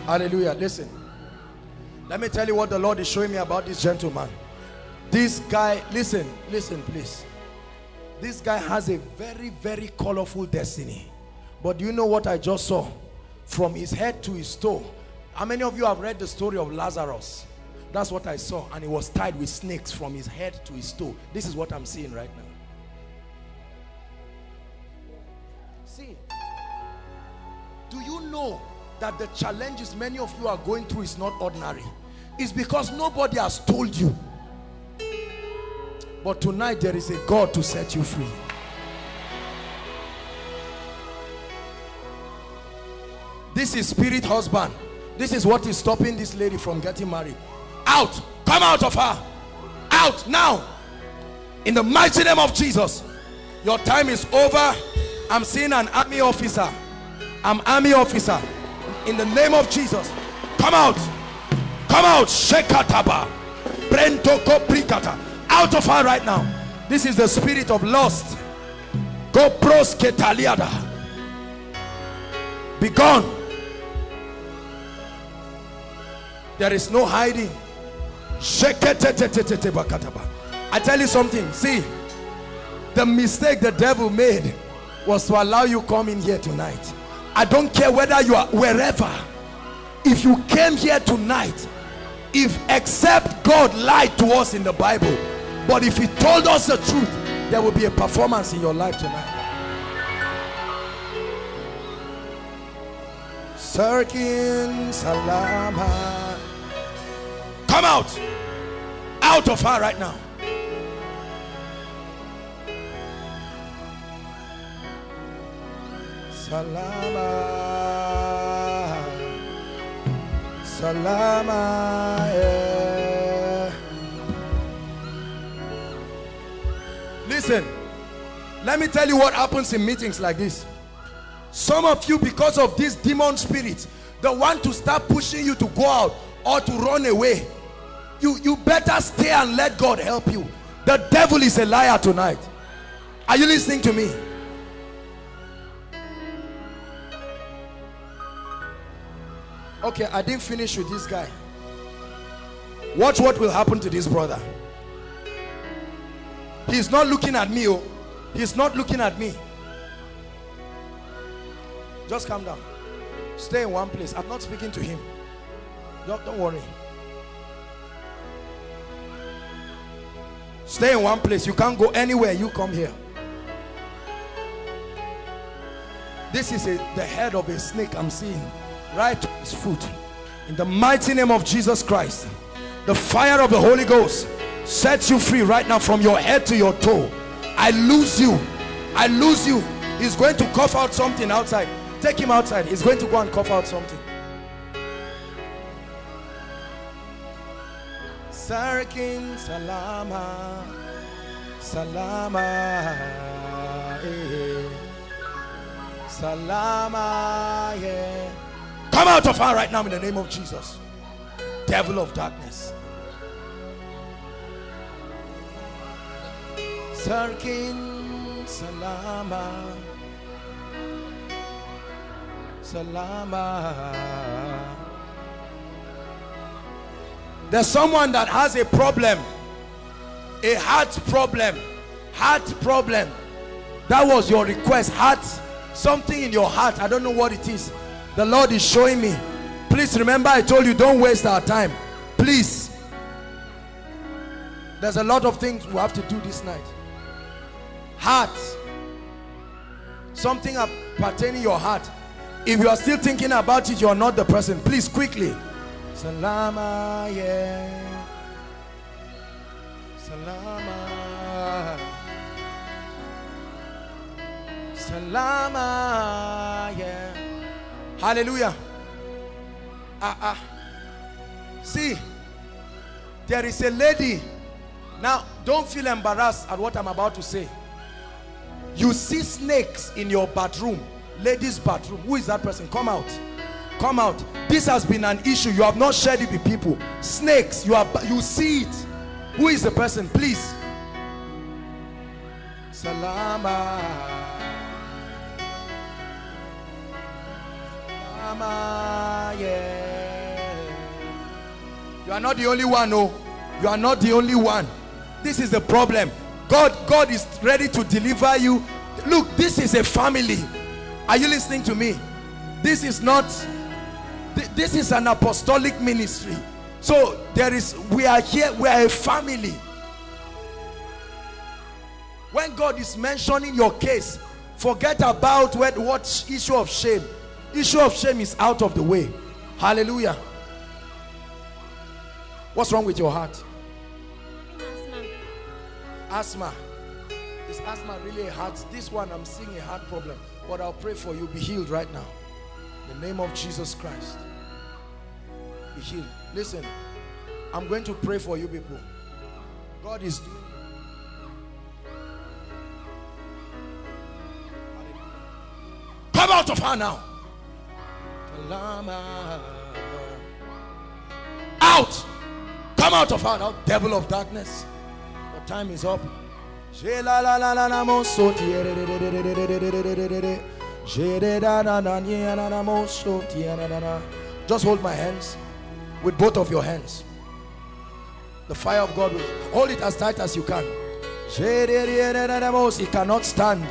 Hallelujah. Listen, let me tell you what the Lord is showing me about this gentleman. This guy, listen, listen please. This guy has a very, very colorful destiny. But do you know what I just saw? From his head to his toe. How many of you have read the story of Lazarus? That's what I saw. And he was tied with snakes from his head to his toe. This is what I'm seeing right now. See, do you know that the challenges many of you are going through is not ordinary? It's because nobody has told you. But tonight there is a God to set you free. This is spirit husband. This is what is stopping this lady from getting married. Out. Come out of her. Out now. In the mighty name of Jesus. Your time is over. I'm seeing an army officer. I'm army officer. In the name of Jesus, come out. Come out. Shekataba. Brentoko prikata. Out of her right now. This is the spirit of lust. Go pros ketaliada. Be gone. There is no hiding. I tell you something. See, the mistake the devil made was to allow you come in here tonight. I don't care whether you are wherever. If you came here tonight, if except God lied to us in the Bible, but if he told us the truth, there will be a performance in your life tonight. Sarkin salama. Come out. Out of her right now. Salama, salama, yeah. Listen, let me tell you what happens in meetings like this. Some of you, because of this demon spirit, the one to start pushing you to go out or to run away, you better stay and let God help you. The devil is a liar tonight. Are you listening to me? Okay, I didn't finish with this guy. Watch what will happen to this brother. He's not looking at me. Oh, he's not looking at me. Just calm down. Stay in one place. I'm not speaking to him. Don't worry. Stay in one place. You can't go anywhere. You come here. This is the head of a snake I'm seeing. Right to his foot, in the mighty name of Jesus Christ. The fire of the Holy Ghost sets you free right now from your head to your toe. I lose you. I lose you. He's going to cough out something outside. Take him outside. He's going to go and cough out something. Sarkin Salama, Salama, eh, Salama, yeah. Come out of her right now in the name of Jesus. Devil of darkness. Sarkin Salama, Salama. There's someone that has a problem, a heart problem, heart problem. That was your request, heart, something in your heart. I don't know what it is. The Lord is showing me. Please remember, I told you, don't waste our time. Please. There's a lot of things we have to do this night. Heart. Something pertaining to your heart. If you are still thinking about it, you are not the person. Please, quickly. Salama, yeah. Salama. Salama, yeah. Hallelujah. See, there is a lady. Now, don't feel embarrassed at what I'm about to say. You see snakes in your bathroom, ladies' bathroom. Who is that person? Come out. Come out. This has been an issue. You have not shared it with people. Snakes, you see it. Who is the person? Please. Salama. Salama, yeah. You are not the only one, no. You are not the only one. This is the problem. God is ready to deliver you. Look, this is a family. Are you listening to me? This is not... This is an apostolic ministry. So we are here, we are a family. When God is mentioning your case, forget about what issue of shame. Issue of shame is out of the way. Hallelujah. What's wrong with your heart? Asthma. Is asthma really a heart? This one, I'm seeing a heart problem. But I'll pray for you. Be healed right now. In the name of Jesus Christ. Be healed. Listen, I'm going to pray for you people. God is... Come out of her now. Out. Come out of her now, devil of darkness. Your time is up. Just hold my hands with both of your hands. The fire of God will hold it as tight as you can. It cannot stand.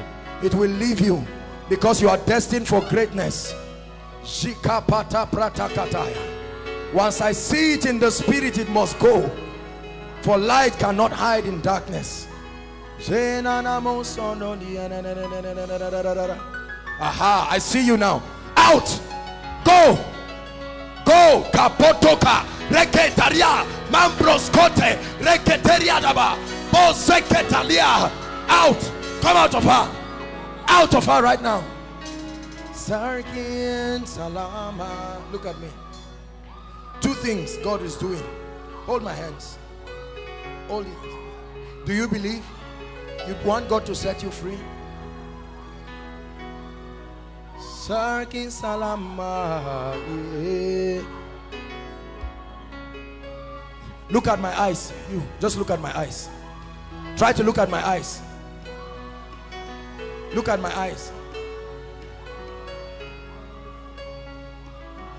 It will leave you because you are destined for greatness. Once I see it in the spirit, it must go. For light cannot hide in darkness. Aha, I see you now. Out! Go! Go! Kapotoka! Reketaria! Mambroskote! Reketeria daba! Boseketalia! Out! Come out of her! Out of her right now! Sarkin Salama. Look at me. Two things God is doing. Hold my hands. Hold it. Do you believe? You want God to set you free? Sarkin Salama. Look at my eyes. You just look at my eyes. Try to look at my eyes. Look at my eyes.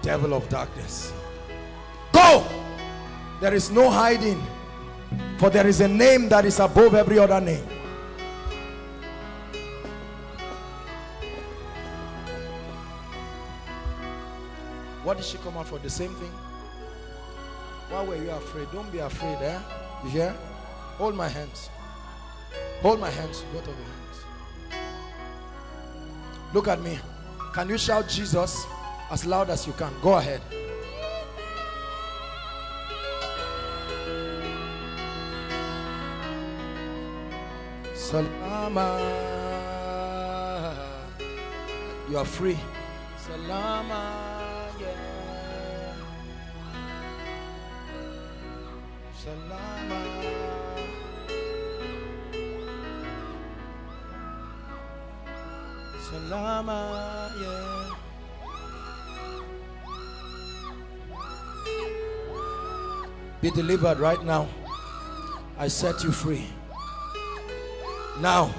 Devil of darkness. Go! There is no hiding, for there is a name that is above every other name. What did she come out for? The same thing? Why were you afraid? Don't be afraid, eh? You hear? Hold my hands. Hold my hands. Both of your hands. Look at me. Can you shout Jesus as loud as you can? Go ahead. Salama. You are free. Salama. Yeah. Salama. Salama. Yeah. Be delivered right now. I set you free. Now.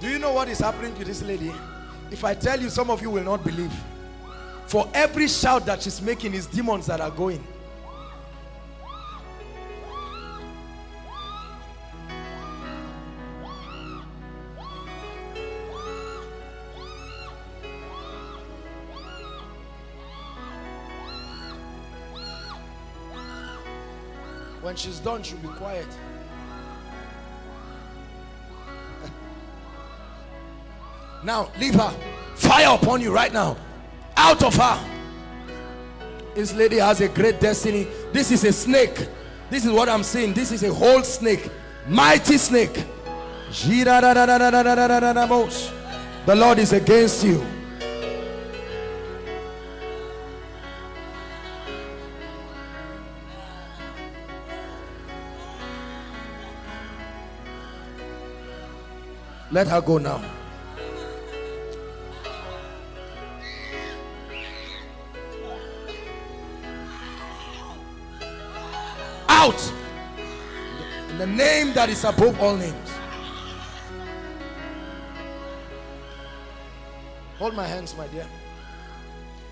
Do you know what is happening to this lady? If I tell you, some of you will not believe. For every shout that she's making is demons that are going. When she's done, she'll be quiet. Now, leave her. Fire upon you right now. Out of her. This lady has a great destiny. This is a snake. This is what I'm seeing. This is a whole snake. Mighty snake. The Lord is against you. Let her go now. Out. In the name that is above all names. Hold my hands, my dear.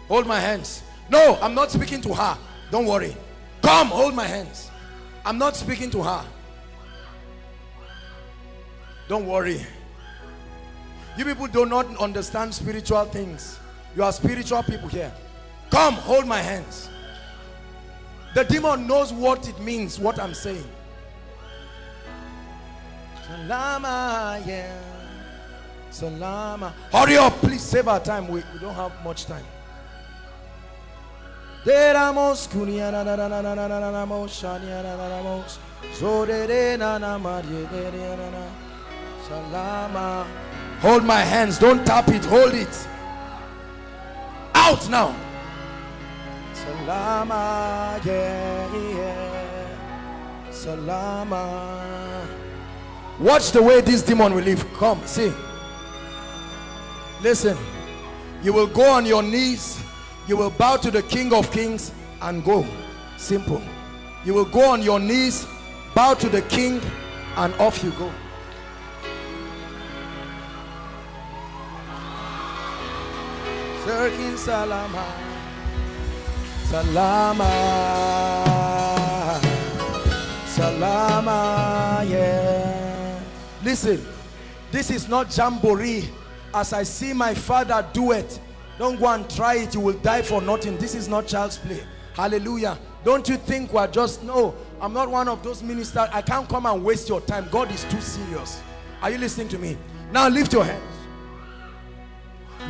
Hold my hands. No, I'm not speaking to her. Don't worry. Come, hold my hands. I'm not speaking to her. Don't worry. You people do not understand spiritual things. You are spiritual people here. Come, hold my hands. The demon knows what it means, what I'm saying. Salama, yeah. Salama. Hurry up, please save our time. We don't have much time. Salama. Hold my hands. Don't tap it. Hold it. Out now. Salama, yeah, yeah. Salama. Watch the way this demon will leave. Come, see. Listen. You will go on your knees. You will bow to the King of Kings and go. Simple. You will go on your knees, bow to the King, and off you go. Sirkin Salama, Salama, Salama, yeah. Listen, this is not jamboree. As I see my father do it, don't go and try it. You will die for nothing. This is not child's play. Hallelujah. Don't you think we're just, no, I'm not one of those ministers. I can't come and waste your time. God is too serious. Are you listening to me? Now lift your hands.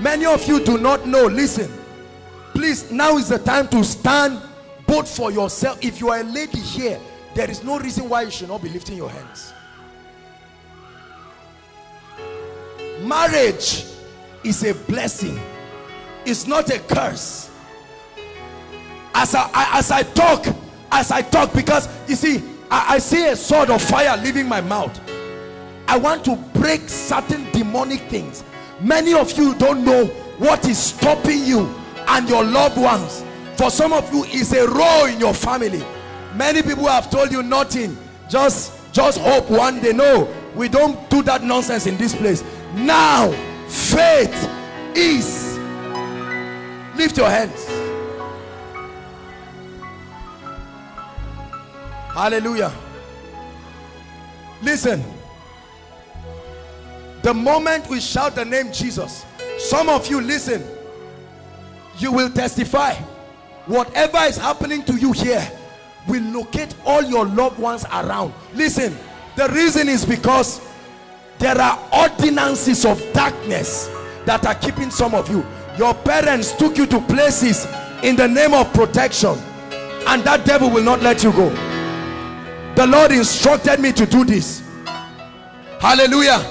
Many of you do not know. Listen, please, now is the time to stand both for yourself. If you are a lady here, there is no reason why you should not be lifting your hands. Marriage is a blessing. It's not a curse. As I talk, because you see, I see a sword of fire leaving my mouth. I want to break certain demonic things. Many of you don't know what is stopping you and your loved ones. For some of you, it's a row in your family. Many people have told you nothing. Just hope one day. No, we don't do that nonsense in this place. Now, faith is. Lift your hands. Hallelujah. Listen. The moment we shout the name Jesus, some of you, listen, you will testify. Whatever is happening to you here will locate all your loved ones around. Listen, the reason is because there are ordinances of darkness that are keeping some of you. Your parents took you to places in the name of protection, and that devil will not let you go. The Lord instructed me to do this. Hallelujah.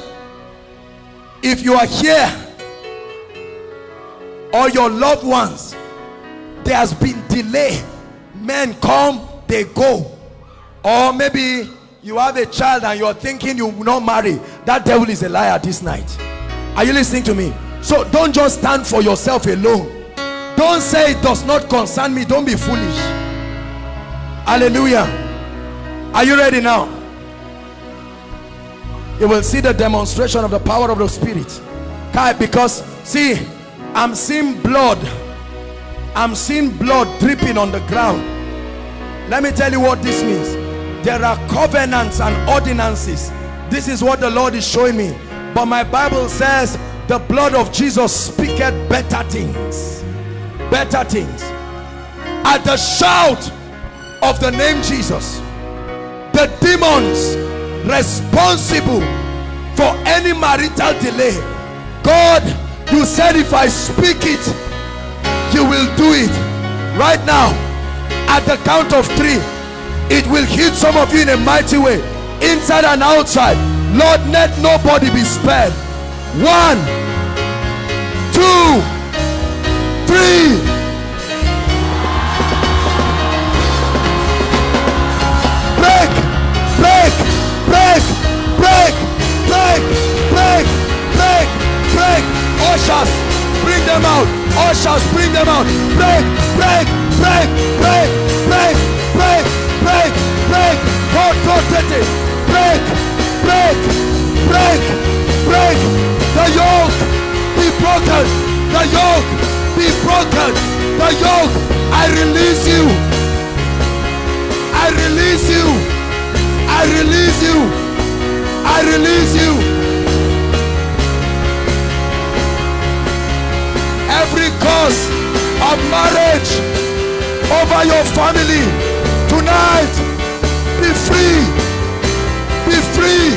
If you are here, or your loved ones, there has been delay. Men come, they go. Or maybe you have a child and you're thinking you will not marry. That devil is a liar this night. Are you listening to me? So don't just stand for yourself alone. Don't say it does not concern me. Don't be foolish. Hallelujah. Are you ready now? You will see the demonstration of the power of the Spirit. Because see, I'm seeing blood. I'm seeing blood dripping on the ground. Let me tell you what this means. There are covenants and ordinances. This is what the Lord is showing me. But my Bible says the blood of Jesus speaketh better things. Better things. At the shout of the name Jesus, the demons responsible for any marital delay, God, you said if I speak it, you will do it. Right now, at the count of 3, it will hit some of you in a mighty way, inside and outside. Lord, let nobody be spared. 1, 2, 3. Break, break, break, break, break, break, break, break. Ushers, bring them out. Ushers, bring them out. Break, break, break, break, break, break, break, break. God protect it. Break, break, break, break. The yoke be broken. The yoke be broken. The yoke. I release you. I release you. I release you. I release you. Every cause of marriage over your family tonight, be free. Be free.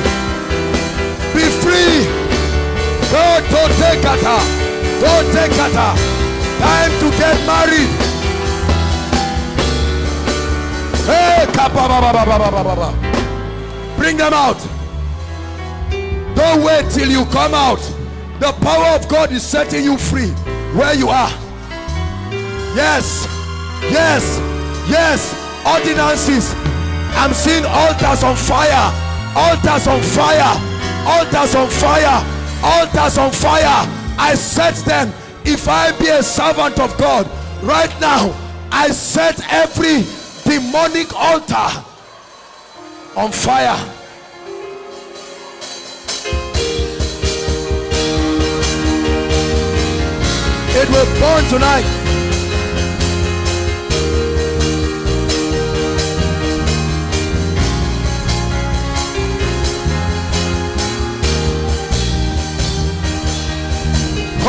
Be free. Don't take at her. Don't take at her. Time to get married. Hey, bring them out. Don't wait till you come out. The power of God is setting you free where you are. Yes, yes, yes. Ordinances. I'm seeing altars on fire. Altars on fire. Altars on fire. Altars on fire. I set them. If I be a servant of God, right now, I set every demonic altar on fire. It will burn tonight.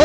I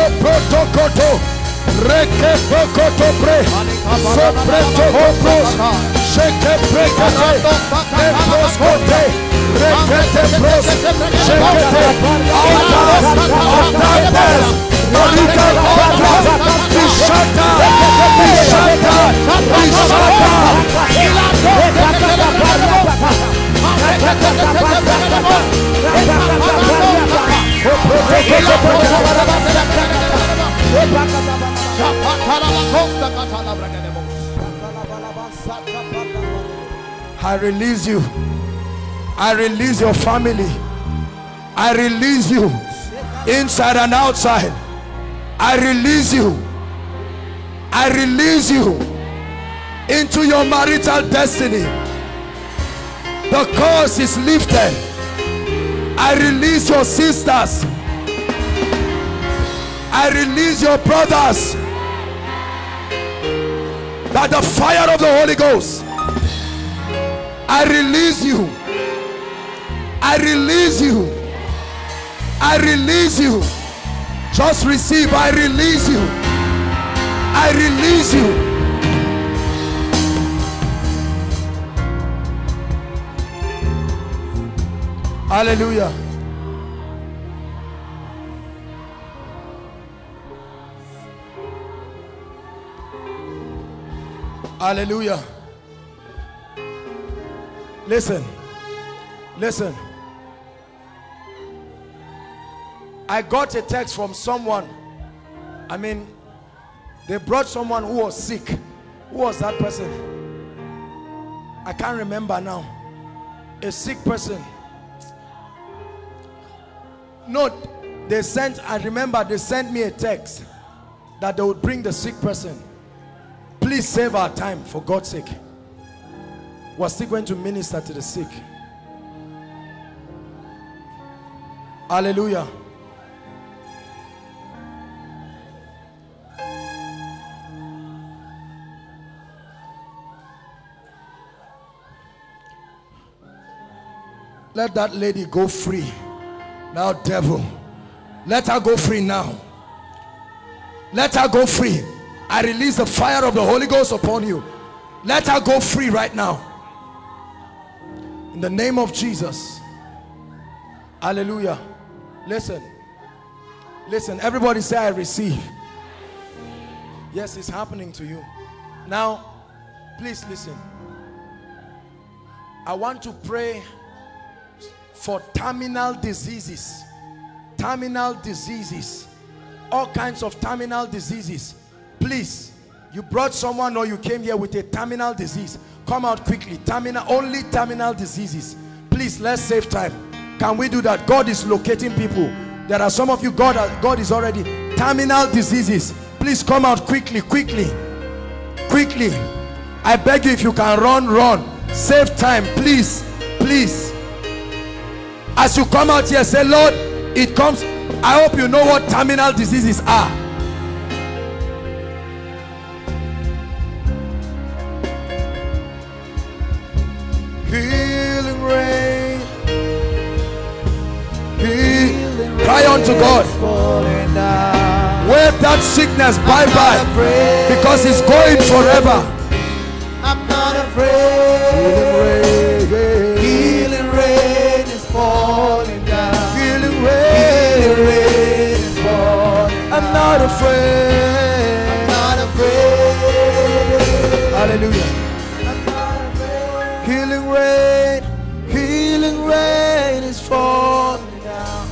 release you. I release your family. I release you inside and outside. I release you. I release you into your marital destiny. The curse is lifted. I release your sisters. I release your brothers. By the fire of the Holy Ghost, I release you. I release you. I release you. Just receive. I release you. I release you. Hallelujah. Hallelujah. Listen. I got a text from someone. I mean, they brought someone who was sick. Who was that person? I can't remember now. A sick person. No, they sent me a text that they would bring the sick person. Please save our time, for God's sake. We're still going to minister to the sick. Hallelujah. Let that lady go free now, devil. Let her go free now. Let her go free. I release the fire of the Holy Ghost upon you. Let her go free right now, in the name of Jesus. Hallelujah. Listen, everybody say, I receive. Yes, it's happening to you now. Please listen. I want to pray for terminal diseases, all kinds of terminal diseases. Please, you brought someone or you came here with a terminal disease, come out quickly. Only terminal diseases. Please, let's save time. Can we do that? God is locating people. There are some of you, God is already. Terminal diseases, please come out quickly. I beg you, if you can run, save time. Please, as you come out here, say, Lord, it comes. I hope you know what terminal diseases are. Healing rain, healing. Cry unto God. Wave that sickness bye-bye, because it's going forever. I'm not afraid. I'm not afraid. Hallelujah. I'm not afraid. Healing rain is falling down.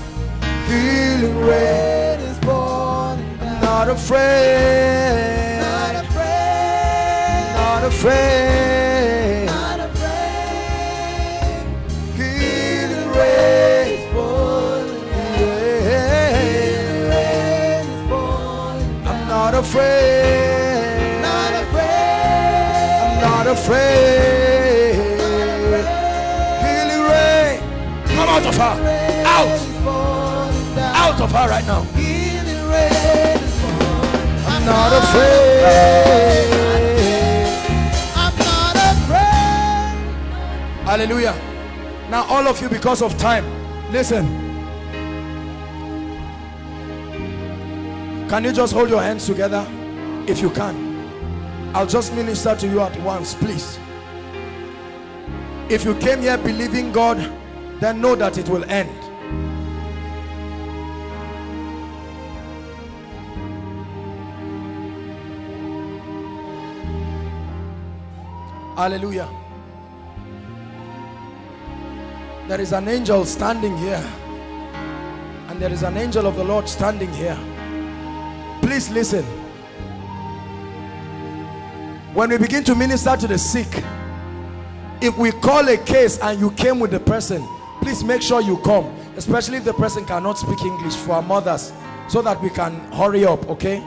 Healing rain is falling down. Not afraid. Healing rain is falling down. Healing rain is falling down. I'm not afraid. Afraid. Healing rain, come out of her, out of her right now. I'm not afraid. I'm not afraid. Hallelujah. Now all of you, because of time, listen. Can you just hold your hands together if you can? I'll just minister to you at once, please. If you came here believing God, then know that it will end. Hallelujah. There is an angel standing here, and there is an angel of the Lord standing here. Please listen. When we begin to minister to the sick, if we call a case and you came with the person, please make sure you come, especially if the person cannot speak English, for our mothers, so that we can hurry up, okay?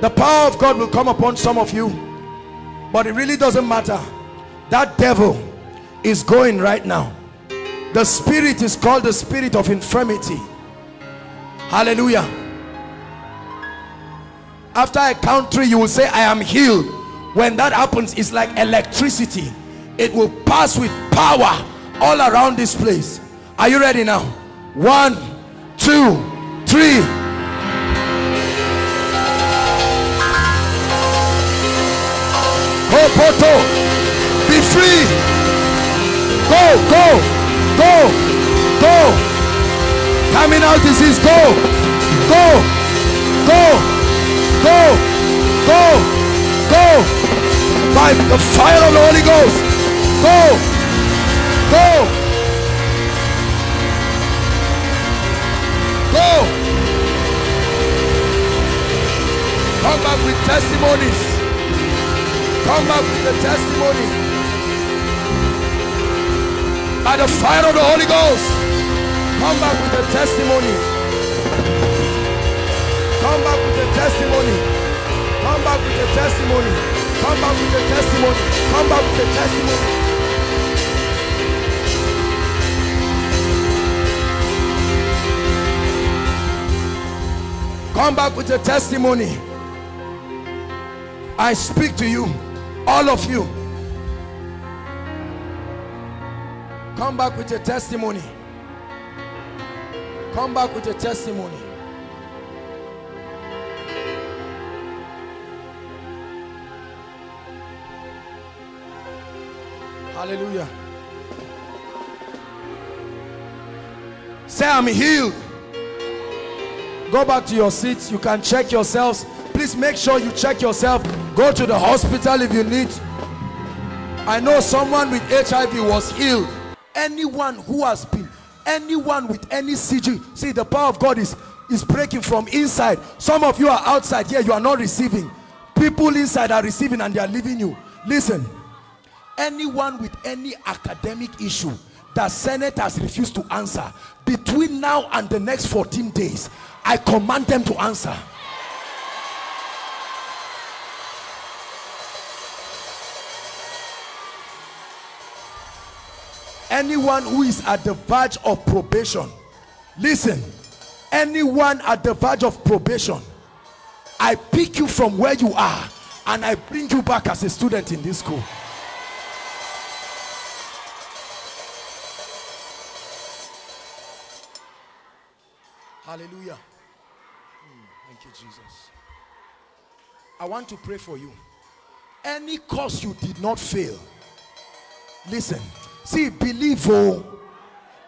The power of God will come upon some of you, but it really doesn't matter. That devil is going right now. The spirit is called the spirit of infirmity. Hallelujah. After I count three, you will say, I am healed. When that happens, it's like electricity. It will pass with power all around this place. Are you ready now? 1, 2, 3. Go, Poto. Be free. Go. Terminal disease, go. Go. Go by the fire of the Holy Ghost. Go. Go. Go. Come back with testimonies. Come back with the testimony. By the fire of the Holy Ghost. Come back with the testimony. Come back with the testimony. Come back with the testimony. Come back with the testimony. Come back with the testimony. Come back with the testimony. I speak to you, all of you. Come back with your testimony. Come back with your testimony. Hallelujah. Say, I'm healed. Go back to your seats. You can check yourselves. Please make sure you check yourself. Go to the hospital if you need. I know someone with HIV was healed. Anyone who has been, anyone with any CG. See, the power of God is breaking from inside. Some of you are outside here. You are not receiving. People inside are receiving and they are leaving you. Listen. Anyone with any academic issue that Senate has refused to answer, between now and the next 14 days, I command them to answer. Anyone who is at the verge of probation, listen, anyone at the verge of probation, I pick you from where you are and I bring you back as a student in this school. Hallelujah. Thank you, Jesus. I want to pray for you. Any cause you did not fail. Listen. See, believe, oh,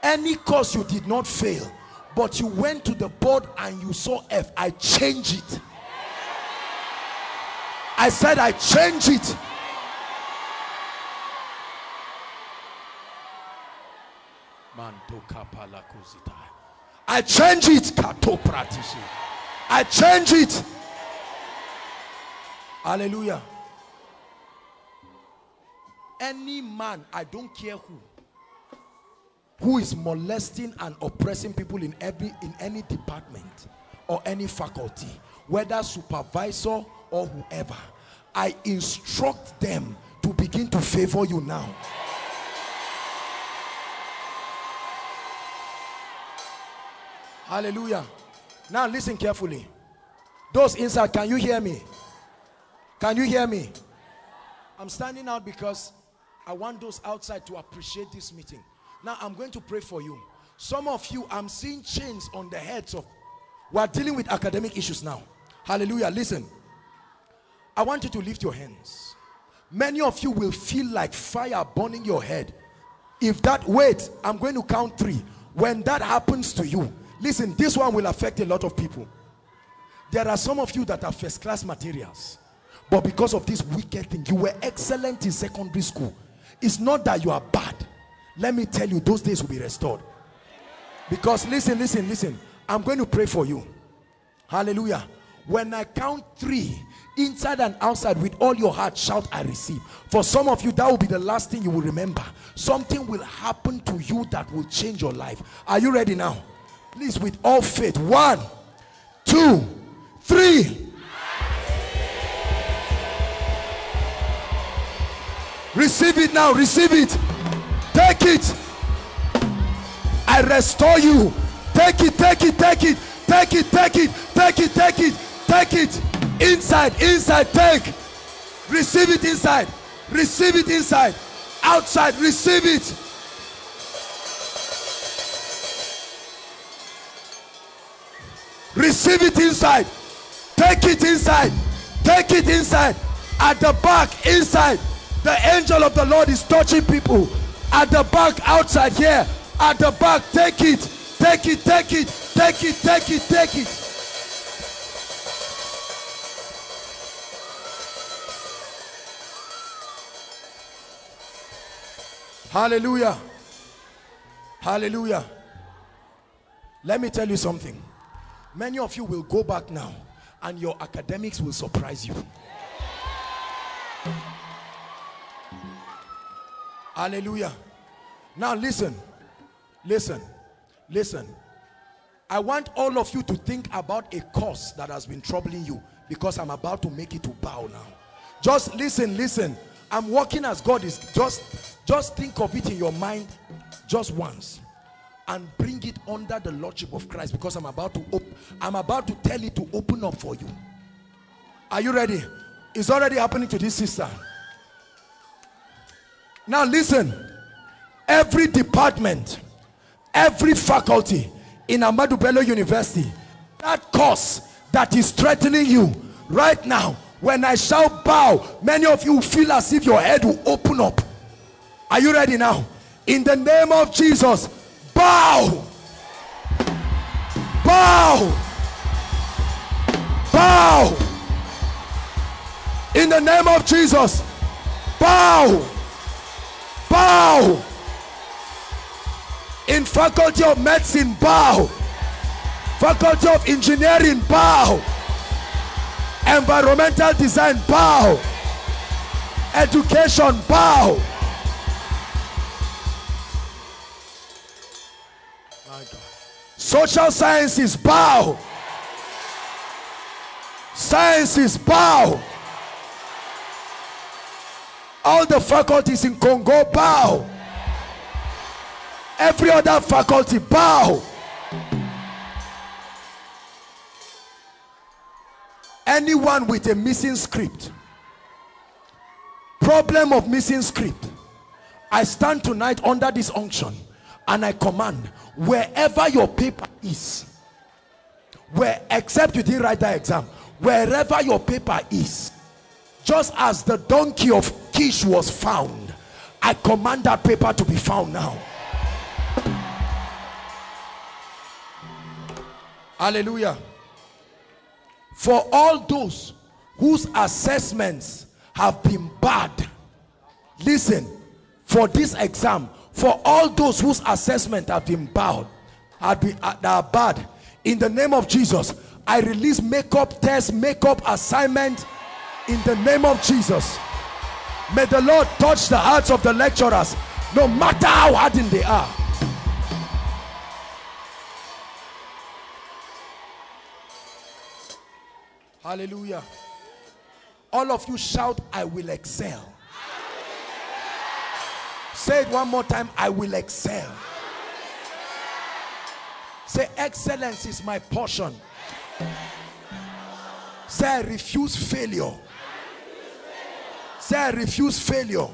any cause you did not fail, but you went to the board and you saw F. I change it. I said I change it. I change it. I change it. Hallelujah. Any man, I don't care who is molesting and oppressing people in any department or any faculty, whether supervisor or whoever, I instruct them to begin to favor you now. Hallelujah. Now listen carefully. Those inside, can you hear me? Can you hear me? I'm standing out because I want those outside to appreciate this meeting. Now I'm going to pray for you. Some of you, I'm seeing chains on the heads of. We're dealing with academic issues now. Hallelujah. Listen. I want you to lift your hands. Many of you will feel like fire burning your head. If that, wait, I'm going to count 3. When that happens to you, listen, this one will affect a lot of people. There are some of you that are first-class materials. But because of this wicked thing, you were excellent in secondary school. It's not that you are bad. Let me tell you, those days will be restored. Because listen. I'm going to pray for you. Hallelujah. When I count 3, inside and outside, with all your heart, shout, I receive. For some of you, that will be the last thing you will remember. Something will happen to you that will change your life. Are you ready now? Please, with all faith. 1, 2, 3. Receive it now. Receive it. Take it. I restore you. Take it. Take it. Take it. Take it. Take it. Take it. Take it. Take it. Inside. Take. Receive it inside. Receive it inside. Outside. Receive it. Receive it inside. Take it inside. Take it inside. At the back, inside. The angel of the Lord is touching people. At the back, outside here. At the back, take it. Take it, take it, take it, take it, take it. Hallelujah. Hallelujah. Let me tell you something. Many of you will go back now and your academics will surprise you. Hallelujah. Now listen. I want all of you to think about a cause that has been troubling you, because I'm about to make it to bow now. Just listen. I'm working as God is. Just think of it in your mind just once and bring it under the lordship of Christ, because I'm about to tell it to open up for you. Are you ready? It's already happening to this sister. Now listen, every department, every faculty in Ahmadu Bello University, that course that is threatening you right now, when I shall bow, many of you feel as if your head will open up. Are you ready now? In the name of Jesus, bow! Bow! Bow! In the name of Jesus, bow! Bow! In Faculty of Medicine, bow! Faculty of Engineering, bow! Environmental Design, bow! Education, bow! My God. Social Sciences, bow! Sciences, bow! All the faculties in Congo, bow! Every other faculty, bow! Anyone with a missing script, problem of missing script, I stand tonight under this unction and I command, wherever your paper is, except you didn't write that exam, wherever your paper is, just as the donkey of Kish was found, I command that paper to be found now. Hallelujah. For all those whose assessments have been bad, listen, for this exam, for all those whose assessment have been bad, that are bad, in the name of Jesus, I release makeup test, makeup assignment, in the name of Jesus. May the Lord touch the hearts of the lecturers, no matter how hardened they are. Hallelujah. All of you shout, I will excel. Say it one more time, I will excel. Say, excellence is my portion. Say, I refuse failure. Say, I refuse failure.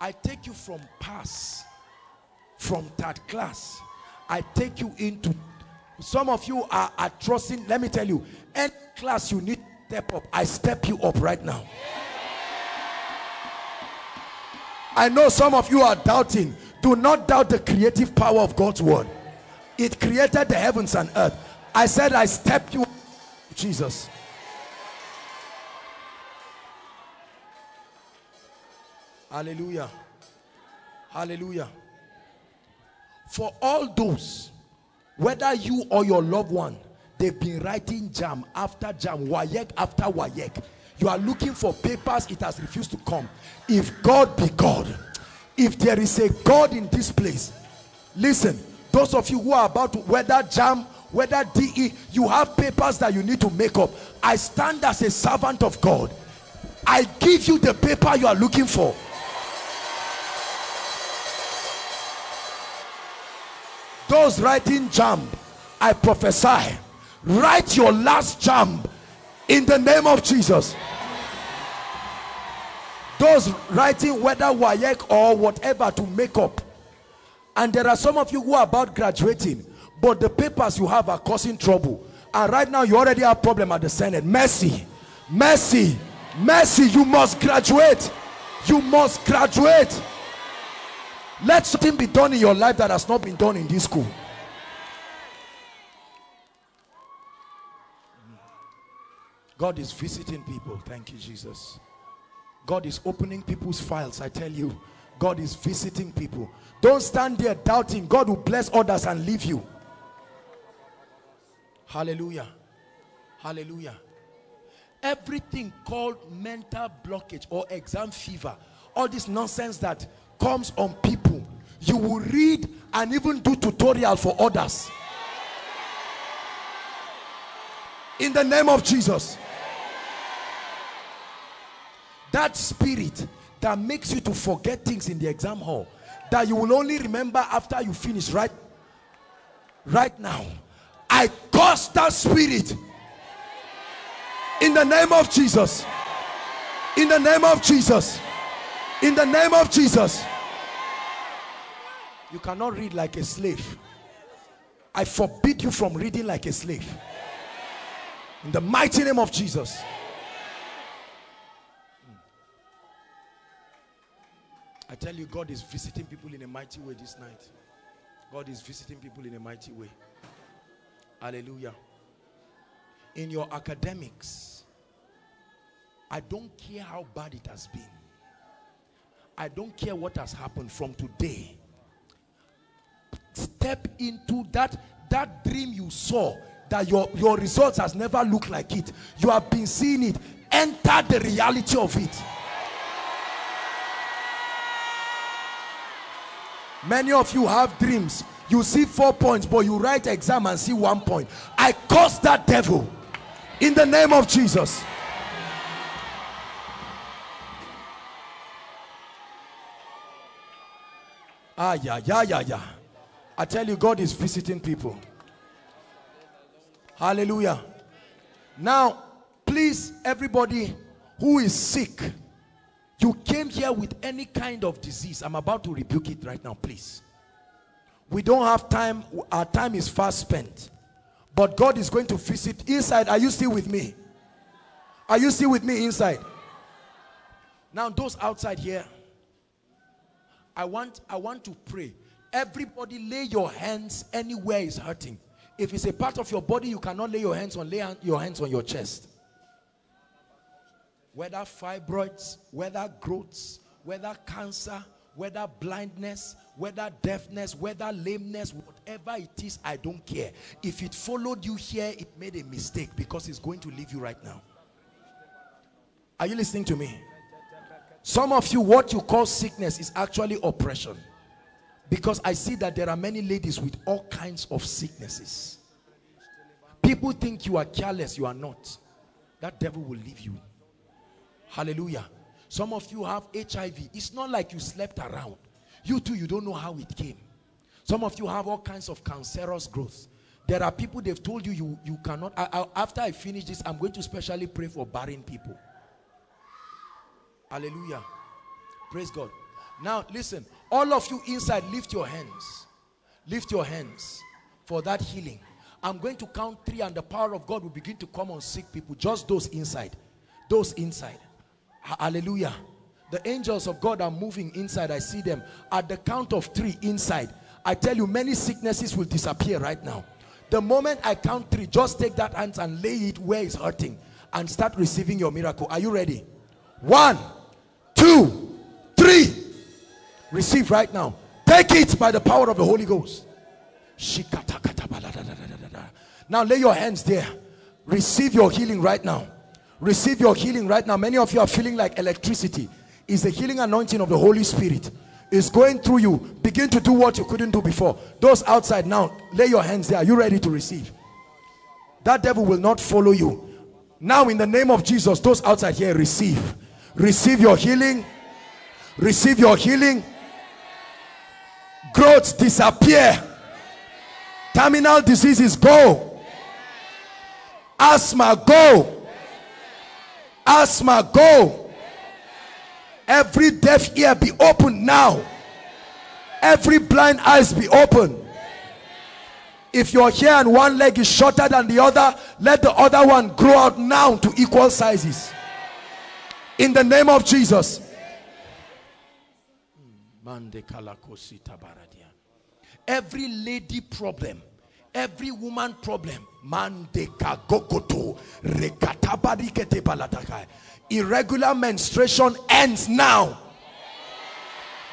I take you from pass, from third class. I take you into, some of you are atrocious. Let me tell you, any class you need to step up, I step you up right now. I know some of you are doubting. Do not doubt the creative power of God's word. It created the heavens and earth. I said, I step you up, Jesus. Hallelujah. Hallelujah. For all those, whether you or your loved one, they've been writing jam after jam, wayek after wayek. You are looking for papers, it has refused to come. If God be God, if there is a God in this place, listen, those of you who are about to, whether jam, whether DE, you have papers that you need to make up. I stand as a servant of God. I give you the paper you are looking for. Those writing jam, I prophesy, write your last jam in the name of Jesus. Those writing whether wayek or whatever to make up. And there are some of you who are about graduating, but the papers you have are causing trouble. And right now you already have a problem at the Senate. Mercy, mercy, mercy. You must graduate. You must graduate. Let something be done in your life that has not been done in this school. God is visiting people. Thank you, Jesus. God is opening people's files. I tell you, God is visiting people. Don't stand there doubting. God will bless others and leave you. Hallelujah. Hallelujah. Everything called mental blockage or exam fever, all this nonsense that comes on people, you will read and even do tutorial for others. In the name of Jesus. That spirit that makes you to forget things in the exam hall, that you will only remember after you finish right now, I curse that spirit in the name of Jesus. In the name of Jesus. In the name of Jesus. You cannot read like a slave. I forbid you from reading like a slave. In the mighty name of Jesus. I tell you, God is visiting people in a mighty way this night. God is visiting people in a mighty way. Hallelujah. In your academics, I don't care how bad it has been. I don't care what has happened. From today, step into that dream you saw, that your results has never looked like it. You have been seeing it. Enter the reality of it. Many of you have dreams. You see 4 points, but you write exam and see 1 point. I curse that devil in the name of Jesus. Ah, yeah. I tell you, God is visiting people. Hallelujah. Now, please, everybody who is sick, you came here with any kind of disease, I'm about to rebuke it right now, please. We don't have time. Our time is fast spent. But God is going to visit inside. Are you still with me? Are you still with me inside? Now, those outside here, I want to pray. Everybody lay your hands anywhere is hurting. If it's a part of your body you cannot lay your hands on, lay your hands on your chest. Whether fibroids, whether growths, whether cancer, whether blindness, whether deafness, whether lameness, whatever it is, I don't care. If it followed you here, it made a mistake, because it's going to leave you right now. Are you listening to me? Some of you, what you call sickness is actually oppression. Because I see that there are many ladies with all kinds of sicknesses. People think you are careless, you are not. That devil will leave you. Hallelujah. Some of you have HIV. It's not like you slept around. You too, you don't know how it came. Some of you have all kinds of cancerous growth. There are people, they've told you, you cannot. After I finish this, I'm going to specially pray for barren people. Hallelujah. Praise God. Now, listen. All of you inside, lift your hands. Lift your hands for that healing. I'm going to count 3 and the power of God will begin to come on sick people. Just those inside. Those inside. Hallelujah. The angels of God are moving inside. I see them. At the count of 3 inside, I tell you, many sicknesses will disappear right now. The moment I count 3, just take that hand and lay it where it's hurting and start receiving your miracle. Are you ready? 1, 2, 3. Receive right now. Take it by the power of the Holy Ghost. Now lay your hands there. Receive your healing right now. Receive your healing right now. Many of you are feeling like electricity. It's the healing anointing of the Holy Spirit. It's going through you. Begin to do what you couldn't do before. Those outside now, lay your hands there. Are you ready to receive? That devil will not follow you. Now in the name of Jesus, those outside here, receive. Receive your healing. Receive your healing. Growths disappear. Terminal diseases go. Asthma go. Asthma go. Every deaf ear be open now. Every blind eyes be open. If you're here and one leg is shorter than the other, let the other one grow out now to equal sizes. In the name of Jesus. Every lady problem, Every woman problem. Irregular menstruation ends now.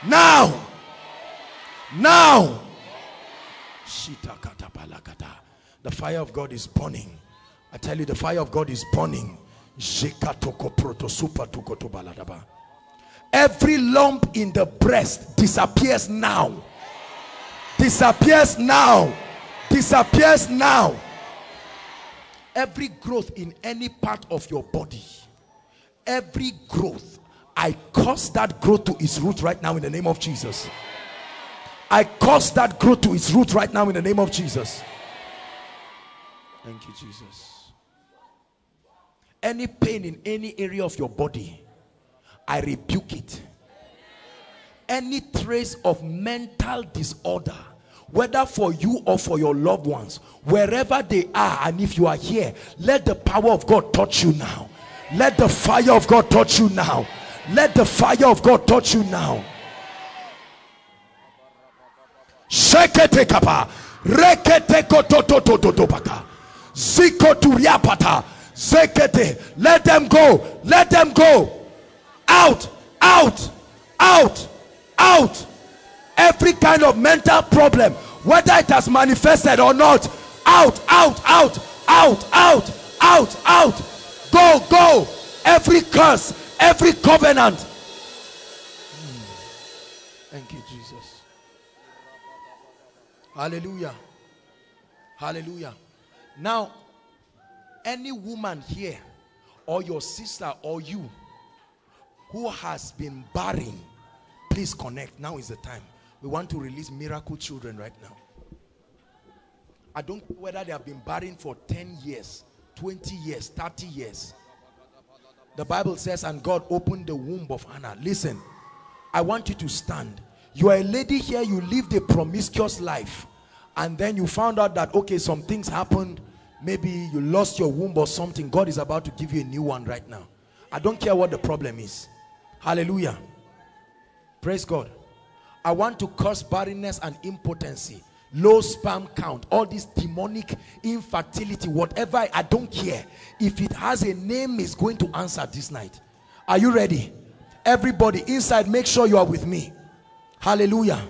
Now. Now. The fire of God is burning. I tell you, the fire of God is burning. Every lump in the breast disappears now. Disappears now. Disappears now. Every growth in any part of your body, every growth, I cause that growth to its root right now in the name of Jesus. I cause that growth to its root right now in the name of Jesus. Thank you, Jesus. Any pain in any area of your body, I rebuke it. Any trace of mental disorder, whether for you or for your loved ones, wherever they are, and if you are here, let the power of God touch you now. Let the fire of God touch you now. Let the fire of God touch you now. Let them go. Let them go. Out. Out. Out. Out. Every kind of mental problem, whether it has manifested or not, out. Out. Out. Out. Out. Out. Out. Go. Go. Every curse. Every covenant. Thank you, Jesus. Hallelujah. Hallelujah. Now, any woman here, or your sister, or you, who has been barren, please connect. Now is the time. We want to release miracle children right now. I don't know whether they have been barren for 10 years, 20 years, 30 years. The Bible says, and God opened the womb of Hannah. Listen, I want you to stand. You are a lady here, you lived a promiscuous life, and then you found out that, okay, some things happened. Maybe you lost your womb or something. God is about to give you a new one right now. I don't care what the problem is. Hallelujah. Praise God. I want to curse barrenness and impotency, low sperm count, all this demonic infertility, whatever. I don't care. If it has a name, it's going to answer this night. Are you ready? Everybody inside, make sure you are with me. Hallelujah.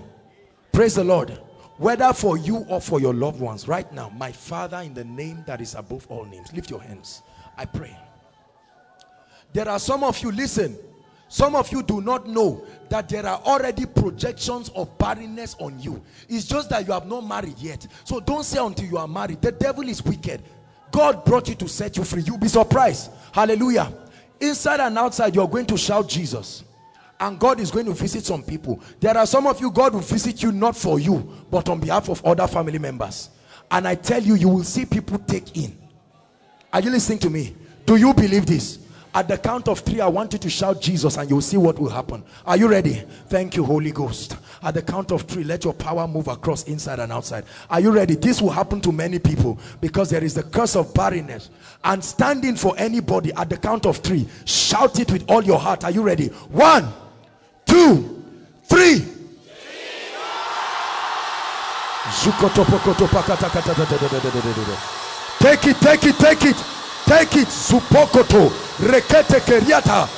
Praise the Lord. Whether for you or for your loved ones right now, my Father, in the name that is above all names, lift your hands. I pray. There are some of you, listen, some of you do not know that there are already projections of barrenness on you. It's just that you have not married yet. So don't say until you are married. The devil is wicked. God brought you to set you free. You'll be surprised. Hallelujah. Inside and outside, you're going to shout Jesus. And God is going to visit some people. There are some of you, God will visit you not for you, but on behalf of other family members. And I tell you, you will see people take in. Are you listening to me? Do you believe this? At the count of 3, I want you to shout Jesus and you'll see what will happen. Are you ready? Thank you, Holy Ghost. At the count of 3, let your power move across inside and outside. Are you ready? This will happen to many people because there is the curse of barrenness. And standing for anybody, at the count of 3, shout it with all your heart. Are you ready? 1, 2, 3. Take it, take it, take it. Take it. Supokoto. Rekete keriata.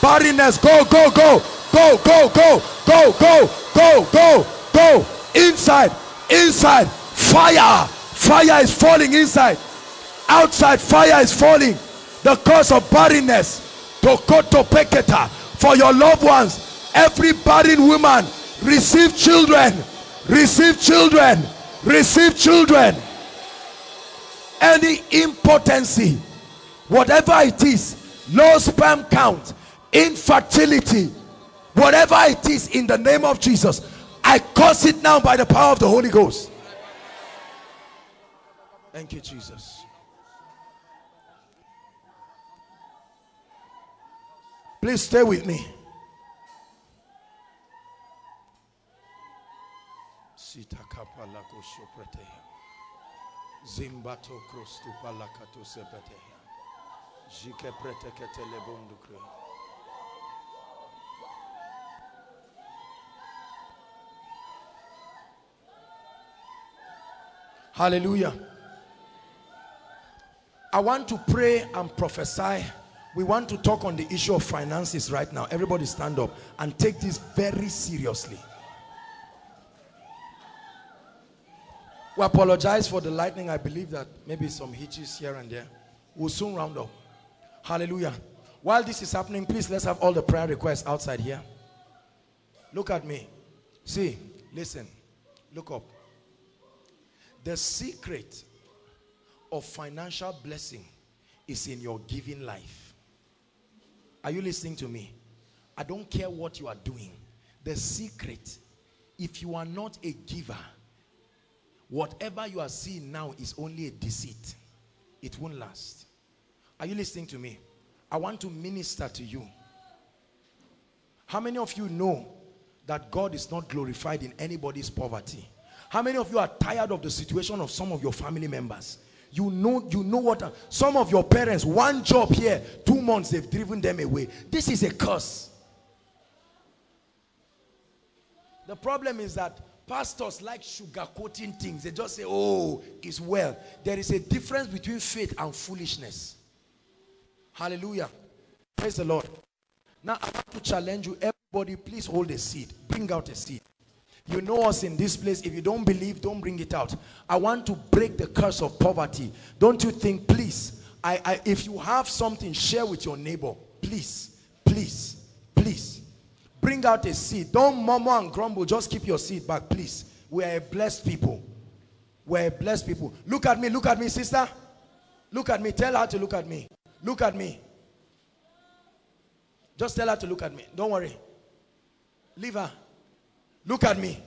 Barrenness. Go, go, go. Go, go, go. Go, go, go, go, go. Inside. Inside. Fire. Fire is falling inside. Outside. Fire is falling. The curse of barrenness. Tokoto peketa. For your loved ones. Every barren woman. Receive children. Receive children. Receive children. Any impotency. Whatever it is, low sperm count, infertility, whatever it is, in the name of Jesus, I curse it now by the power of the Holy Ghost. Thank you, Jesus. Please stay with me. Zimbato Krostu Palakato Sepeteya. Hallelujah. I want to pray and prophesy. We want to talk on the issue of finances right now. Everybody stand up and take this very seriously. We apologize for the lightning. I believe that maybe some hitches here and there. We'll soon round up. Hallelujah. While this is happening, please let's have all the prayer requests outside here. Look at me. See, listen, look up. The secret of financial blessing is in your giving life. Are you listening to me? I don't care what you are doing. The secret, if you are not a giver, whatever you are seeing now is only a deceit. It won't last. Are you listening to me? I want to minister to you. How many of you know that God is not glorified in anybody's poverty? How many of you are tired of the situation of some of your family members? You know what? Some of your parents, one job here, 2 months, they've driven them away. This is a curse. The problem is that pastors like sugarcoating things. They just say, oh, it's well. There is a difference between faith and foolishness. Hallelujah. Praise the Lord. Now, I want to challenge you. Everybody, please hold a seed. Bring out a seed. You know us in this place. If you don't believe, don't bring it out. I want to break the curse of poverty. Don't you think, please, if you have something, share with your neighbor. Please, please, please. Bring out a seed. Don't murmur and grumble. Just keep your seed back, please. We are a blessed people. We are a blessed people. Look at me, sister. Look at me. Tell her to look at me. Look at me. Just tell her to look at me. Don't worry. Leave her. Look at me.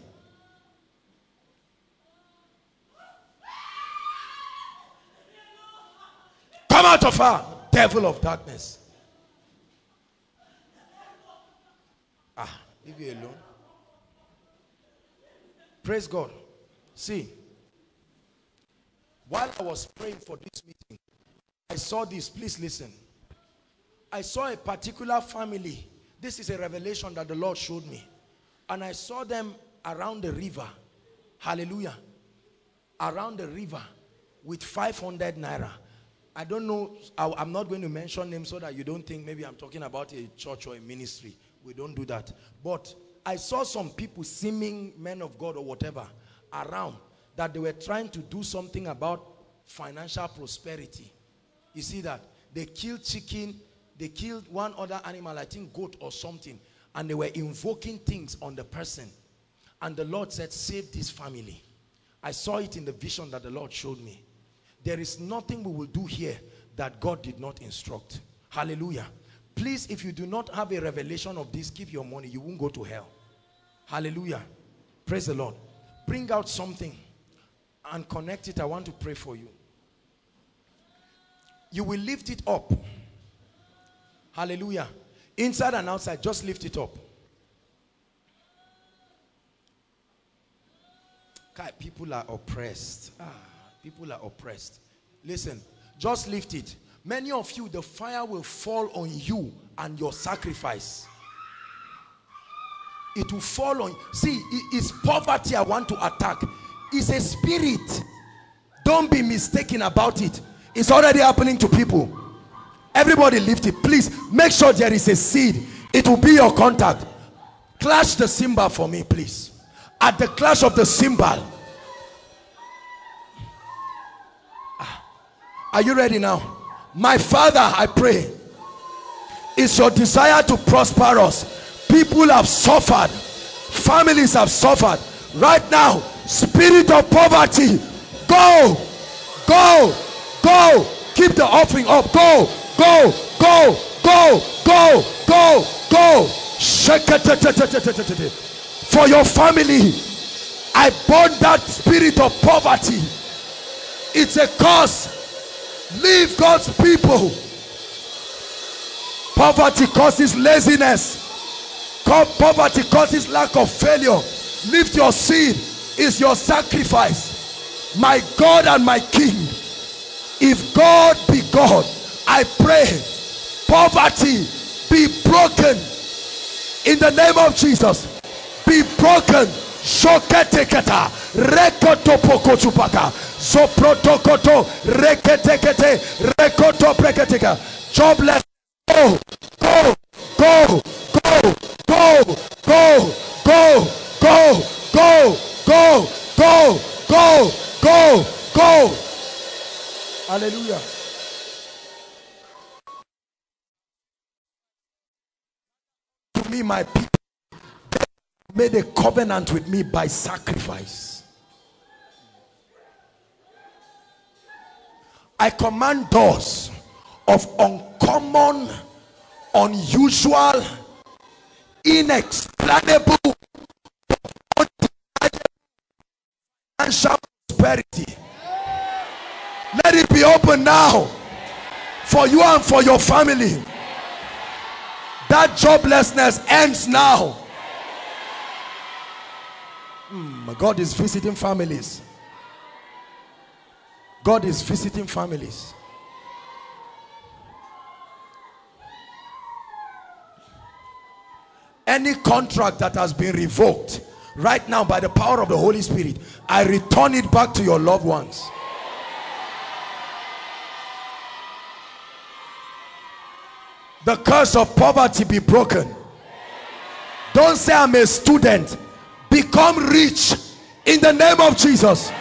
Come out of her, devil of darkness. Ah, leave you alone. Praise God. See, while I was praying for this meeting, I saw this. Please listen. I saw a particular family. This is a revelation that the Lord showed me. And I saw them around the river. Hallelujah. Around the river with 500 naira. I don't know. I'm not going to mention names so that you don't think maybe I'm talking about a church or a ministry. We don't do that. But I saw some people, seeming men of God or whatever, around, that they were trying to do something about financial prosperity. You see that? They killed chicken. They killed one other animal, I think goat or something. And they were invoking things on the person. And the Lord said, save this family. I saw it in the vision that the Lord showed me. There is nothing we will do here that God did not instruct. Hallelujah. Please, if you do not have a revelation of this, give your money. You won't go to hell. Hallelujah. Praise the Lord. Bring out something and connect it. I want to pray for you. You will lift it up. Hallelujah. Inside and outside, just lift it up. God, people are oppressed. Ah, people are oppressed. Listen, just lift it. Many of you, the fire will fall on you and your sacrifice. It will fall on you. See, it's poverty I want to attack. It's a spirit. Don't be mistaken about it. It's already happening to people. Everybody lift it. Please make sure there is a seed. It will be your contact. Clash the cymbal for me, please. At the clash of the cymbal. Are you ready now? My Father, I pray, it's your desire to prosper us. People have suffered. Families have suffered. Right now, spirit of poverty, go, go, go. Keep the offering up. Go. Go, go, go, go, go, go. For your family, I burn that spirit of poverty. It's a curse. Leave God's people. Poverty causes laziness. Poverty causes lack of failure. Lift your seed. It's your sacrifice. My God and my King. If God be God, I pray, poverty be broken in the name of Jesus. Be broken. Zoprotokoto reketekete rekoto preketika. Jobless, go, go, go, go, go, go, go, go, go, go, go, go, go, go. Hallelujah. To me, my people made a covenant with me by sacrifice. I command doors of uncommon, unusual, inexplainable financial prosperity. Let it be open now for you and for your family. That joblessness ends now. God is visiting families. God is visiting families. Any contract that has been revoked right now by the power of the Holy Spirit, I return it back to your loved ones. The curse of poverty be broken. Don't say I'm a student. Become rich in the name of Jesus.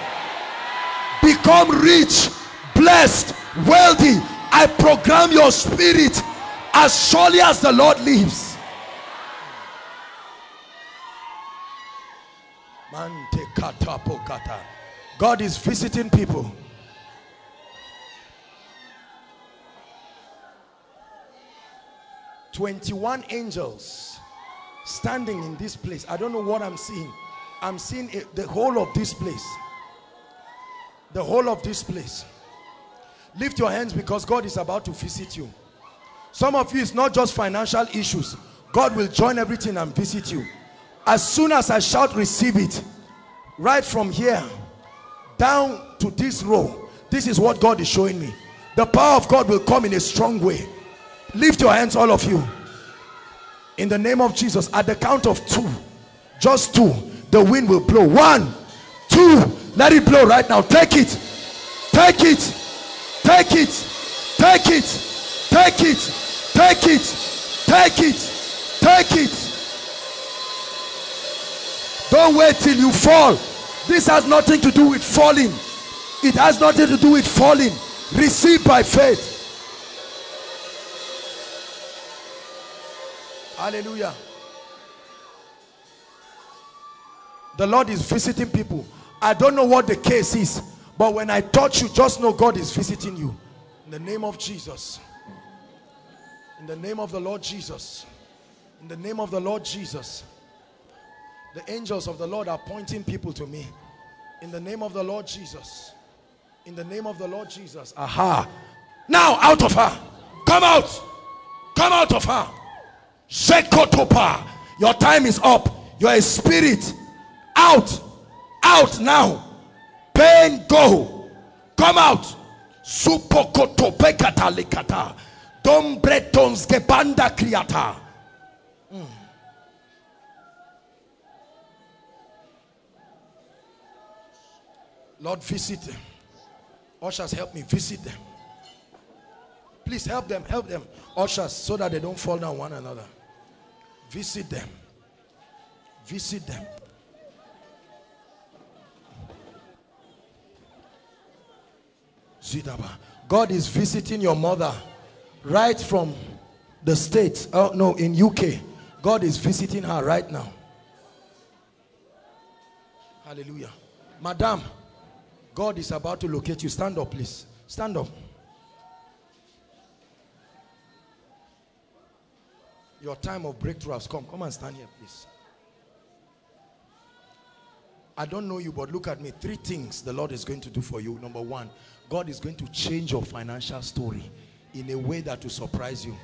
Become rich, blessed, wealthy. I program your spirit as surely as the Lord lives. God is visiting people. "21 angels standing in this place." I don't know what I'm seeing. I'm seeing the whole of this place. The whole of this place. Lift your hands, because God is about to visit you. Some of you, it's not just financial issues. God will join everything and visit you. As soon as I shout "receive it," right from here down to this row, this is what God is showing me. The power of God will come in a strong way. Lift your hands, all of you. In the name of Jesus, at the count of 2, just 2, the wind will blow. 1, 2, let it blow right now. Take it, take it, take it, take it, take it, take it, take it, take it. Don't wait till you fall. This has nothing to do with falling. It has nothing to do with falling. Receive by faith. Hallelujah. The Lord is visiting people. I don't know what the case is, but when I touch you, just know God is visiting you. In the name of Jesus. In the name of the Lord Jesus. In the name of the Lord Jesus. The angels of the Lord are pointing people to me. In the name of the Lord Jesus. In the name of the Lord Jesus. Aha. Now out of her. Come out. Come out of her. Shekotopa. Your time is up. You're a spirit. Out. Out now. Pain, go. Come out. Supokotopekatalikata. Dombretonsgebanda kriata. Lord, visit them. Ushers, help me. Visit them. Please help them. Help them. Ushers, so that they don't fall down one another. Visit them. Visit them. Zidaba. God is visiting your mother right from the States. Oh no, in UK. God is visiting her right now. Hallelujah. Madam, God is about to locate you. Stand up, please. Stand up. Your time of breakthrough has come. Come and stand here, please. I don't know you, but look at me. 3 things the Lord is going to do for you. Number 1, God is going to change your financial story in a way that will surprise you.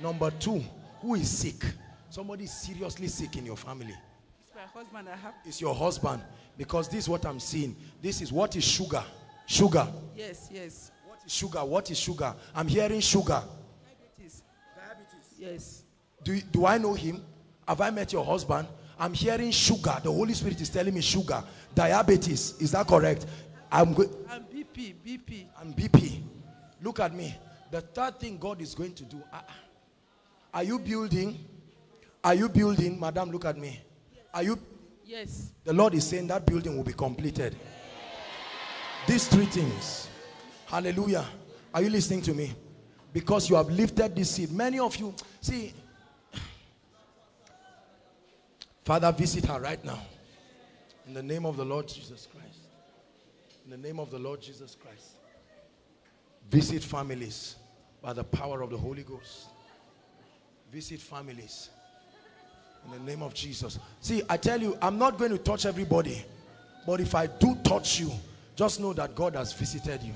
Number 2, who is sick? Somebody seriously sick in your family. It's my husband I have. It's your husband, because this is what I'm seeing. This is what is sugar. Sugar. Yes, yes. What is sugar? What is sugar? I'm hearing sugar. Diabetes. Diabetes. Yes. Do I know him? Have I met your husband? I'm hearing sugar. The Holy Spirit is telling me sugar. Diabetes. Is that correct? I'm going. I'm BP, BP. I'm BP. Look at me. The third thing God is going to do. Are you building? Are you building? Madam, look at me. Are you? Yes. The Lord is saying that building will be completed. These three things. Hallelujah. Are you listening to me? Because you have lifted this seed. Many of you, see, Father, visit her right now. In the name of the Lord Jesus Christ. In the name of the Lord Jesus Christ. Visit families by the power of the Holy Ghost. Visit families. In the name of Jesus. See, I tell you, I'm not going to touch everybody. But if I do touch you, just know that God has visited you.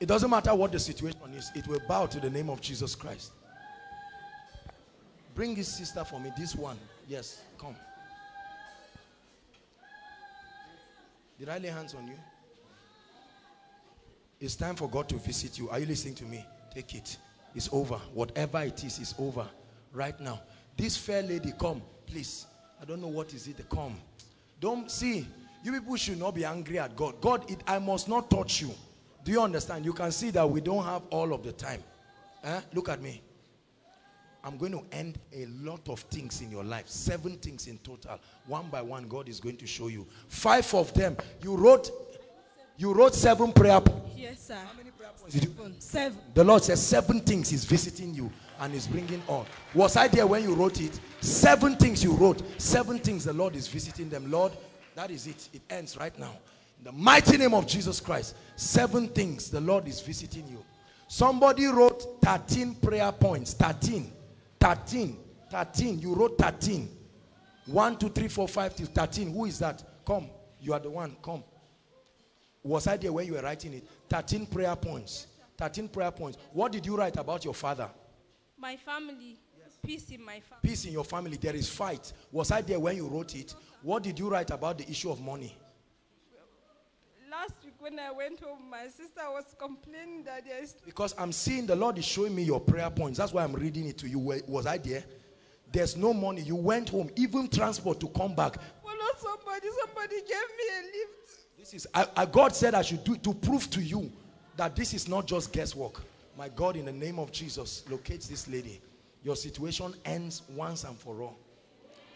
It doesn't matter what the situation is. It will bow to the name of Jesus Christ. Bring this sister for me. This one. Yes, come. Did I lay hands on you? It's time for God to visit you. Are you listening to me? Take it. It's over. Whatever it is, it's over. Right now. This fair lady, come. Please. I don't know what is it. Come. Don't see. You people should not be angry at God. God, I must not touch you. Do you understand? You can see that we don't have all of the time. Eh? Look at me. I'm going to end a lot of things in your life. 7 things in total. One by one, God is going to show you. 5 of them. You wrote 7 prayer points. Yes, sir. How many prayer points did you? 7. The Lord says 7 things He's visiting you and He's bringing on. Was I there when you wrote it? 7 things you wrote. 7 things the Lord is visiting them. Lord, that is it. It ends right now. In the mighty name of Jesus Christ. 7 things the Lord is visiting you. Somebody wrote 13 prayer points. 13. You wrote 13. 1, 2, 3, 4, 5 till 13. Who is that? Come. You are the one. Come. Was I there when you were writing it? 13 prayer points. 13 prayer points. What did you write about your father? My family. Yes. Peace in my family. Peace in your family. There is fight. Was I there when you wrote it? What did you write about the issue of money? Last week when I went home, my sister was complaining that there is... Because I'm seeing the Lord is showing me your prayer points. That's why I'm reading it to you. Was I there? There's no money. You went home. Even transport to come back. Well, not somebody. Somebody gave me a lift. This is, God said I should do it to prove to you that this is not just guesswork. My God, in the name of Jesus, locate this lady. Your situation ends once and for all.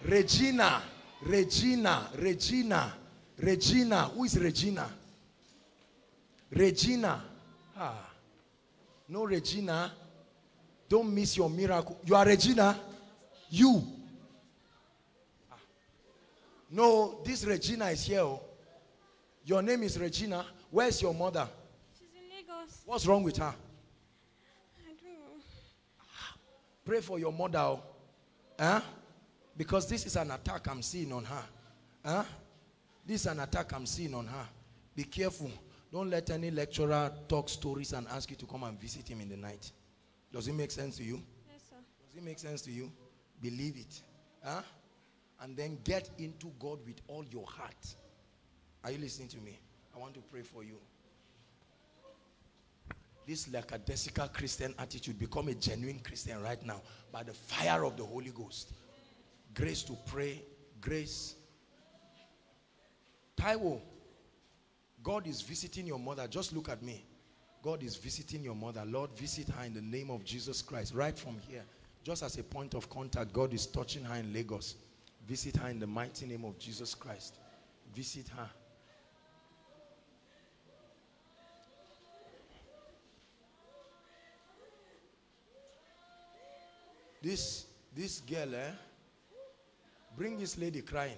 Regina. Who is Regina? Regina. Ah. No, Regina. Don't miss your miracle. You are Regina. You. Ah. No, this Regina is here. Your name is Regina. Where's your mother? She's in Lagos. What's wrong with her? I don't know. Pray for your mother. Huh? Because this is an attack I'm seeing on her. Huh? This is an attack I'm seeing on her. Be careful. Don't let any lecturer talk stories and ask you to come and visit him in the night. Does it make sense to you? Yes, sir. Does it make sense to you? Believe it. Huh? And then get into God with all your heart. Are you listening to me? I want to pray for you. This lackadaisical Christian attitude, become a genuine Christian right now by the fire of the Holy Ghost. Grace to pray. Grace. Taiwo, God is visiting your mother. Just look at me. God is visiting your mother. Lord, visit her in the name of Jesus Christ. Right from here, just as a point of contact, God is touching her in Lagos. Visit her in the mighty name of Jesus Christ. Visit her. This girl, eh? Bring this lady crying.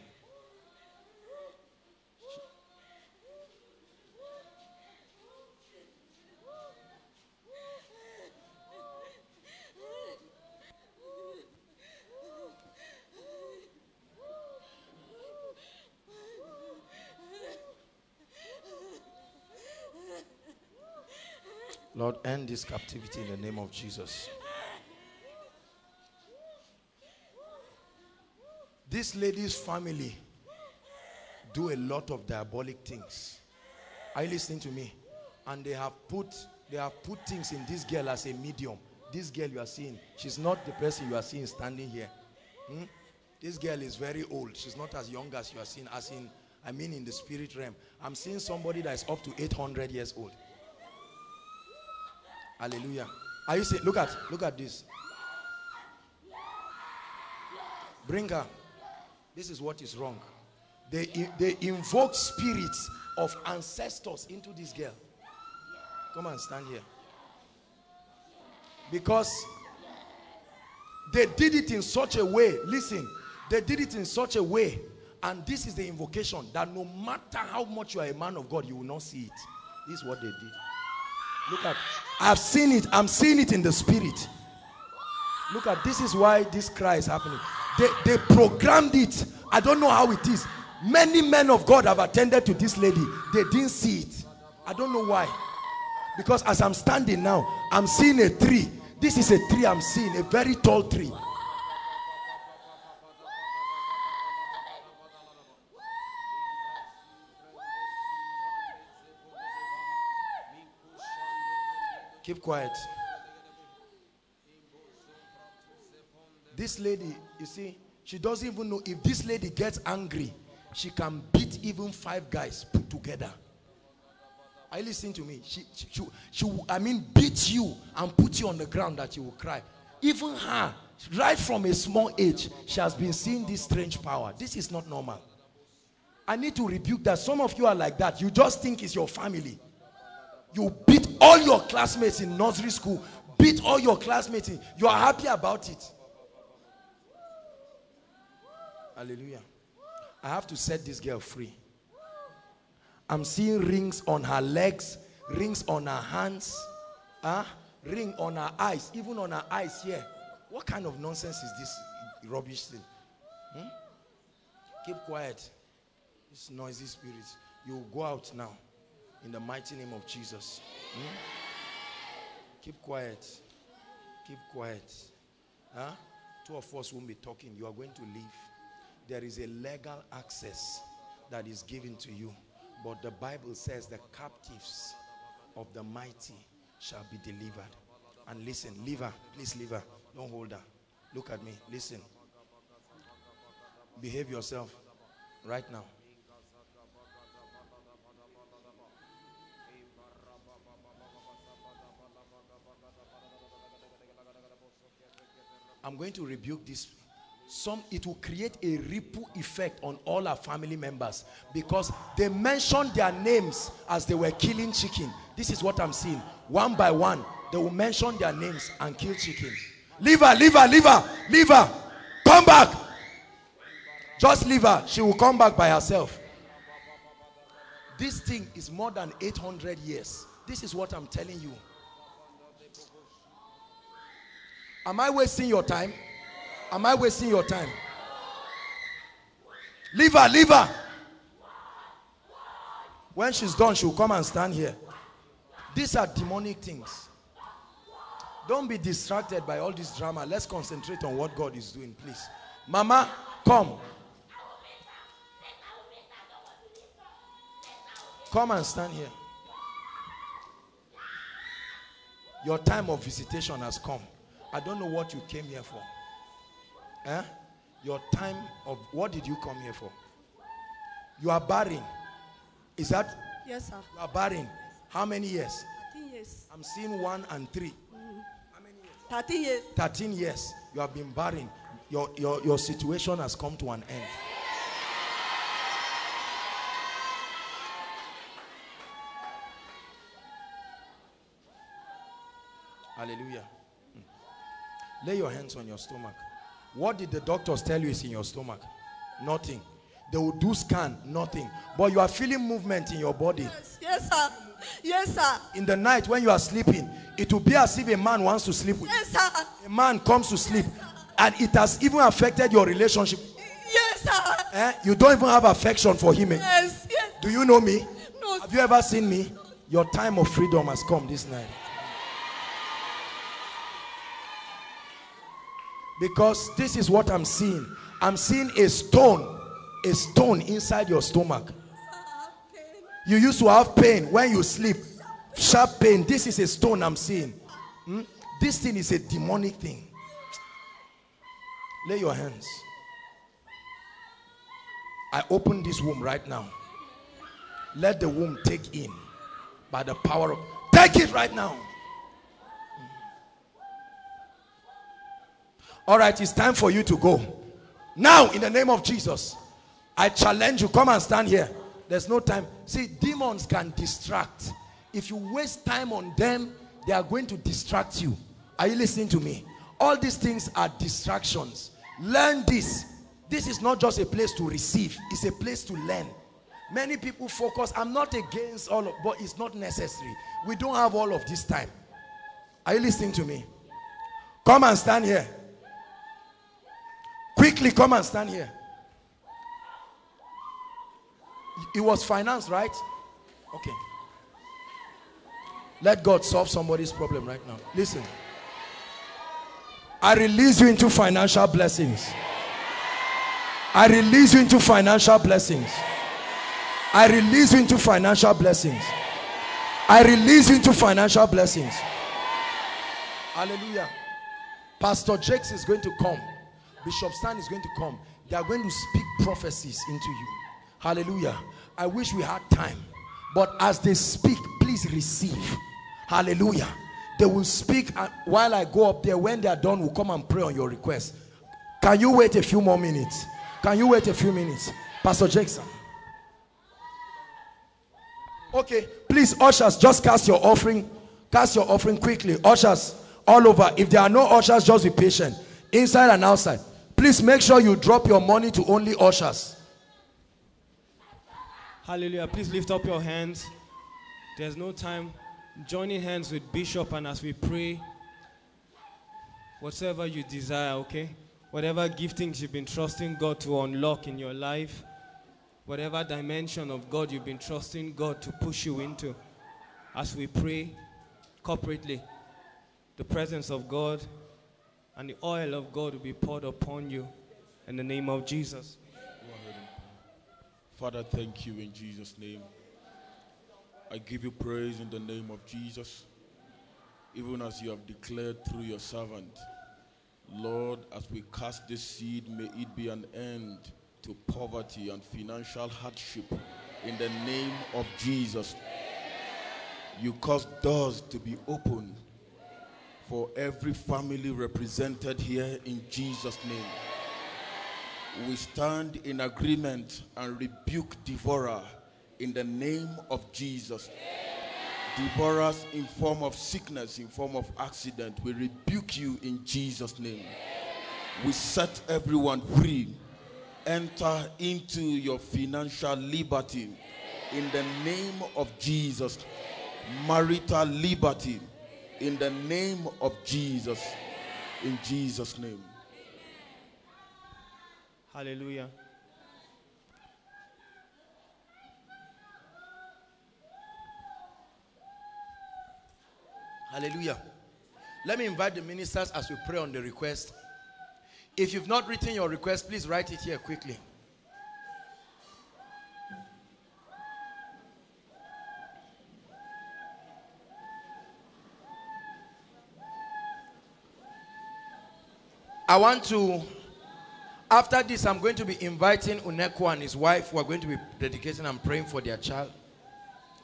Lord, end this captivity in the name of Jesus. This lady's family do a lot of diabolic things. Are you listening to me? And they have put things in this girl as a medium. This girl you are seeing, she's not the person you are seeing standing here. This girl is very old. She's not as young as you are seeing. As in, I mean in the spirit realm. I'm seeing somebody that is up to 800 years old. Hallelujah. Are you seeing? Look at this. Bring her. This is what is wrong. They invoke spirits of ancestors into this girl. Come and stand here. Because they did it in such a way. Listen, they did it in such a way, and this is the invocation, that no matter how much you are a man of God, you will not see it. This is what they did. Look at, I've seen it. I'm seeing it in the spirit. Look at, this is why this cry is happening. They programmed it. I don't know how it is. Many men of God have attended to this lady. They didn't see it. I don't know why. Because as I'm standing now, I'm seeing a tree. This is a tree I'm seeing, a very tall tree. Keep quiet. This lady, you see, she doesn't even know. If this lady gets angry, she can beat even 5 guys put together. Are you listening to me? She beat you and put you on the ground that you will cry. Even her, right from a small age, she has been seeing this strange power. This is not normal. I need to rebuke that. Some of you are like that. You just think it's your family. You beat all your classmates in nursery school. Beat all your classmates. You are happy about it. Hallelujah. I have to set this girl free. I'm seeing rings on her legs, rings on her hands, ring on her eyes, even on her eyes here. What kind of nonsense is this rubbish thing? Keep quiet. This noisy spirit. You go out now in the mighty name of Jesus. Keep quiet. Keep quiet. Two of us won't be talking. You are going to leave. There is a legal access that is given to you. But the Bible says the captives of the mighty shall be delivered. And listen, leave her. Please leave her. Don't hold her. Look at me. Listen. Behave yourself right now. I'm going to rebuke this. It will create a ripple effect on all our family members, because they mentioned their names as they were killing chicken. This is what I'm seeing. One by one, they will mention their names and kill chicken. Leave her, leave her, leave her, leave her. Come back. Just leave her. She will come back by herself. This thing is more than 800 years. This is what I'm telling you. Am I wasting your time? Am I wasting your time? Leave her, leave her. When she's done, she'll come and stand here. These are demonic things. Don't be distracted by all this drama. Let's concentrate on what God is doing, please. Mama, come. Come and stand here. Your time of visitation has come. I don't know what you came here for. Your time of, what did you come here for? You are barren. Is that? Yes, sir. You are barren. How many years? 13 years. I'm seeing 1 and 3. How many years? 13 years. 13 years. You have been barren. Your situation has come to an end. Hallelujah. Lay your hands on your stomach. What did the doctors tell you is in your stomach? Nothing. They will do scan, nothing. But you are feeling movement in your body. Yes, yes, sir. Yes, sir. In the night when you are sleeping, it will be as if a man wants to sleep with you. Yes, sir. A man comes to sleep. Yes, and it has even affected your relationship. Yes, sir. You don't even have affection for him. Yes, yes. Do you know me? No. Have you ever seen me? Your time of freedom has come this night. Because this is what I'm seeing. I'm seeing a stone inside your stomach. You used to have pain when you sleep, sharp pain. This is a stone I'm seeing. This thing is a demonic thing. Lay your hands. I open this womb right now. Let the womb take in by the power of, take it right now. All right, it's time for you to go. Now, in the name of Jesus, I challenge you, come and stand here. There's no time. See, demons can distract. If you waste time on them, they are going to distract you. Are you listening to me? All these things are distractions. Learn this. This is not just a place to receive. It's a place to learn. Many people focus. I'm not against all of, but it's not necessary. We don't have all of this time. Are you listening to me? Come and stand here. Quickly, come and stand here. It was finance, right? Okay. Let God solve somebody's problem right now. Listen. I release you into financial blessings. I release you into financial blessings. I release you into financial blessings. I release you into financial blessings. Hallelujah. Pastor Jakes is going to come. Bishop Stan is going to come. They are going to speak prophecies into you. Hallelujah. I wish we had time. But as they speak, please receive. Hallelujah. They will speak, and while I go up there, when they are done, we'll come and pray on your request. Can you wait a few more minutes? Can you wait a few minutes? Pastor Jackson. Okay, please, ushers, just cast your offering. Cast your offering quickly. Ushers, all over. If there are no ushers, just be patient. Inside and outside. Please make sure you drop your money to only ushers. Hallelujah. Please lift up your hands. There's no time. Joining hands with Bishop, and as we pray, whatever you desire, okay? Whatever giftings you've been trusting God to unlock in your life, whatever dimension of God you've been trusting God to push you into, as we pray corporately, the presence of God and the oil of God will be poured upon you in the name of Jesus. Father, thank you in Jesus' name. I give you praise in the name of Jesus, even as you have declared through your servant. Lord, as we cast this seed, may it be an end to poverty and financial hardship in the name of Jesus. You cause doors to be opened for every family represented here in Jesus' name. We stand in agreement and rebuke devourer in the name of Jesus. Devourers in form of sickness, in form of accident, we rebuke you in Jesus' name. We set everyone free. Enter into your financial liberty in the name of Jesus. Marital liberty in the name of Jesus. In Jesus' name. Hallelujah. Hallelujah. Let me invite the ministers as we pray on the request. If you've not written your request, please write it here quickly. I want to, after this, I'm going to be inviting Uneko and his wife who are going to be dedicating and praying for their child.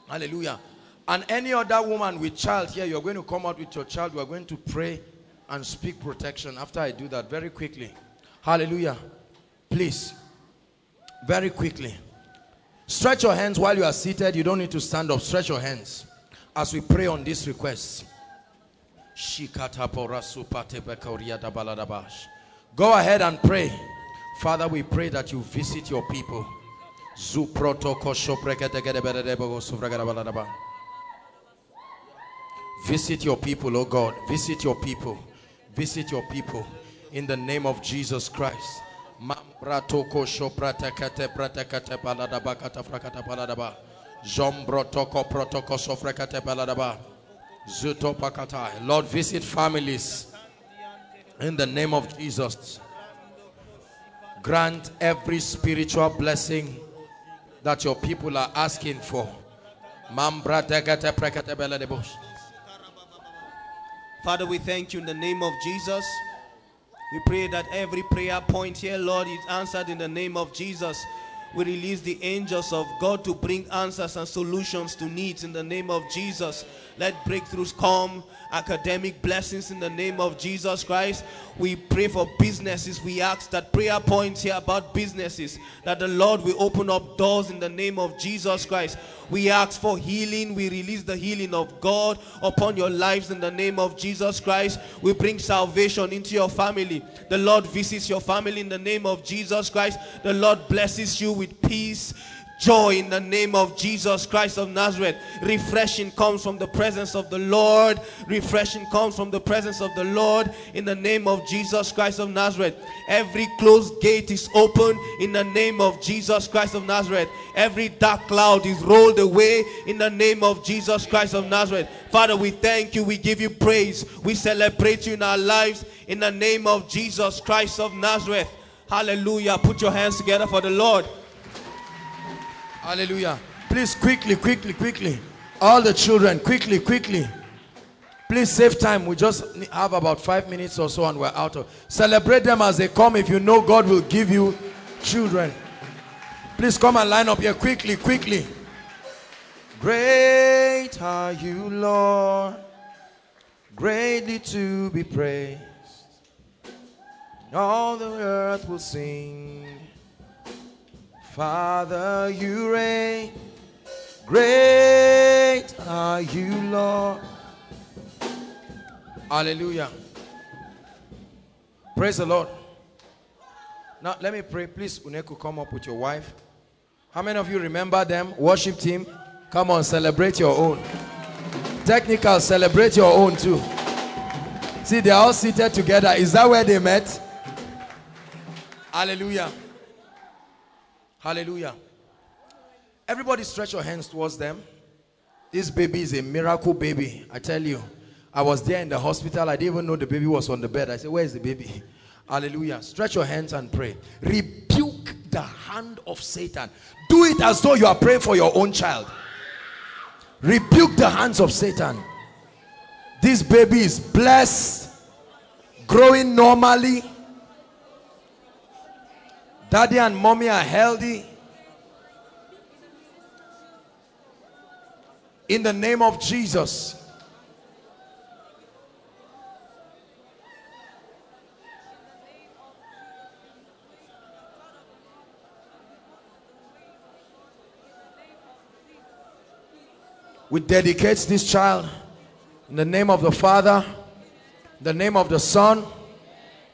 Hallelujah. And any other woman with child here, you're going to come out with your child. We're going to pray and speak protection after I do that very quickly. Hallelujah. Please, very quickly. Stretch your hands while you are seated. You don't need to stand up. Stretch your hands as we pray on this request. Go ahead and pray. Father, we pray that you visit your people. Visit your people, oh God. Visit your people. Visit your people. In the name of Jesus Christ. Lord, visit families. In the name of Jesus. Grant every spiritual blessing that your people are asking for. Father, we thank you in the name of Jesus. We pray that every prayer point here, Lord, is answered in the name of Jesus. We release the angels of God to bring answers and solutions to needs in the name of Jesus. Let breakthroughs come, academic blessings in the name of Jesus Christ. We pray for businesses. We ask that prayer points here about businesses, that the Lord will open up doors in the name of Jesus Christ. We ask for healing. We release the healing of God upon your lives in the name of Jesus Christ. We bring salvation into your family. The Lord visits your family in the name of Jesus Christ. The Lord blesses you with peace, joy in the name of Jesus Christ of Nazareth. Refreshing comes from the presence of the Lord. Refreshing comes from the presence of the Lord in the name of Jesus Christ of Nazareth. Every closed gate is open in the name of Jesus Christ of Nazareth. Every dark cloud is rolled away in the name of Jesus Christ of Nazareth. Father, we thank you. We give you praise. We celebrate you in our lives in the name of Jesus Christ of Nazareth. Hallelujah. Put your hands together for the Lord. Hallelujah. Please quickly. All the children, quickly. Please save time. We just have about 5 minutes or so and we're out of. Celebrate them as they come. If you know God will give you children. Please come and line up here quickly. Great are you, Lord. Greatly to be praised. All the earth will sing. Father, you reign. Great are you, Lord. Hallelujah. Praise the Lord. Now, let me pray. Please, Uneku, come up with your wife. How many of you remember them? Worship team. Come on, celebrate your own. Technical, celebrate your own too. See, they're all seated together. Is that where they met? Hallelujah. Hallelujah. Everybody stretch your hands towards them. This baby is a miracle baby. I tell you, I was there in the hospital. I didn't even know the baby was on the bed. I said, where is the baby? Hallelujah. Stretch your hands and pray. Rebuke the hand of Satan. Do it as though you are praying for your own child. Rebuke the hands of Satan. This baby is blessed, growing normally. Daddy and mommy are healthy. In the name of Jesus. We dedicate this child in the name of the Father, in the name of the Son,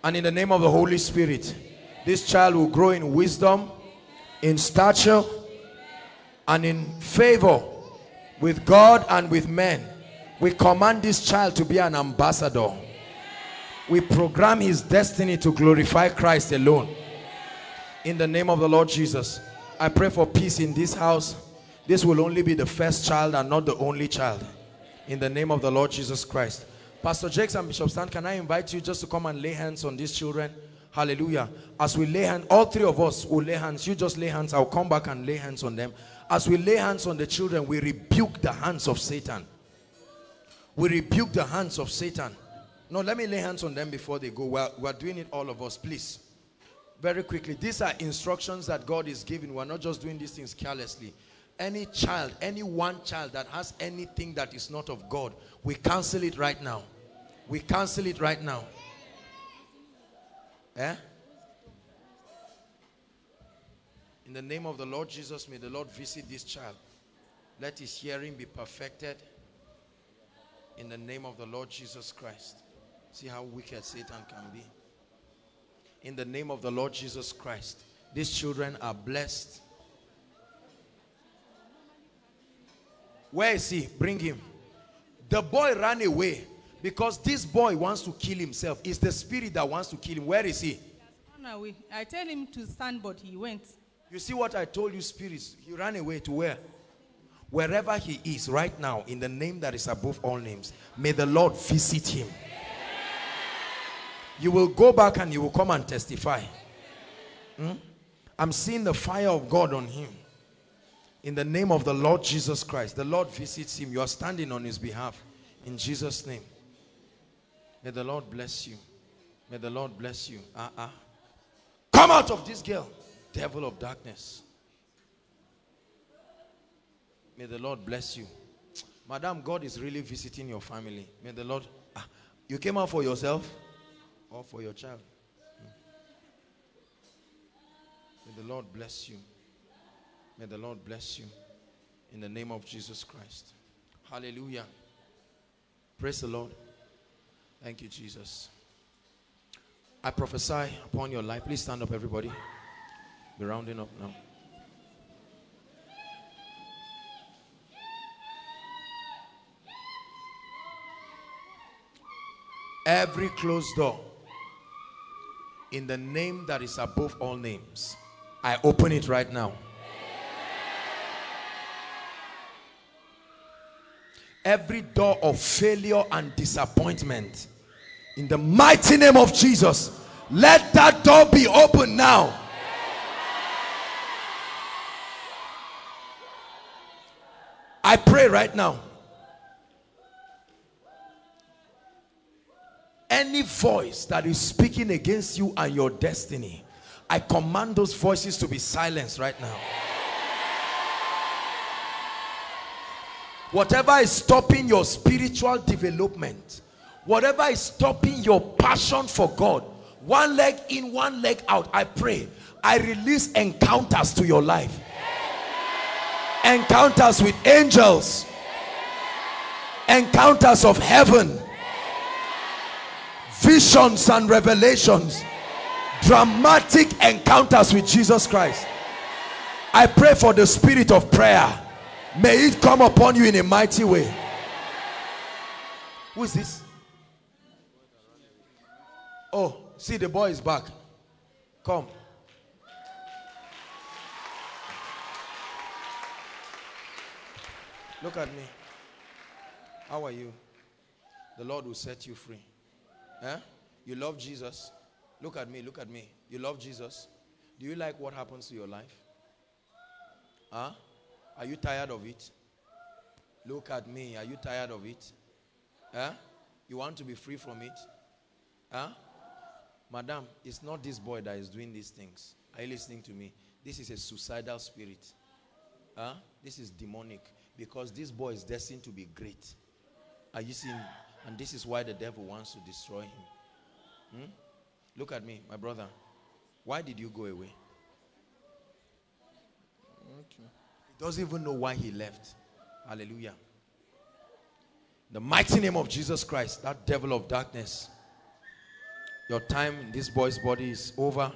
and in the name of the Holy Spirit. This child will grow in wisdom, in stature, and in favor with God and with men. We command this child to be an ambassador. We program his destiny to glorify Christ alone. In the name of the Lord Jesus, I pray for peace in this house. This will only be the first child and not the only child. In the name of the Lord Jesus Christ. Pastor Jakes and Bishop Stan, can I invite you just to come and lay hands on these children? Hallelujah. As we lay hands, all three of us will lay hands. You just lay hands. I'll come back and lay hands on them. As we lay hands on the children, we rebuke the hands of Satan. We rebuke the hands of Satan. No, let me lay hands on them before they go. We're doing it, all of us, please. Very quickly. These are instructions that God is giving. We're not just doing these things carelessly. Any child, any one child that has anything that is not of God, we cancel it right now. We cancel it right now. In the name of the Lord Jesus, may the Lord visit this child. Let his hearing be perfected. In the name of the Lord Jesus Christ. See how wicked Satan can be. In the name of the Lord Jesus Christ. These children are blessed. Where is he? Bring him. The boy ran away. Because this boy wants to kill himself. It's the spirit that wants to kill him. Where is he? He has run away. I tell him to stand, but he went. You see what I told you, spirits? He ran away to where? Wherever he is right now, in the name that is above all names, may the Lord visit him. You will go back and you will come and testify. I'm seeing the fire of God on him. In the name of the Lord Jesus Christ, the Lord visits him. You are standing on his behalf. In Jesus' name. May the Lord bless you. May the Lord bless you. Come out of this girl, devil of darkness. May the Lord bless you. Madam, God is really visiting your family. May the Lord... Ah, you came out for yourself or for your child? May the Lord bless you. May the Lord bless you. In the name of Jesus Christ. Hallelujah. Praise the Lord. Thank you, Jesus. I prophesy upon your life. Please stand up, everybody. We're rounding up now. Every closed door, in the name that is above all names, I open it right now. Every door of failure and disappointment, in the mighty name of Jesus, let that door be open now. I pray right now. Any voice that is speaking against you and your destiny, I command those voices to be silenced right now. Whatever is stopping your spiritual development, whatever is stopping your passion for God, one leg in, one leg out, I pray, I release encounters to your life. Encounters with angels. Encounters of heaven. Visions and revelations. Dramatic encounters with Jesus Christ. I pray for the spirit of prayer. May it come upon you in a mighty way. Who is this? Oh, see, the boy is back. Come. Look at me. How are you? The Lord will set you free. Eh? You love Jesus? Look at me, look at me. You love Jesus? Do you like what happens to your life? Huh? Are you tired of it? Look at me. Are you tired of it? Huh? You want to be free from it? Huh? Madam, it's not this boy that is doing these things. Are you listening to me? This is a suicidal spirit. Huh? This is demonic. Because this boy is destined to be great. Are you seeing? And this is why the devil wants to destroy him. Hmm? Look at me, my brother. Why did you go away? Okay. He doesn't even know why he left. Hallelujah. In the mighty name of Jesus Christ, that devil of darkness, your time in this boy's body is over.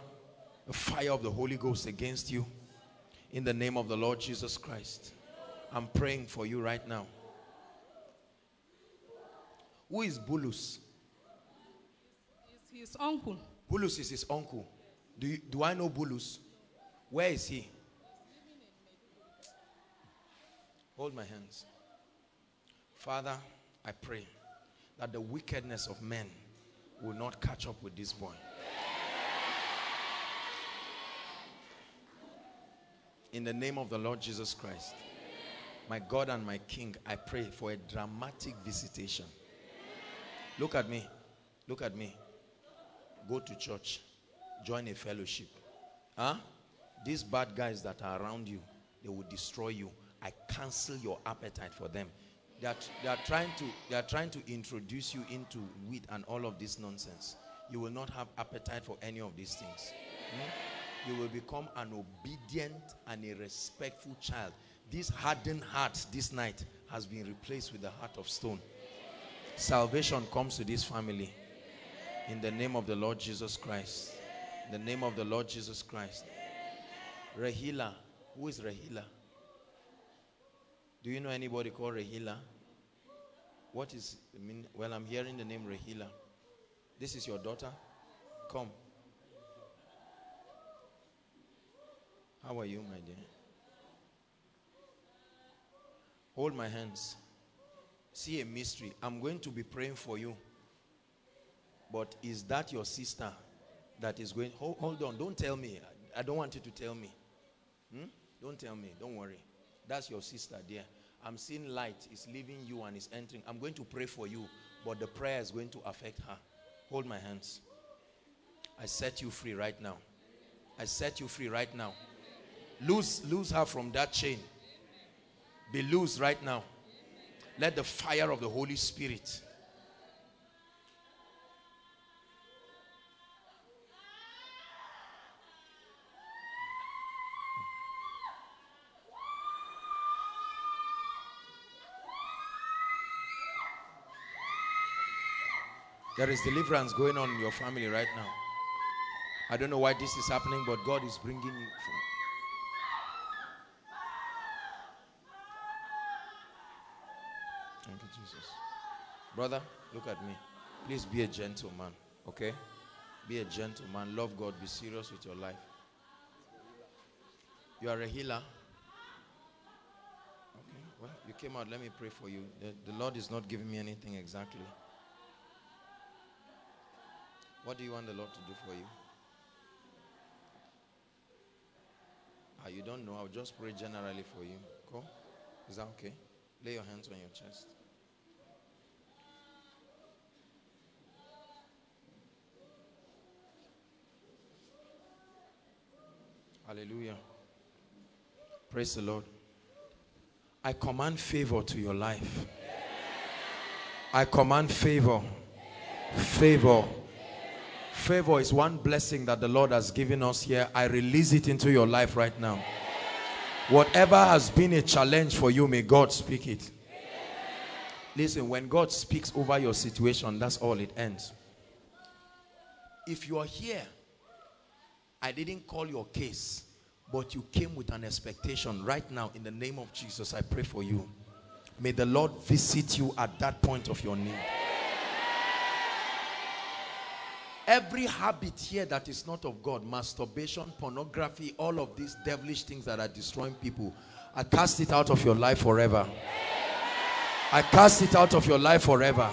The fire of the Holy Ghost against you. In the name of the Lord Jesus Christ. I'm praying for you right now. Who is Bulus? It's his uncle. Bulus is his uncle. Do I know Bulus? Where is he? Hold my hands. Father, I pray that the wickedness of men will not catch up with this boy. In the name of the Lord Jesus Christ, my God and my King, I pray for a dramatic visitation. Look at me. Look at me. Go to church. Join a fellowship. Huh? These bad guys that are around you, they will destroy you. I cancel your appetite for them. They are trying to introduce you into weed and all of this nonsense. You will not have appetite for any of these things. Hmm? You will become an obedient and a respectful child. This hardened heart this night has been replaced with the heart of stone. Salvation comes to this family. In the name of the Lord Jesus Christ. In the name of the Lord Jesus Christ. Rahila. Who is Rahila? Do you know anybody called Rahila? What is, I mean, well, I'm hearing the name Rahila. This is your daughter? Come. How are you, my dear? Hold my hands. See a mystery. I'm going to be praying for you. But is that your sister that is going? Hold on. Don't tell me. I don't want you to tell me. Hmm? Don't tell me. Don't worry. That's your sister, dear. I'm seeing light. It's leaving you and it's entering. I'm going to pray for you. But the prayer is going to affect her. Hold my hands. I set you free right now. I set you free right now. Loose her from that chain. be loose right now. Let the fire of the Holy Spirit . There is deliverance going on in your family right now. I don't know why this is happening, but God is bringing you from. Thank you, Jesus. Brother, look at me. Please be a gentleman, okay? Be a gentleman. Love God. Be serious with your life. You are a healer. Okay. Well, you came out. Let me pray for you. The Lord is not giving me anything exactly. What do you want the Lord to do for you? Ah, you don't know. I'll just pray generally for you. Go. Is that okay? Lay your hands on your chest. Hallelujah. Praise the Lord. I command favor to your life. I command favor. Favor. Favor is one blessing that the Lord has given us here. I release it into your life right now. Whatever has been a challenge for you, may God speak it. Listen, when God speaks over your situation, that's all it ends. If you are here, I didn't call your case, but you came with an expectation right now. In the name of Jesus, I pray for you. May the Lord visit you at that point of your need. Every habit here that is not of God, masturbation, pornography, all of these devilish things that are destroying people, I cast it out of your life forever. I cast it out of your life forever.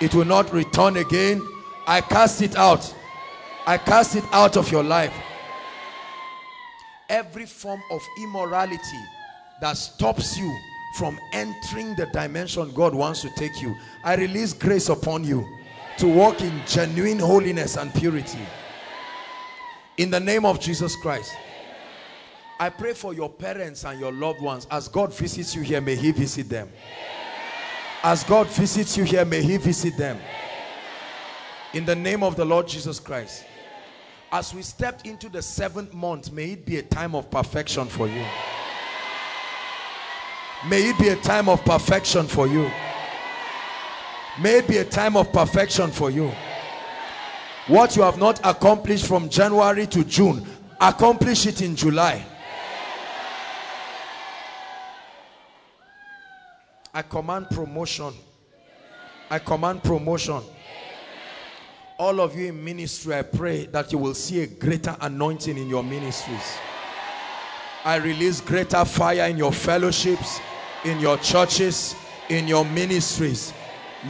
It will not return again. I cast it out. I cast it out of your life. Every form of immorality that stops you from entering the dimension God wants to take you, I release grace upon you to walk in genuine holiness and purity. In the name of Jesus Christ. I pray for your parents and your loved ones. As God visits you here, may He visit them. As God visits you here, may He visit them. In the name of the Lord Jesus Christ. As we step into the 7th month, may it be a time of perfection for you. May it be a time of perfection for you. May it be a time of perfection for you. What you have not accomplished from January to June, accomplish it in July. I command promotion. I command promotion. All of you in ministry, I pray that you will see a greater anointing in your ministries. I release greater fire in your fellowships, in your churches, in your ministries.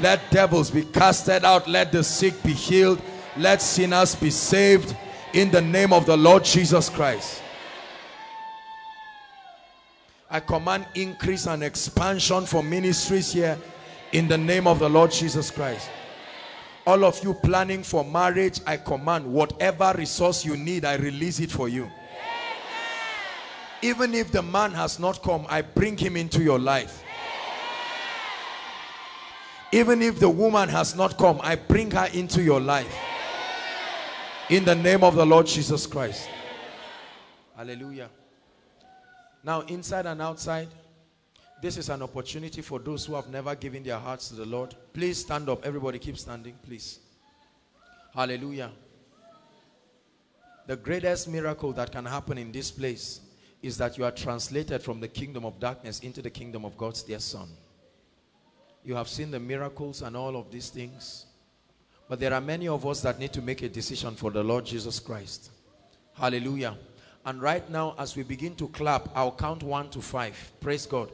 Let devils be casted out. Let the sick be healed. Let sinners be saved. In the name of the Lord Jesus Christ. I command increase and expansion for ministries here. In the name of the Lord Jesus Christ. All of you planning for marriage, I command whatever resource you need, I release it for you. Even if the man has not come, I bring him into your life. Even if the woman has not come, I bring her into your life. In the name of the Lord Jesus Christ. Hallelujah. Now, inside and outside, this is an opportunity for those who have never given their hearts to the Lord. Please stand up. Everybody keep standing, please. Hallelujah. The greatest miracle that can happen in this place is that you are translated from the kingdom of darkness into the kingdom of God's dear Son. You have seen the miracles and all of these things. But there are many of us that need to make a decision for the Lord Jesus Christ. Hallelujah. And right now, as we begin to clap, I'll count 1 to 5. Praise God.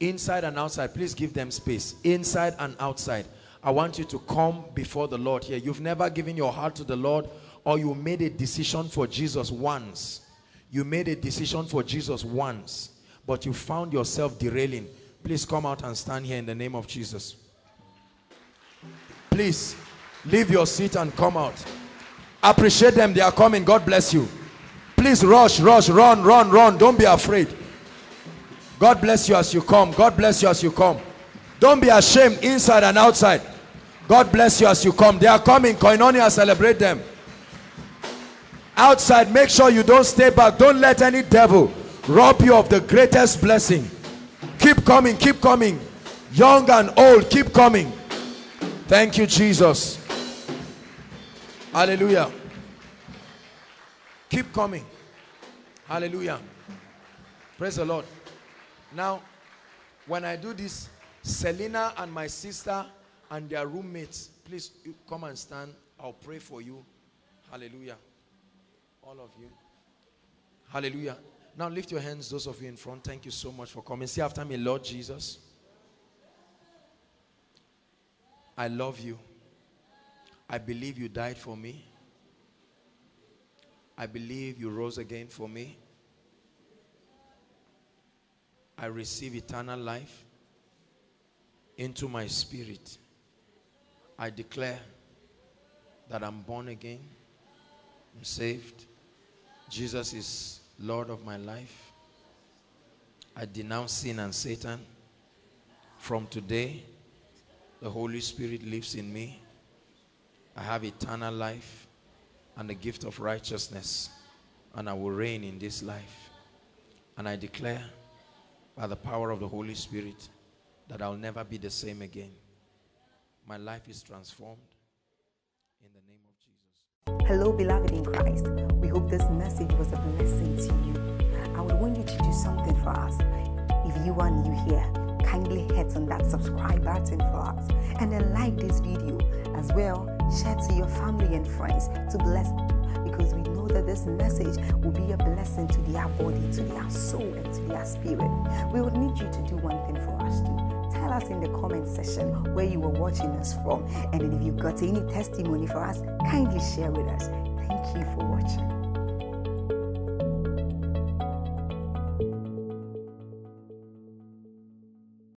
Inside and outside, please give them space. Inside and outside. I want you to come before the Lord here. You've never given your heart to the Lord, or you made a decision for Jesus once. You made a decision for Jesus once, but you found yourself derailing. Please come out and stand here in the name of Jesus. Please leave your seat and come out. Appreciate them. They are coming. God bless you. Please rush, rush, run, run, run. Don't be afraid. God bless you as you come. God bless you as you come. Don't be ashamed inside and outside. God bless you as you come. They are coming. Koinonia, celebrate them. Outside, make sure you don't stay back. Don't let any devil rob you of the greatest blessing. Keep coming. Keep coming. Young and old, keep coming. Thank you, Jesus. Hallelujah. Keep coming. Hallelujah. Praise the Lord. Now, when I do this, Selena and my sister and their roommates, please come and stand. I'll pray for you. Hallelujah. All of you. Hallelujah. Now lift your hands, those of you in front. Thank you so much for coming. Say after me, Lord Jesus, I love you. I believe you died for me. I believe you rose again for me. I receive eternal life into my spirit. I declare that I'm born again. I'm saved. Jesus is Lord of my life. I denounce sin and Satan. From today, the Holy Spirit lives in me. I have eternal life and the gift of righteousness, and I will reign in this life. And I declare by the power of the Holy Spirit that I'll never be the same again. My life is transformed in the name of Jesus. Hello, beloved in Christ. We hope this message was a blessing to you. I would want you to do something for us. If you are new here, kindly hit on that subscribe button for us, and then like this video as well. Share to your family and friends to bless them, because we know that this message will be a blessing to their body, to their soul, and to their spirit. We would need you to do one thing for us too. Tell us in the comment section where you were watching us from, and then if you've got any testimony for us, kindly share with us. Thank you for watching.